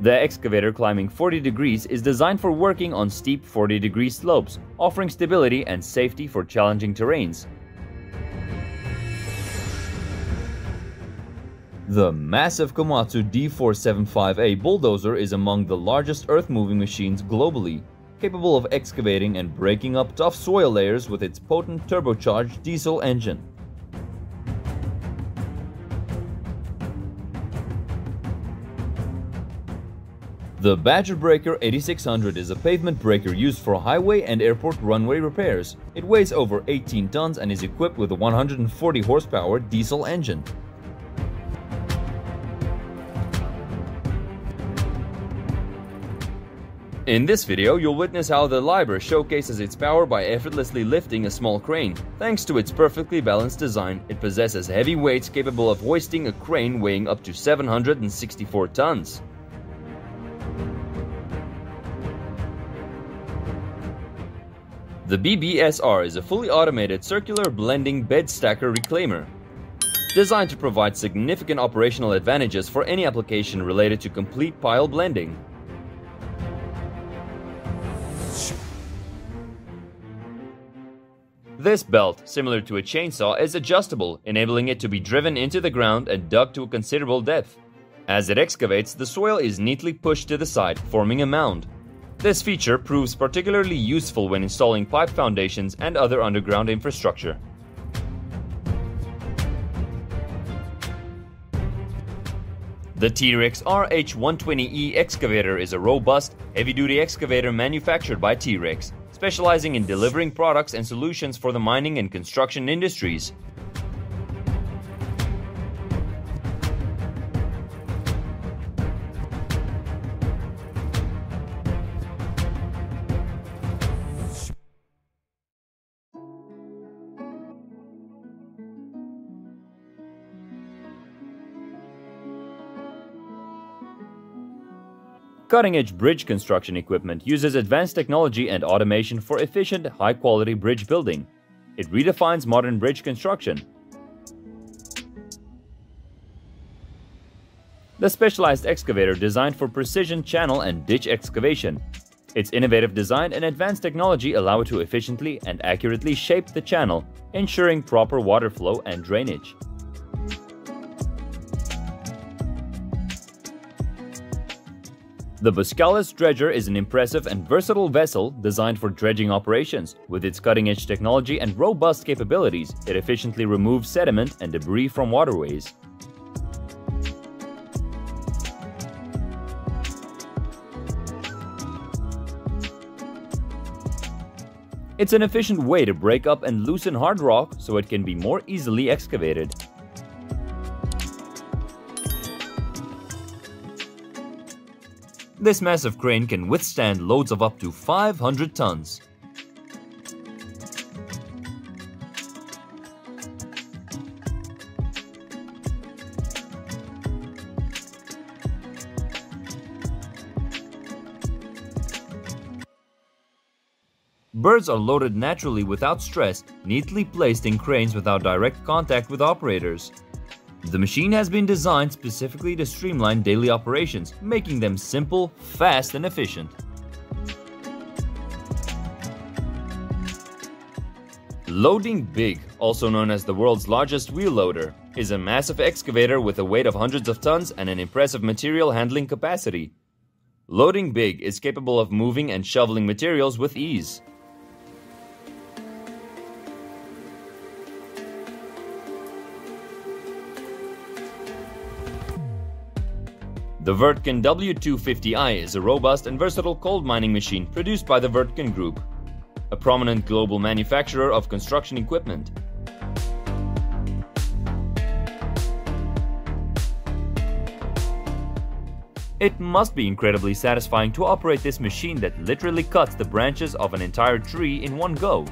The excavator climbing forty degrees is designed for working on steep forty degree slopes, offering stability and safety for challenging terrains. The massive Komatsu D four seventy-five A bulldozer is among the largest earth-moving machines globally, capable of excavating and breaking up tough soil layers with its potent turbocharged diesel engine. The Badger Breaker eighty-six hundred is a pavement breaker used for highway and airport runway repairs. It weighs over eighteen tons and is equipped with a one hundred forty horsepower diesel engine. In this video, you'll witness how the Liebherr showcases its power by effortlessly lifting a small crane. Thanks to its perfectly balanced design, it possesses heavy weights capable of hoisting a crane weighing up to seven hundred sixty-four tons. The B B S R is a fully automated circular blending bed stacker reclaimer, designed to provide significant operational advantages for any application related to complete pile blending. This belt, similar to a chainsaw, is adjustable, enabling it to be driven into the ground and dug to a considerable depth. As it excavates, the soil is neatly pushed to the side, forming a mound. This feature proves particularly useful when installing pipe foundations and other underground infrastructure. The T-Rex R H one twenty E excavator is a robust, heavy-duty excavator manufactured by T-Rex, specializing in delivering products and solutions for the mining and construction industries. Cutting-edge bridge construction equipment uses advanced technology and automation for efficient, high-quality bridge building. It redefines modern bridge construction. The specialized excavator designed for precision channel and ditch excavation. Its innovative design and advanced technology allow it to efficiently and accurately shape the channel, ensuring proper water flow and drainage. The Boskalis dredger is an impressive and versatile vessel designed for dredging operations. With its cutting-edge technology and robust capabilities, it efficiently removes sediment and debris from waterways. It's an efficient way to break up and loosen hard rock so it can be more easily excavated. This massive crane can withstand loads of up to five hundred tons. Birds are loaded naturally without stress, neatly placed in cranes without direct contact with operators. The machine has been designed specifically to streamline daily operations, making them simple, fast, and efficient. Loading Big, also known as the world's largest wheel loader, is a massive excavator with a weight of hundreds of tons and an impressive material handling capacity. Loading Big is capable of moving and shoveling materials with ease. The Vertkin W two fifty i is a robust and versatile coal mining machine produced by the Vertkin Group, a prominent global manufacturer of construction equipment. It must be incredibly satisfying to operate this machine that literally cuts the branches of an entire tree in one go.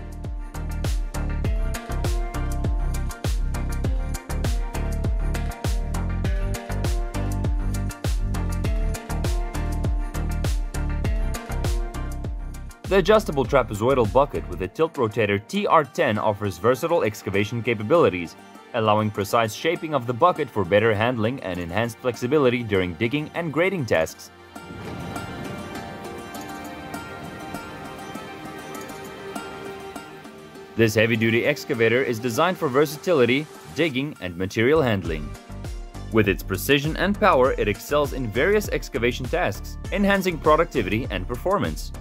The adjustable trapezoidal bucket with a tilt rotator T R ten offers versatile excavation capabilities, allowing precise shaping of the bucket for better handling and enhanced flexibility during digging and grading tasks. This heavy-duty excavator is designed for versatility, digging, and material handling. With its precision and power, it excels in various excavation tasks, enhancing productivity and performance.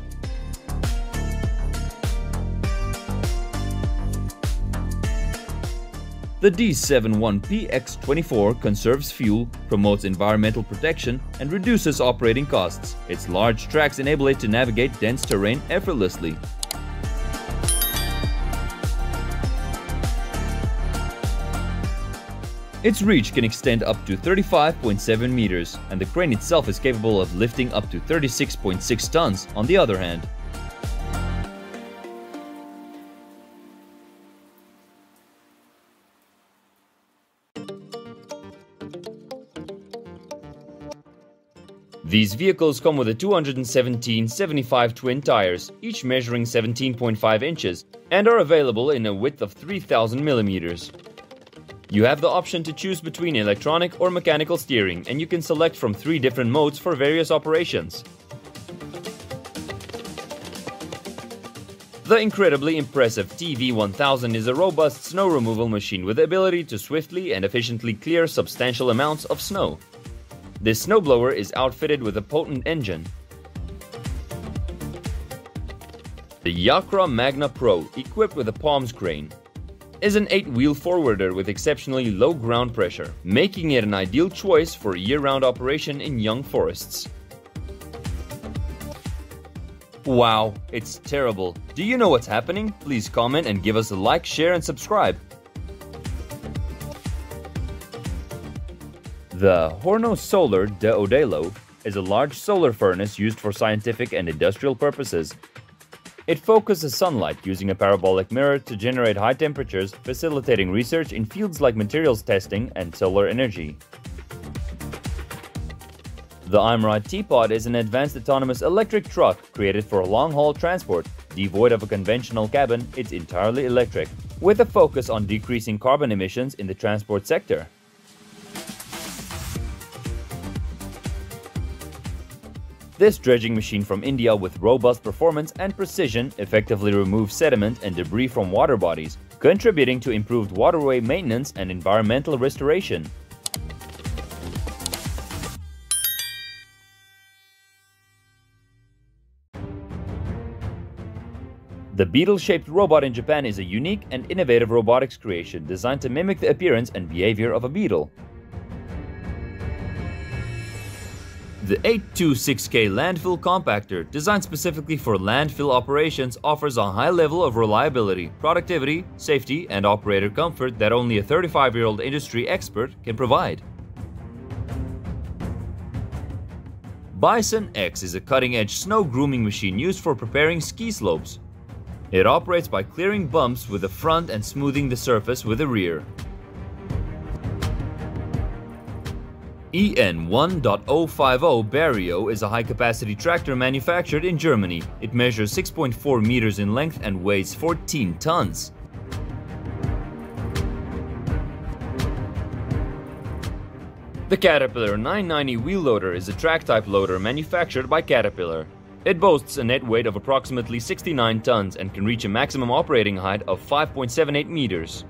The D seventy-one P X twenty-four conserves fuel, promotes environmental protection, and reduces operating costs. Its large tracks enable it to navigate dense terrain effortlessly. Its reach can extend up to thirty-five point seven meters, and the crane itself is capable of lifting up to thirty-six point six tons on the other hand. These vehicles come with a two seventeen seventy-five twin tires, each measuring seventeen point five inches, and are available in a width of three thousand millimeters. You have the option to choose between electronic or mechanical steering, and you can select from three different modes for various operations. The incredibly impressive T V one thousand is a robust snow removal machine with the ability to swiftly and efficiently clear substantial amounts of snow. This snowblower is outfitted with a potent engine. The Yakra Magna Pro, equipped with a palms crane, is an eight-wheel forwarder with exceptionally low ground pressure, making it an ideal choice for year-round operation in young forests. Wow, it's terrible. Do you know what's happening? Please comment and give us a like, share, and subscribe. The Horno Solar de Odelo is a large solar furnace used for scientific and industrial purposes. It focuses sunlight using a parabolic mirror to generate high temperatures, facilitating research in fields like materials testing and solar energy. The Imride Teapot is an advanced autonomous electric truck created for long-haul transport. Devoid of a conventional cabin, it's entirely electric, with a focus on decreasing carbon emissions in the transport sector. This dredging machine from India with robust performance and precision effectively removes sediment and debris from water bodies, contributing to improved waterway maintenance and environmental restoration. The beetle-shaped robot in Japan is a unique and innovative robotics creation designed to mimic the appearance and behavior of a beetle. The eight twenty-six K landfill compactor, designed specifically for landfill operations, offers a high level of reliability, productivity, safety, and operator comfort that only a thirty-five-year-old industry expert can provide. Bison X is a cutting-edge snow grooming machine used for preparing ski slopes. It operates by clearing bumps with the front and smoothing the surface with the rear. E N one point zero five zero Barrio is a high-capacity tractor manufactured in Germany. It measures six point four meters in length and weighs fourteen tons. The Caterpillar nine ninety wheel loader is a track-type loader manufactured by Caterpillar. It boasts a net weight of approximately sixty-nine tons and can reach a maximum operating height of five point seven eight meters.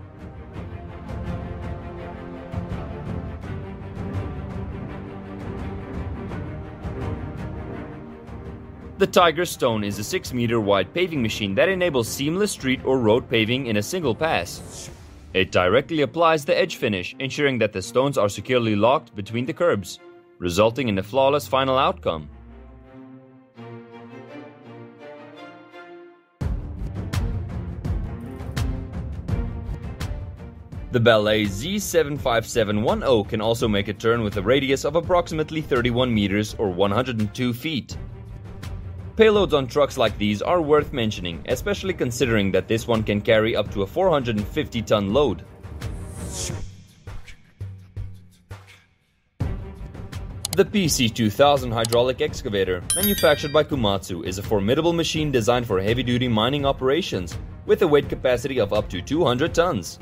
The Tiger Stone is a six meter wide paving machine that enables seamless street or road paving in a single pass. It directly applies the edge finish, ensuring that the stones are securely locked between the curbs, resulting in a flawless final outcome. The Ballet Z seven five seven one zero can also make a turn with a radius of approximately thirty-one meters or one hundred two feet. Payloads on trucks like these are worth mentioning, especially considering that this one can carry up to a four hundred fifty ton load. The P C two thousand hydraulic excavator, manufactured by Komatsu, is a formidable machine designed for heavy-duty mining operations, with a weight capacity of up to two hundred tons.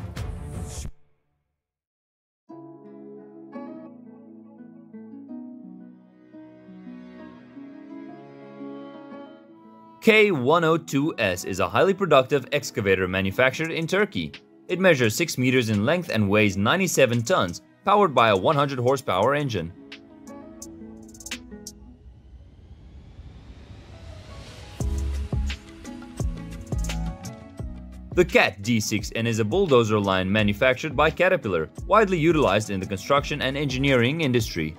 K one oh two S is a highly productive excavator manufactured in Turkey. It measures six meters in length and weighs ninety-seven tons, powered by a one hundred horsepower engine. The Cat D six N is a bulldozer line manufactured by Caterpillar, widely utilized in the construction and engineering industry.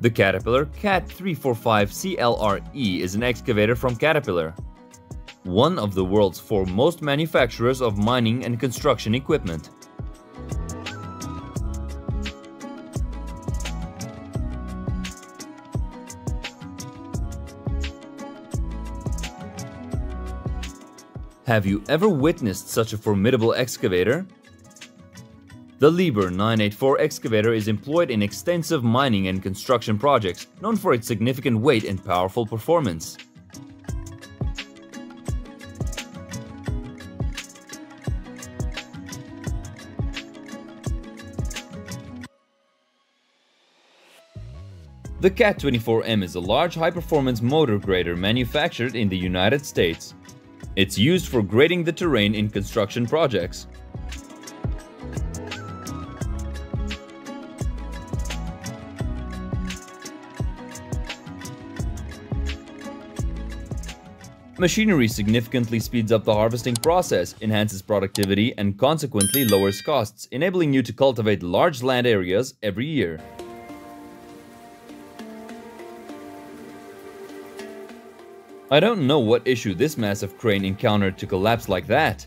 The Caterpillar Cat three forty-five C L R E is an excavator from Caterpillar, one of the world's foremost manufacturers of mining and construction equipment. Have you ever witnessed such a formidable excavator? The Liebherr nine eighty-four excavator is employed in extensive mining and construction projects, known for its significant weight and powerful performance. The Cat twenty-four M is a large high-performance motor grader manufactured in the United States. It's used for grading the terrain in construction projects. Machinery significantly speeds up the harvesting process, enhances productivity, and consequently lowers costs, enabling you to cultivate large land areas every year. I don't know what issue this massive crane encountered to collapse like that.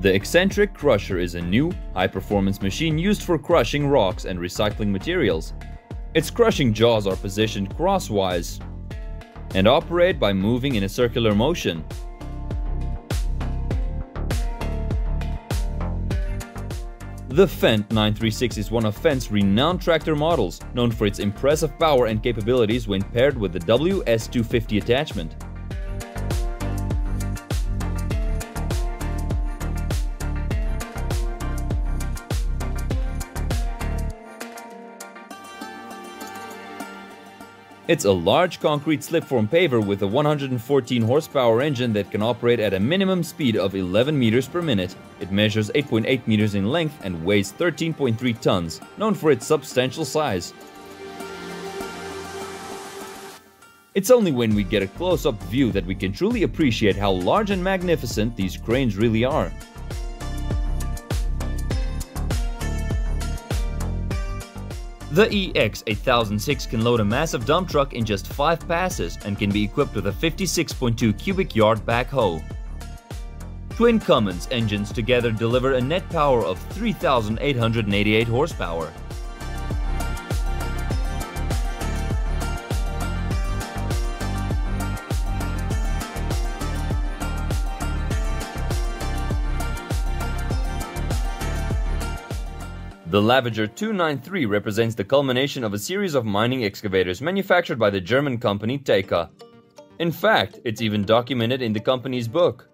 The Eccentric Crusher is a new, high-performance machine used for crushing rocks and recycling materials. Its crushing jaws are positioned crosswise and operate by moving in a circular motion. The Fendt nine thirty-six is one of Fendt's renowned tractor models, known for its impressive power and capabilities when paired with the B W S two fifty attachment. It's a large concrete slip-form paver with a one hundred fourteen horsepower engine that can operate at a minimum speed of eleven meters per minute. It measures eight point eight meters in length and weighs thirteen point three tons, known for its substantial size. It's only when we get a close-up view that we can truly appreciate how large and magnificent these cranes really are. The E X eight thousand six can load a massive dump truck in just five passes and can be equipped with a fifty-six point two cubic yard backhoe. Twin Cummins engines together deliver a net power of three thousand eight hundred eighty-eight horsepower. The Lavager two ninety-three represents the culmination of a series of mining excavators manufactured by the German company Teka. In fact, it's even documented in the company's book.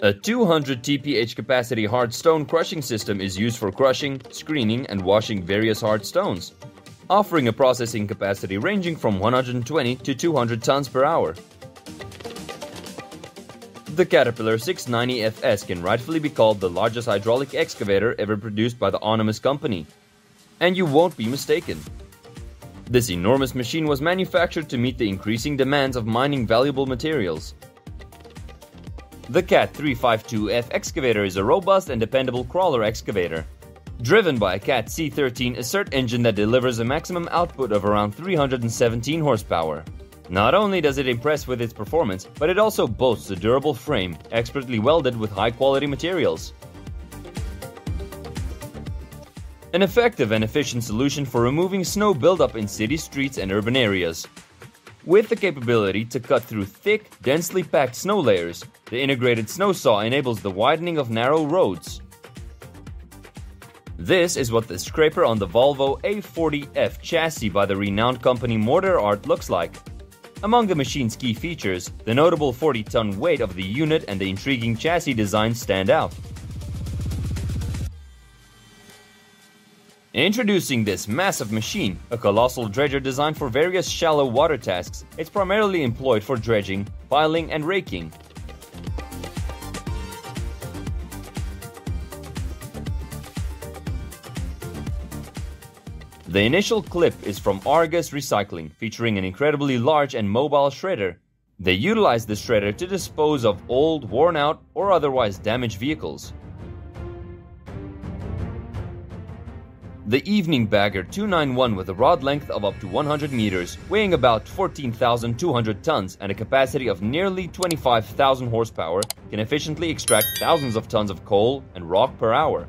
A two hundred T P H capacity hard stone crushing system is used for crushing, screening and washing various hard stones, offering a processing capacity ranging from one hundred twenty to two hundred tons per hour. The Caterpillar six ninety F S can rightfully be called the largest hydraulic excavator ever produced by the Onimus company. And you won't be mistaken. This enormous machine was manufactured to meet the increasing demands of mining valuable materials. The Cat three fifty-two F excavator is a robust and dependable crawler excavator. Driven by a Cat C thirteen Assert engine that delivers a maximum output of around three hundred seventeen horsepower. Not only does it impress with its performance, but it also boasts a durable frame, expertly welded with high-quality materials. An effective and efficient solution for removing snow buildup in city streets and urban areas. With the capability to cut through thick, densely packed snow layers, the integrated snow saw enables the widening of narrow roads. This is what the scraper on the Volvo A forty F chassis by the renowned company Mortarart looks like. Among the machine's key features, the notable forty ton weight of the unit and the intriguing chassis design stand out. Introducing this massive machine, a colossal dredger designed for various shallow water tasks, it's primarily employed for dredging, piling and raking. The initial clip is from Argus Recycling, featuring an incredibly large and mobile shredder. They utilize the shredder to dispose of old, worn-out or otherwise damaged vehicles. The Evening Bagger two ninety-one with a rod length of up to one hundred meters, weighing about fourteen thousand two hundred tons and a capacity of nearly twenty-five thousand horsepower, can efficiently extract thousands of tons of coal and rock per hour.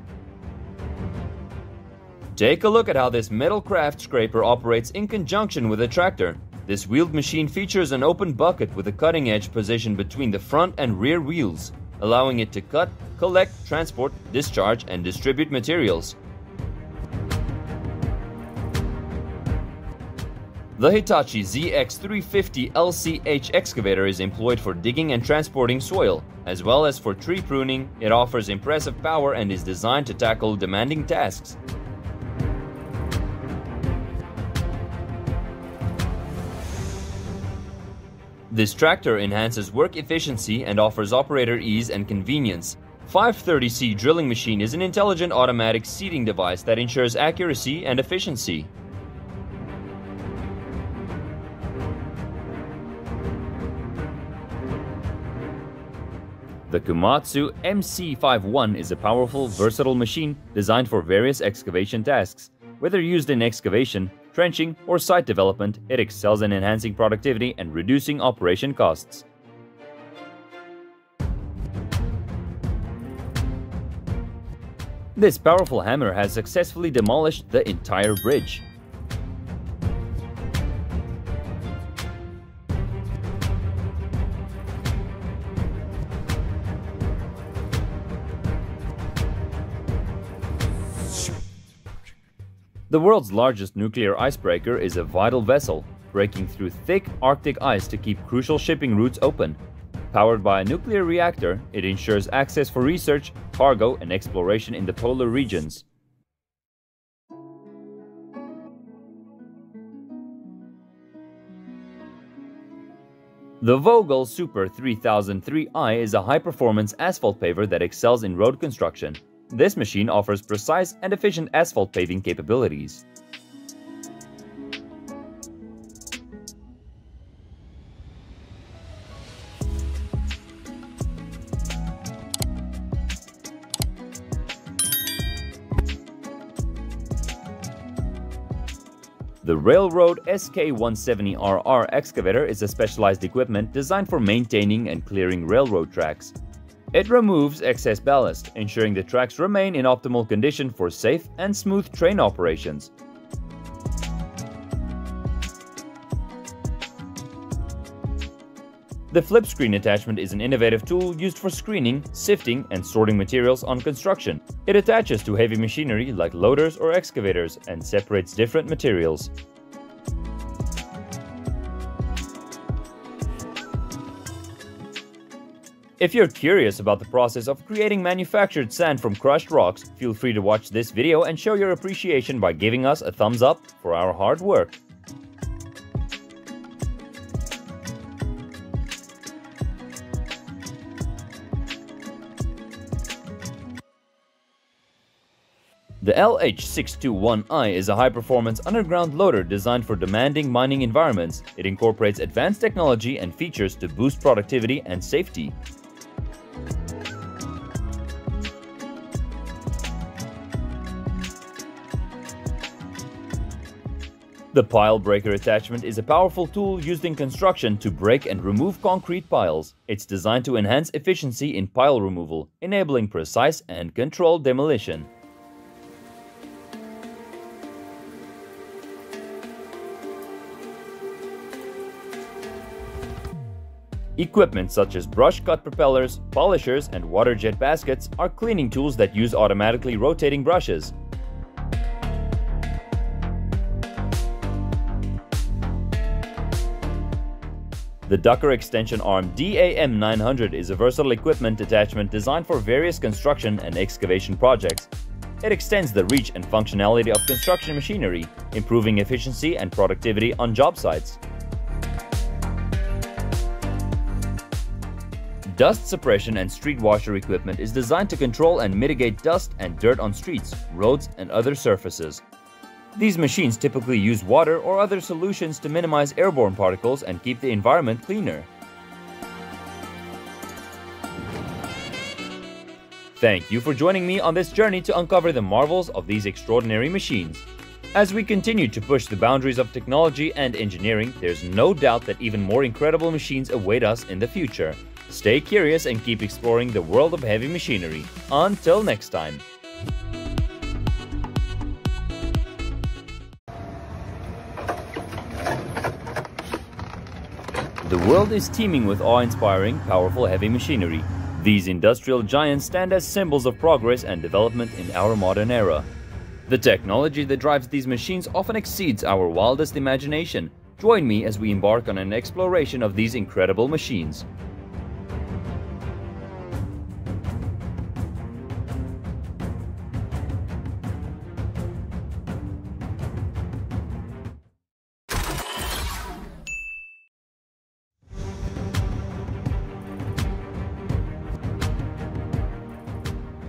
Take a look at how this metal craft scraper operates in conjunction with a tractor. This wheeled machine features an open bucket with a cutting edge positioned between the front and rear wheels, allowing it to cut, collect, transport, discharge, and distribute materials. The Hitachi Z X three fifty L C H excavator is employed for digging and transporting soil, as well as for tree pruning. It offers impressive power and is designed to tackle demanding tasks. This tractor enhances work efficiency and offers operator ease and convenience. five thirty C drilling machine is an intelligent automatic seeding device that ensures accuracy and efficiency. The Komatsu M C fifty-one is a powerful, versatile machine designed for various excavation tasks. Whether used in excavation, trenching, or site development, it excels in enhancing productivity and reducing operation costs. This powerful hammer has successfully demolished the entire bridge. The world's largest nuclear icebreaker is a vital vessel, breaking through thick Arctic ice to keep crucial shipping routes open. Powered by a nuclear reactor, it ensures access for research, cargo, and exploration in the polar regions. The Vogel Super three thousand three i is a high-performance asphalt paver that excels in road construction. This machine offers precise and efficient asphalt paving capabilities. The Railroad S K one seventy R R excavator is a specialized equipment designed for maintaining and clearing railroad tracks. It removes excess ballast, ensuring the tracks remain in optimal condition for safe and smooth train operations. The flip screen attachment is an innovative tool used for screening, sifting, and sorting materials on construction. It attaches to heavy machinery like loaders or excavators and separates different materials. If you're curious about the process of creating manufactured sand from crushed rocks, feel free to watch this video and show your appreciation by giving us a thumbs up for our hard work. The L H six twenty-one i is a high-performance underground loader designed for demanding mining environments. It incorporates advanced technology and features to boost productivity and safety. The pile breaker attachment is a powerful tool used in construction to break and remove concrete piles. It's designed to enhance efficiency in pile removal, enabling precise and controlled demolition. Equipment such as brush cut propellers, polishers, and water jet baskets are cleaning tools that use automatically rotating brushes. The Ducker Extension Arm D A M nine hundred is a versatile equipment attachment designed for various construction and excavation projects. It extends the reach and functionality of construction machinery, improving efficiency and productivity on job sites. Dust suppression and street washer equipment is designed to control and mitigate dust and dirt on streets, roads, and other surfaces. These machines typically use water or other solutions to minimize airborne particles and keep the environment cleaner. Thank you for joining me on this journey to uncover the marvels of these extraordinary machines. As we continue to push the boundaries of technology and engineering, there's no doubt that even more incredible machines await us in the future. Stay curious and keep exploring the world of heavy machinery. Until next time. The world is teeming with awe-inspiring, powerful heavy machinery. These industrial giants stand as symbols of progress and development in our modern era. The technology that drives these machines often exceeds our wildest imagination. Join me as we embark on an exploration of these incredible machines.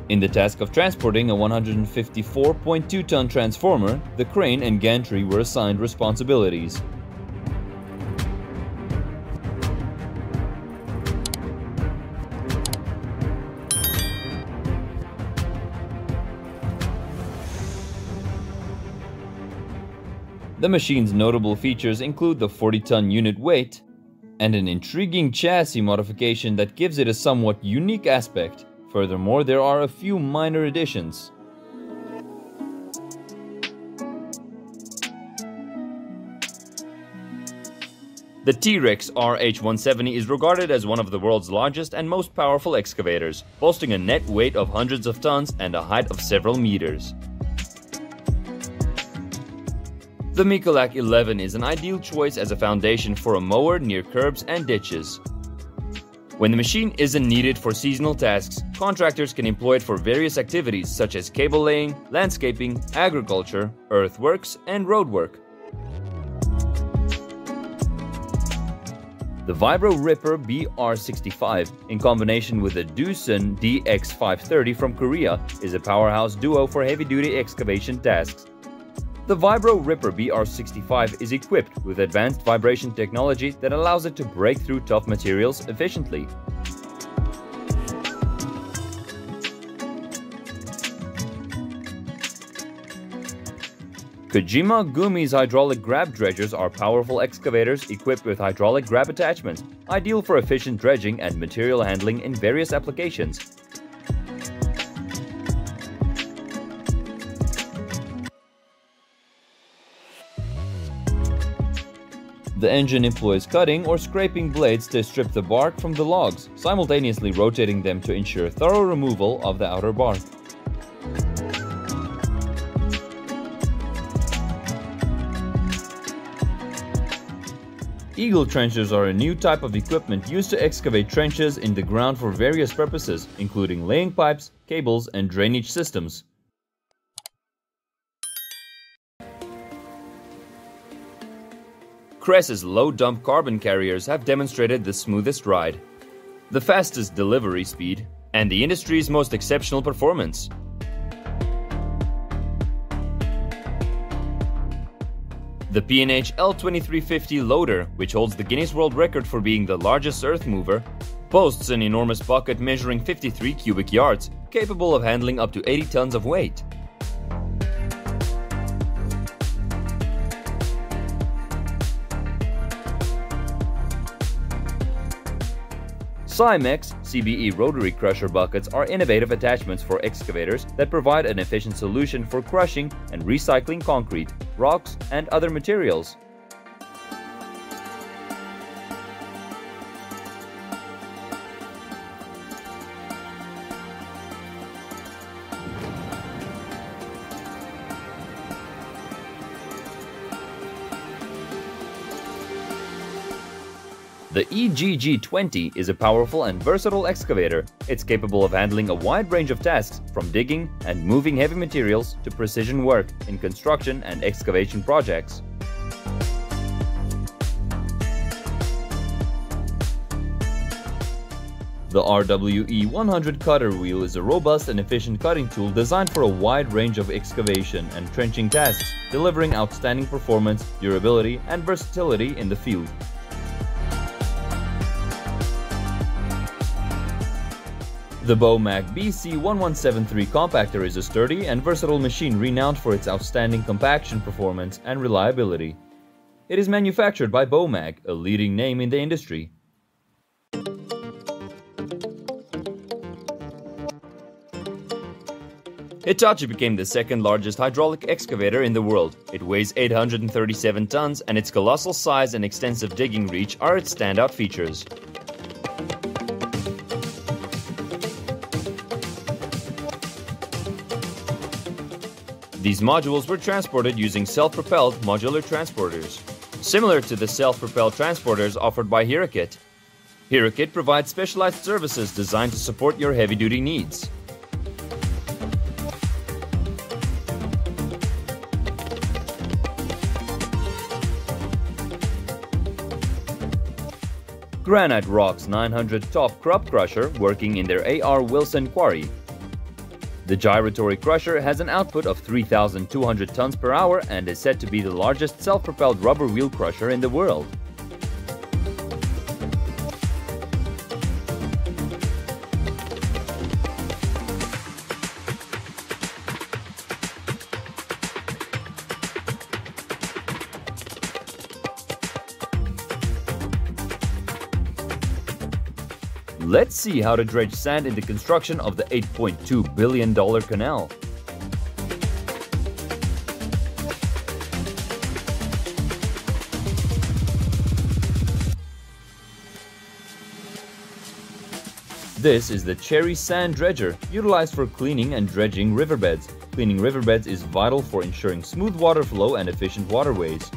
In the task of transporting a one hundred fifty-four point two ton transformer, the crane and gantry were assigned responsibilities. The machine's notable features include the forty ton unit weight and an intriguing chassis modification that gives it a somewhat unique aspect. Furthermore, there are a few minor additions. The T-Rex R H one seventy is regarded as one of the world's largest and most powerful excavators, boasting a net weight of hundreds of tons and a height of several meters. The Mecalac eleven is an ideal choice as a foundation for a mower near curbs and ditches. When the machine isn't needed for seasonal tasks, contractors can employ it for various activities such as cable laying, landscaping, agriculture, earthworks, and roadwork. The Vibro Ripper B R sixty-five, in combination with the Doosan D X five thirty from Korea, is a powerhouse duo for heavy-duty excavation tasks. The Vibro Ripper B R sixty-five is equipped with advanced vibration technology that allows it to break through tough materials efficiently. Kojima Gumi's hydraulic grab dredgers are powerful excavators equipped with hydraulic grab attachments, ideal for efficient dredging and material handling in various applications. The engine employs cutting or scraping blades to strip the bark from the logs, simultaneously rotating them to ensure thorough removal of the outer bark. Eagle trenchers are a new type of equipment used to excavate trenches in the ground for various purposes, including laying pipes, cables, and drainage systems. Kress's low-dump carbon carriers have demonstrated the smoothest ride, the fastest delivery speed, and the industry's most exceptional performance. The P and H L twenty-three fifty loader, which holds the Guinness World Record for being the largest earth mover, boasts an enormous bucket measuring fifty-three cubic yards, capable of handling up to eighty tons of weight. SIMEX C B E rotary crusher buckets are innovative attachments for excavators that provide an efficient solution for crushing and recycling concrete, rocks, and other materials. The E G G twenty is a powerful and versatile excavator. It's capable of handling a wide range of tasks, from digging and moving heavy materials to precision work in construction and excavation projects. The R W E one hundred cutter wheel is a robust and efficient cutting tool designed for a wide range of excavation and trenching tasks, delivering outstanding performance, durability, and versatility in the field. The BOMAG B C eleven seventy-three compactor is a sturdy and versatile machine renowned for its outstanding compaction performance and reliability. It is manufactured by BOMAG, a leading name in the industry. Hitachi became the second largest hydraulic excavator in the world. It weighs eight hundred thirty-seven tons, and its colossal size and extensive digging reach are its standout features. These modules were transported using self-propelled modular transporters, similar to the self-propelled transporters offered by Hirakit. Hirakit provides specialized services designed to support your heavy-duty needs. Granite Rock's nine hundred Top Crop Crusher working in their A R Wilson quarry. The gyratory crusher has an output of three thousand two hundred tons per hour and is said to be the largest self-propelled rubber wheel crusher in the world. Let's see how to dredge sand in the construction of the eight point two billion dollar canal. This is the Cherry Sand Dredger, utilized for cleaning and dredging riverbeds. Cleaning riverbeds is vital for ensuring smooth water flow and efficient waterways.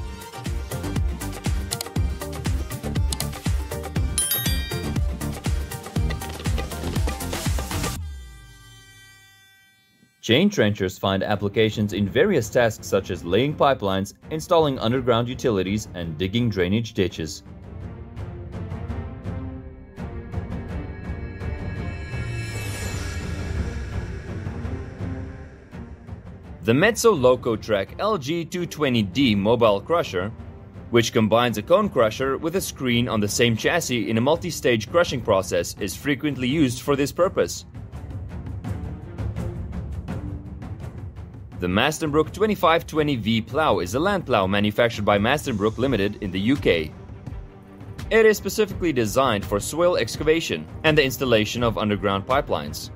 Chain trenchers find applications in various tasks such as laying pipelines, installing underground utilities, and digging drainage ditches. The Mezzo Locotrack L G two twenty D mobile crusher, which combines a cone crusher with a screen on the same chassis in a multi-stage crushing process, is frequently used for this purpose. The Mastenbroek twenty-five twenty V Plough is a land plough manufactured by Mastenbroek Limited in the U K. It is specifically designed for soil excavation and the installation of underground pipelines.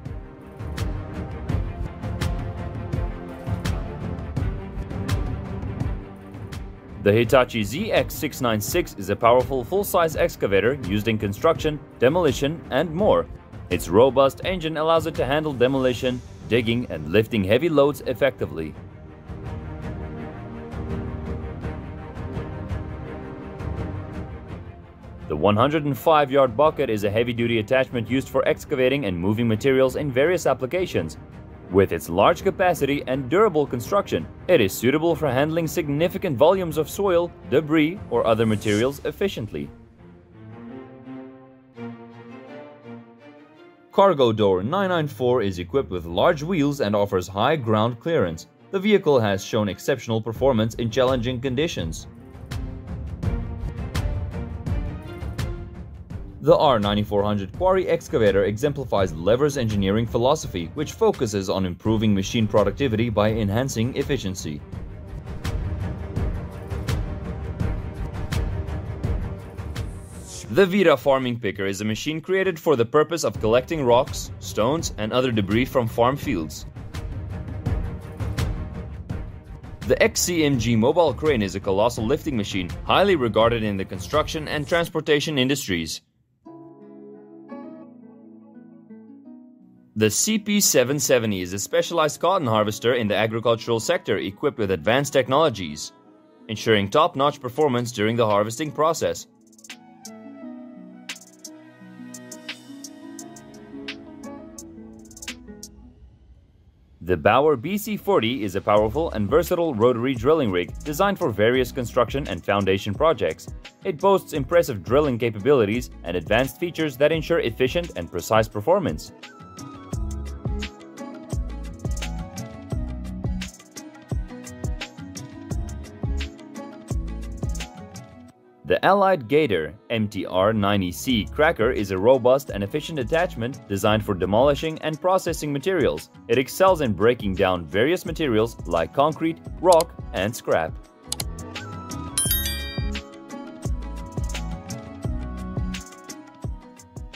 The Hitachi Z X six ninety-six is a powerful full-size excavator used in construction, demolition, and more. Its robust engine allows it to handle demolition, digging, and lifting heavy loads effectively. The one hundred five yard bucket is a heavy-duty attachment used for excavating and moving materials in various applications. With its large capacity and durable construction, it is suitable for handling significant volumes of soil, debris, or other materials efficiently. Cargo Door nine ninety-four is equipped with large wheels and offers high ground clearance. The vehicle has shown exceptional performance in challenging conditions. The R ninety-four hundred Quarry Excavator exemplifies Lever's engineering philosophy, which focuses on improving machine productivity by enhancing efficiency. The Vira Farming Picker is a machine created for the purpose of collecting rocks, stones, and other debris from farm fields. The X C M G mobile crane is a colossal lifting machine, highly regarded in the construction and transportation industries. The C P seven seventy is a specialized cotton harvester in the agricultural sector equipped with advanced technologies, ensuring top-notch performance during the harvesting process. The Bauer B C forty is a powerful and versatile rotary drilling rig designed for various construction and foundation projects. It boasts impressive drilling capabilities and advanced features that ensure efficient and precise performance. The Allied Gator M T R ninety C Cracker is a robust and efficient attachment designed for demolishing and processing materials. It excels in breaking down various materials like concrete, rock, and scrap.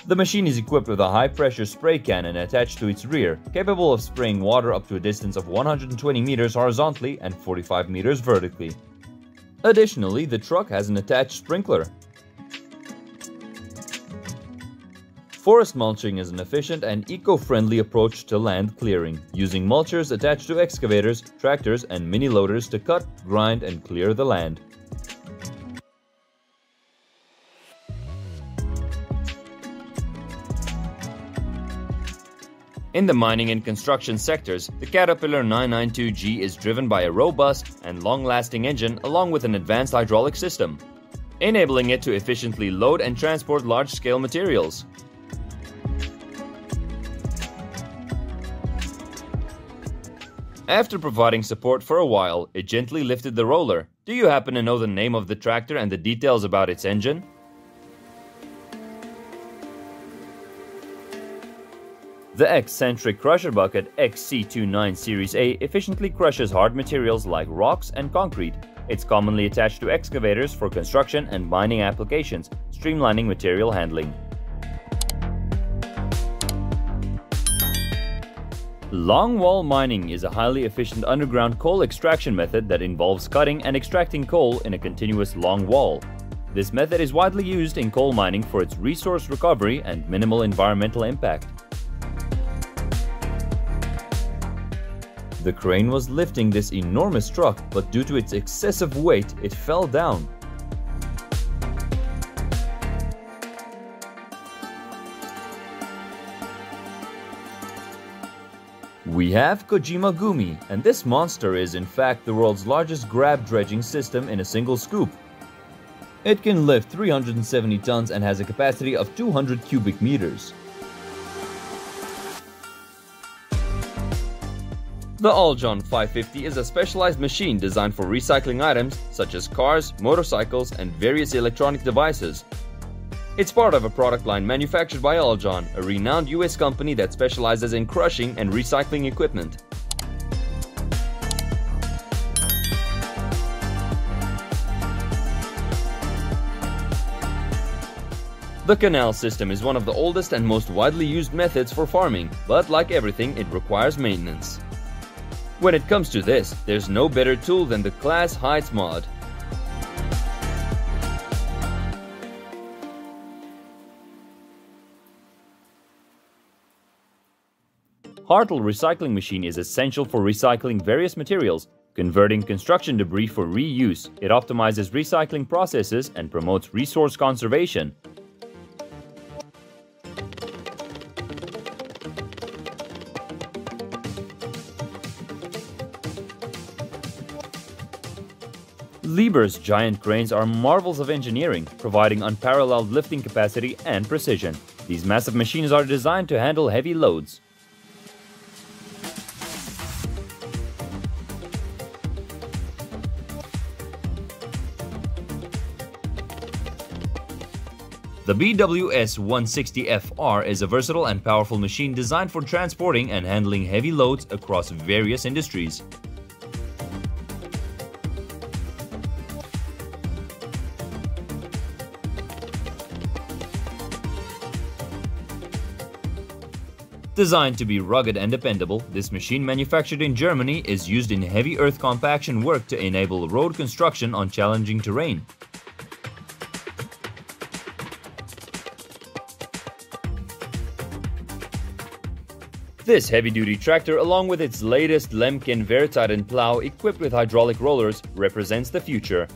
The machine is equipped with a high-pressure spray cannon attached to its rear, capable of spraying water up to a distance of one hundred twenty meters horizontally and forty-five meters vertically. Additionally, the truck has an attached sprinkler. Forest mulching is an efficient and eco-friendly approach to land clearing, using mulchers attached to excavators, tractors, and mini-loaders to cut, grind, and clear the land. In the mining and construction sectors, the Caterpillar nine ninety-two G is driven by a robust and long-lasting engine along with an advanced hydraulic system, enabling it to efficiently load and transport large-scale materials. After providing support for a while, it gently lifted the roller. Do you happen to know the name of the tractor and the details about its engine? The Eccentric Crusher Bucket X C twenty-nine Series A efficiently crushes hard materials like rocks and concrete. It's commonly attached to excavators for construction and mining applications, streamlining material handling. Longwall mining is a highly efficient underground coal extraction method that involves cutting and extracting coal in a continuous long wall. This method is widely used in coal mining for its resource recovery and minimal environmental impact. The crane was lifting this enormous truck, but due to its excessive weight, it fell down. We have Kojima Gumi, and this monster is in fact the world's largest grab dredging system in a single scoop. It can lift three hundred seventy tons and has a capacity of two hundred cubic meters. The Aljon five fifty is a specialized machine designed for recycling items such as cars, motorcycles, and various electronic devices. It's part of a product line manufactured by Aljon, a renowned U S company that specializes in crushing and recycling equipment. The canal system is one of the oldest and most widely used methods for farming, but like everything, it requires maintenance. When it comes to this, there's no better tool than the Class Heights mod. Hartl recycling machine is essential for recycling various materials, converting construction debris for reuse. It optimizes recycling processes and promotes resource conservation. Liebherr's giant cranes are marvels of engineering, providing unparalleled lifting capacity and precision. These massive machines are designed to handle heavy loads. The B W S one sixty F R is a versatile and powerful machine designed for transporting and handling heavy loads across various industries. Designed to be rugged and dependable, this machine manufactured in Germany is used in heavy earth compaction work to enable road construction on challenging terrain. This heavy-duty tractor, along with its latest Lemken Veritiden plough equipped with hydraulic rollers, represents the future.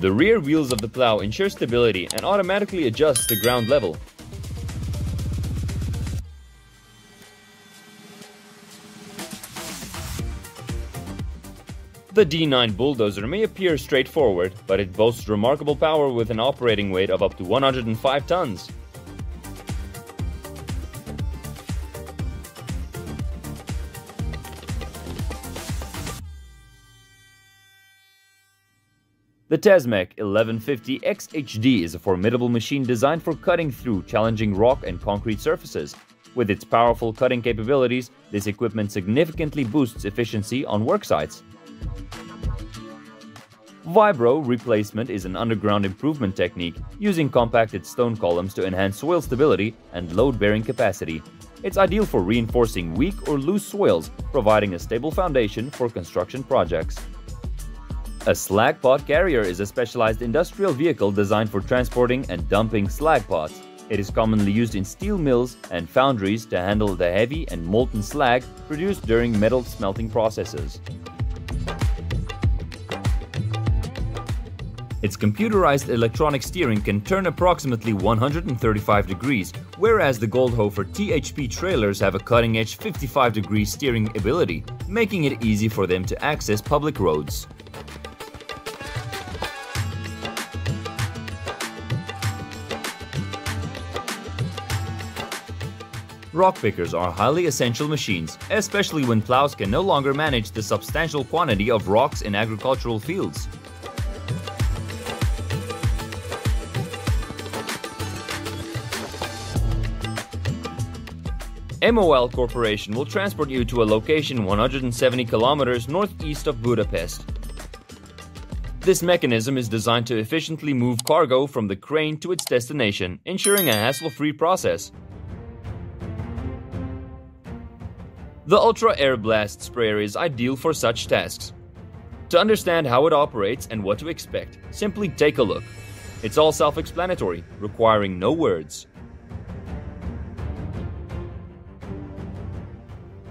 The rear wheels of the plough ensure stability and automatically adjusts to ground level. The D nine bulldozer may appear straightforward, but it boasts remarkable power with an operating weight of up to one hundred five tons. The T-Rex eleven fifty X H D is a formidable machine designed for cutting through challenging rock and concrete surfaces. With its powerful cutting capabilities, this equipment significantly boosts efficiency on work sites. Vibro replacement is an underground improvement technique using compacted stone columns to enhance soil stability and load-bearing capacity. It's ideal for reinforcing weak or loose soils, providing a stable foundation for construction projects. A slag pot carrier is a specialized industrial vehicle designed for transporting and dumping slag pots. It is commonly used in steel mills and foundries to handle the heavy and molten slag produced during metal smelting processes. Its computerized electronic steering can turn approximately one hundred thirty-five degrees, whereas the Goldhofer T H P trailers have a cutting-edge fifty-five degree steering ability, making it easy for them to access public roads. Rock pickers are highly essential machines, especially when plows can no longer manage the substantial quantity of rocks in agricultural fields. M O L Corporation will transport you to a location one hundred seventy kilometers northeast of Budapest. This mechanism is designed to efficiently move cargo from the crane to its destination, ensuring a hassle-free process. The Ultra Air Blast sprayer is ideal for such tasks. To understand how it operates and what to expect, simply take a look. It's all self-explanatory, requiring no words.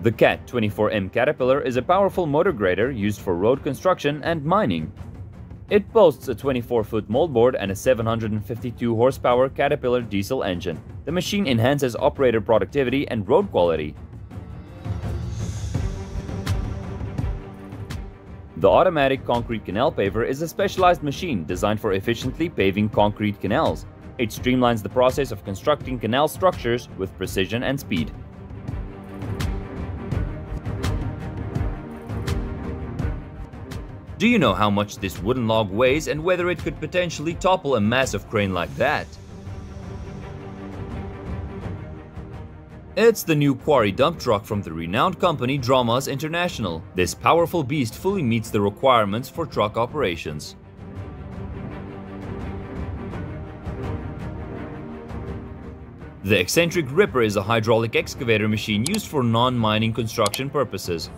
The C A T twenty-four M Caterpillar is a powerful motor grader used for road construction and mining. It boasts a twenty-four foot moldboard and a seven hundred fifty-two horsepower Caterpillar diesel engine. The machine enhances operator productivity and road quality. The automatic concrete canal paver is a specialized machine designed for efficiently paving concrete canals. It streamlines the process of constructing canal structures with precision and speed. Do you know how much this wooden log weighs and whether it could potentially topple a massive crane like that? It's the new quarry dump truck from the renowned company Dramas International. This powerful beast fully meets the requirements for truck operations. The Eccentric Ripper is a hydraulic excavator machine used for non-mining construction purposes.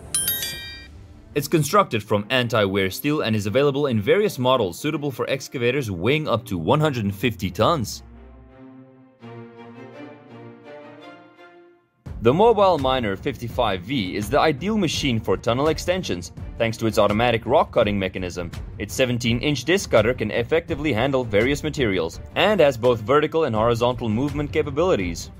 It's constructed from anti-wear steel and is available in various models suitable for excavators weighing up to one hundred fifty tons. The Mobile Miner fifty-five V is the ideal machine for tunnel extensions, thanks to its automatic rock cutting mechanism. Its seventeen inch disc cutter can effectively handle various materials and has both vertical and horizontal movement capabilities.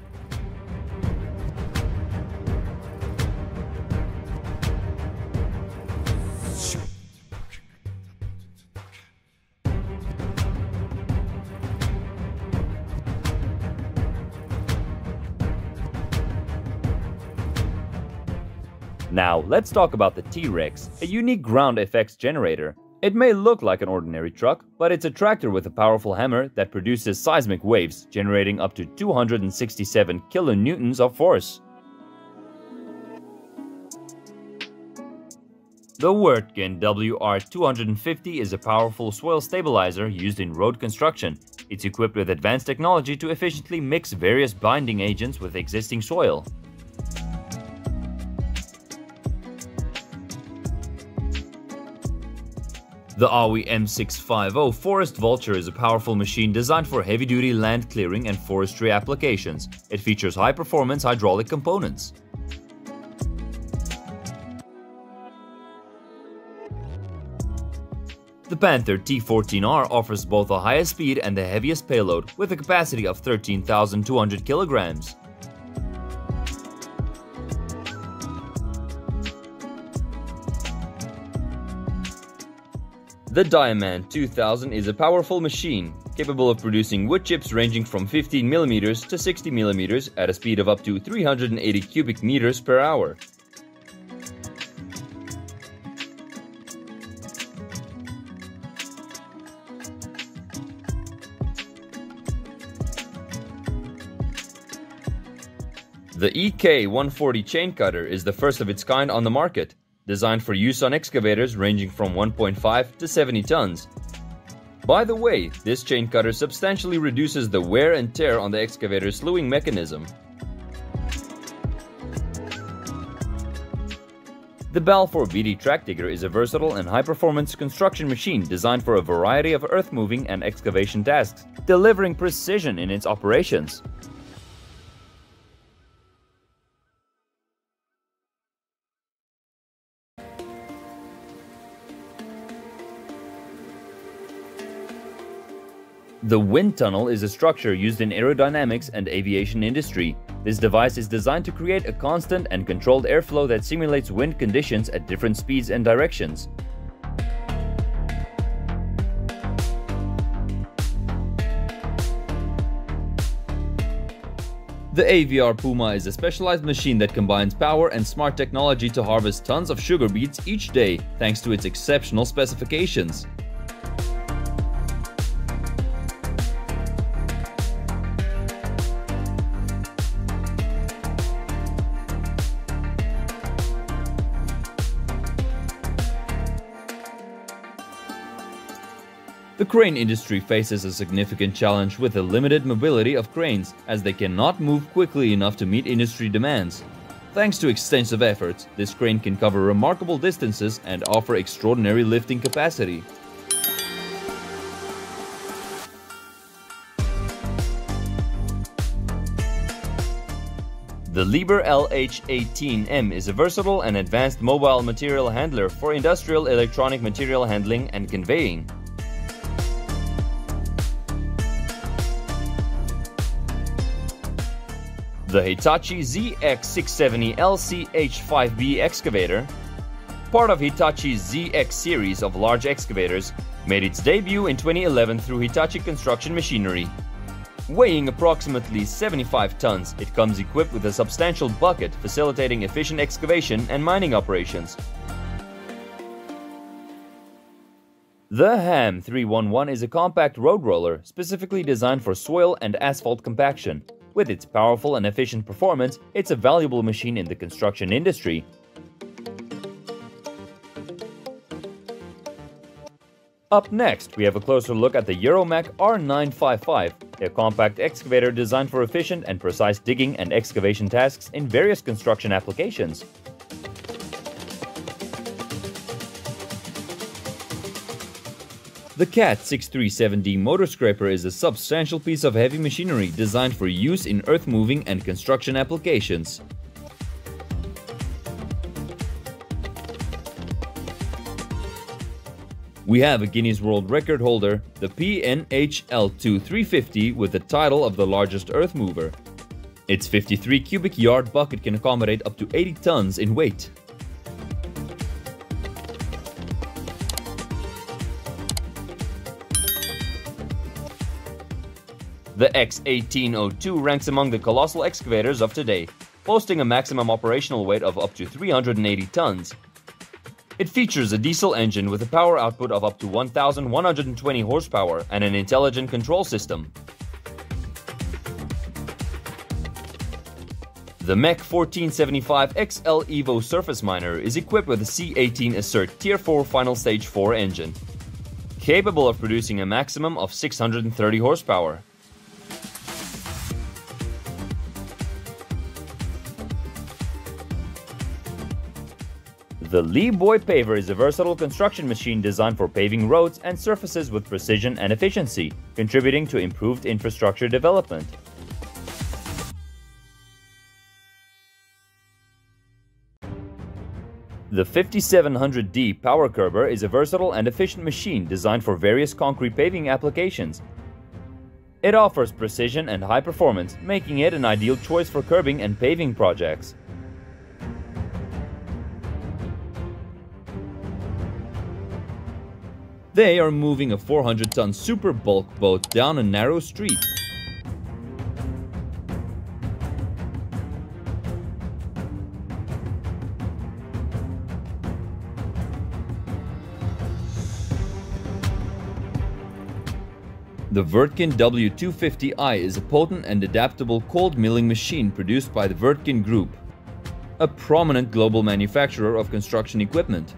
Now, let's talk about the T-Rex, a unique ground effects generator. It may look like an ordinary truck, but it's a tractor with a powerful hammer that produces seismic waves, generating up to two hundred sixty-seven kilonewtons of force. The Wirtgen W R two fifty is a powerful swale stabilizer used in road construction. It's equipped with advanced technology to efficiently mix various binding agents with existing soil. The A W I M six fifty Forest Vulture is a powerful machine designed for heavy-duty land clearing and forestry applications. It features high-performance hydraulic components. The Panther T fourteen R offers both the highest speed and the heaviest payload, with a capacity of thirteen thousand two hundred kilograms. The Diamant two thousand is a powerful machine, capable of producing wood chips ranging from fifteen millimeters to sixty millimeters at a speed of up to three hundred eighty cubic meters per hour. The E G one forty chain cutter is the first of its kind on the market, designed for use on excavators ranging from one point five to seventy tons. By the way, this chain cutter substantially reduces the wear and tear on the excavator's slewing mechanism. The Balfour B D Track Digger is a versatile and high-performance construction machine designed for a variety of earth-moving and excavation tasks, delivering precision in its operations. The wind tunnel is a structure used in aerodynamics and aviation industry. This device is designed to create a constant and controlled airflow that simulates wind conditions at different speeds and directions. The A V R Puma is a specialized machine that combines power and smart technology to harvest tons of sugar beets each day, thanks to its exceptional specifications. The crane industry faces a significant challenge with the limited mobility of cranes, as they cannot move quickly enough to meet industry demands. Thanks to extensive efforts, this crane can cover remarkable distances and offer extraordinary lifting capacity. The Liebherr L H eighteen M is a versatile and advanced mobile material handler for industrial electronic material handling and conveying. The Hitachi Z X six seventy L C H five B excavator, part of Hitachi's Z X series of large excavators, made its debut in twenty eleven through Hitachi Construction Machinery. Weighing approximately seventy-five tons, it comes equipped with a substantial bucket facilitating efficient excavation and mining operations. The Ham three eleven is a compact road roller specifically designed for soil and asphalt compaction. With its powerful and efficient performance, it's a valuable machine in the construction industry. Up next, we have a closer look at the Euromach R nine fifty-five, a compact excavator designed for efficient and precise digging and excavation tasks in various construction applications. The Cat six thirty-seven D motor scraper is a substantial piece of heavy machinery designed for use in earth-moving and construction applications. We have a Guinness World Record holder, the P and H L twenty-three fifty, with the title of the largest earth mover. Its fifty-three cubic yard bucket can accommodate up to eighty tons in weight. The X eighteen oh two ranks among the colossal excavators of today, boasting a maximum operational weight of up to three hundred eighty tons. It features a diesel engine with a power output of up to one thousand one hundred twenty horsepower and an intelligent control system. The Mech fourteen seventy-five X L Evo surface miner is equipped with a C eighteen Assert Tier four Final Stage four engine, capable of producing a maximum of six hundred thirty horsepower. The Liebherr Paver is a versatile construction machine designed for paving roads and surfaces with precision and efficiency, contributing to improved infrastructure development. The fifty-seven hundred D Power Curber is a versatile and efficient machine designed for various concrete paving applications. It offers precision and high performance, making it an ideal choice for curbing and paving projects. They are moving a four hundred ton super bulk boat down a narrow street. The Vertkin W two fifty i is a potent and adaptable cold milling machine produced by the Vertkin Group, a prominent global manufacturer of construction equipment.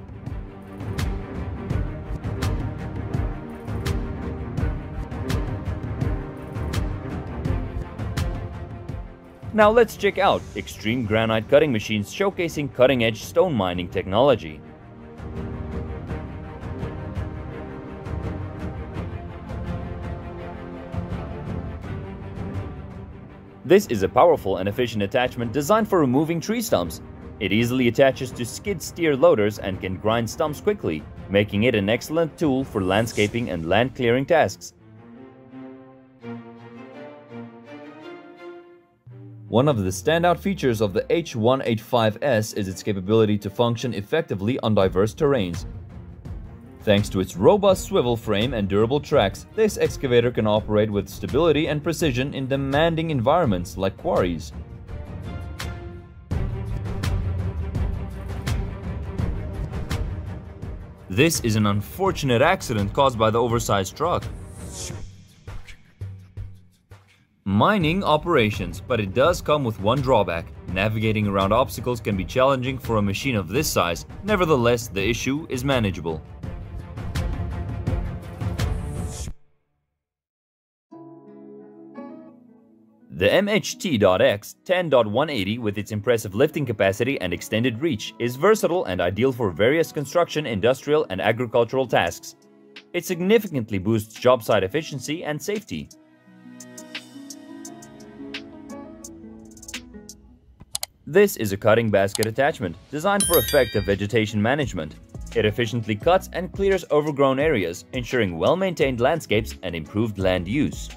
Now let's check out extreme granite cutting machines showcasing cutting-edge stone mining technology. This is a powerful and efficient attachment designed for removing tree stumps. It easily attaches to skid steer loaders and can grind stumps quickly, making it an excellent tool for landscaping and land clearing tasks. One of the standout features of the H one eighty-five S is its capability to function effectively on diverse terrains. Thanks to its robust swivel frame and durable tracks, this excavator can operate with stability and precision in demanding environments like quarries. This is an unfortunate accident caused by the oversized truck. Mining operations, but it does come with one drawback. Navigating around obstacles can be challenging for a machine of this size. Nevertheless, the issue is manageable. The M H T X ten one eighty, with its impressive lifting capacity and extended reach, is versatile and ideal for various construction, industrial, and agricultural tasks. It significantly boosts job site efficiency and safety. This is a cutting basket attachment designed for effective vegetation management. It efficiently cuts and clears overgrown areas, ensuring well-maintained landscapes and improved land use.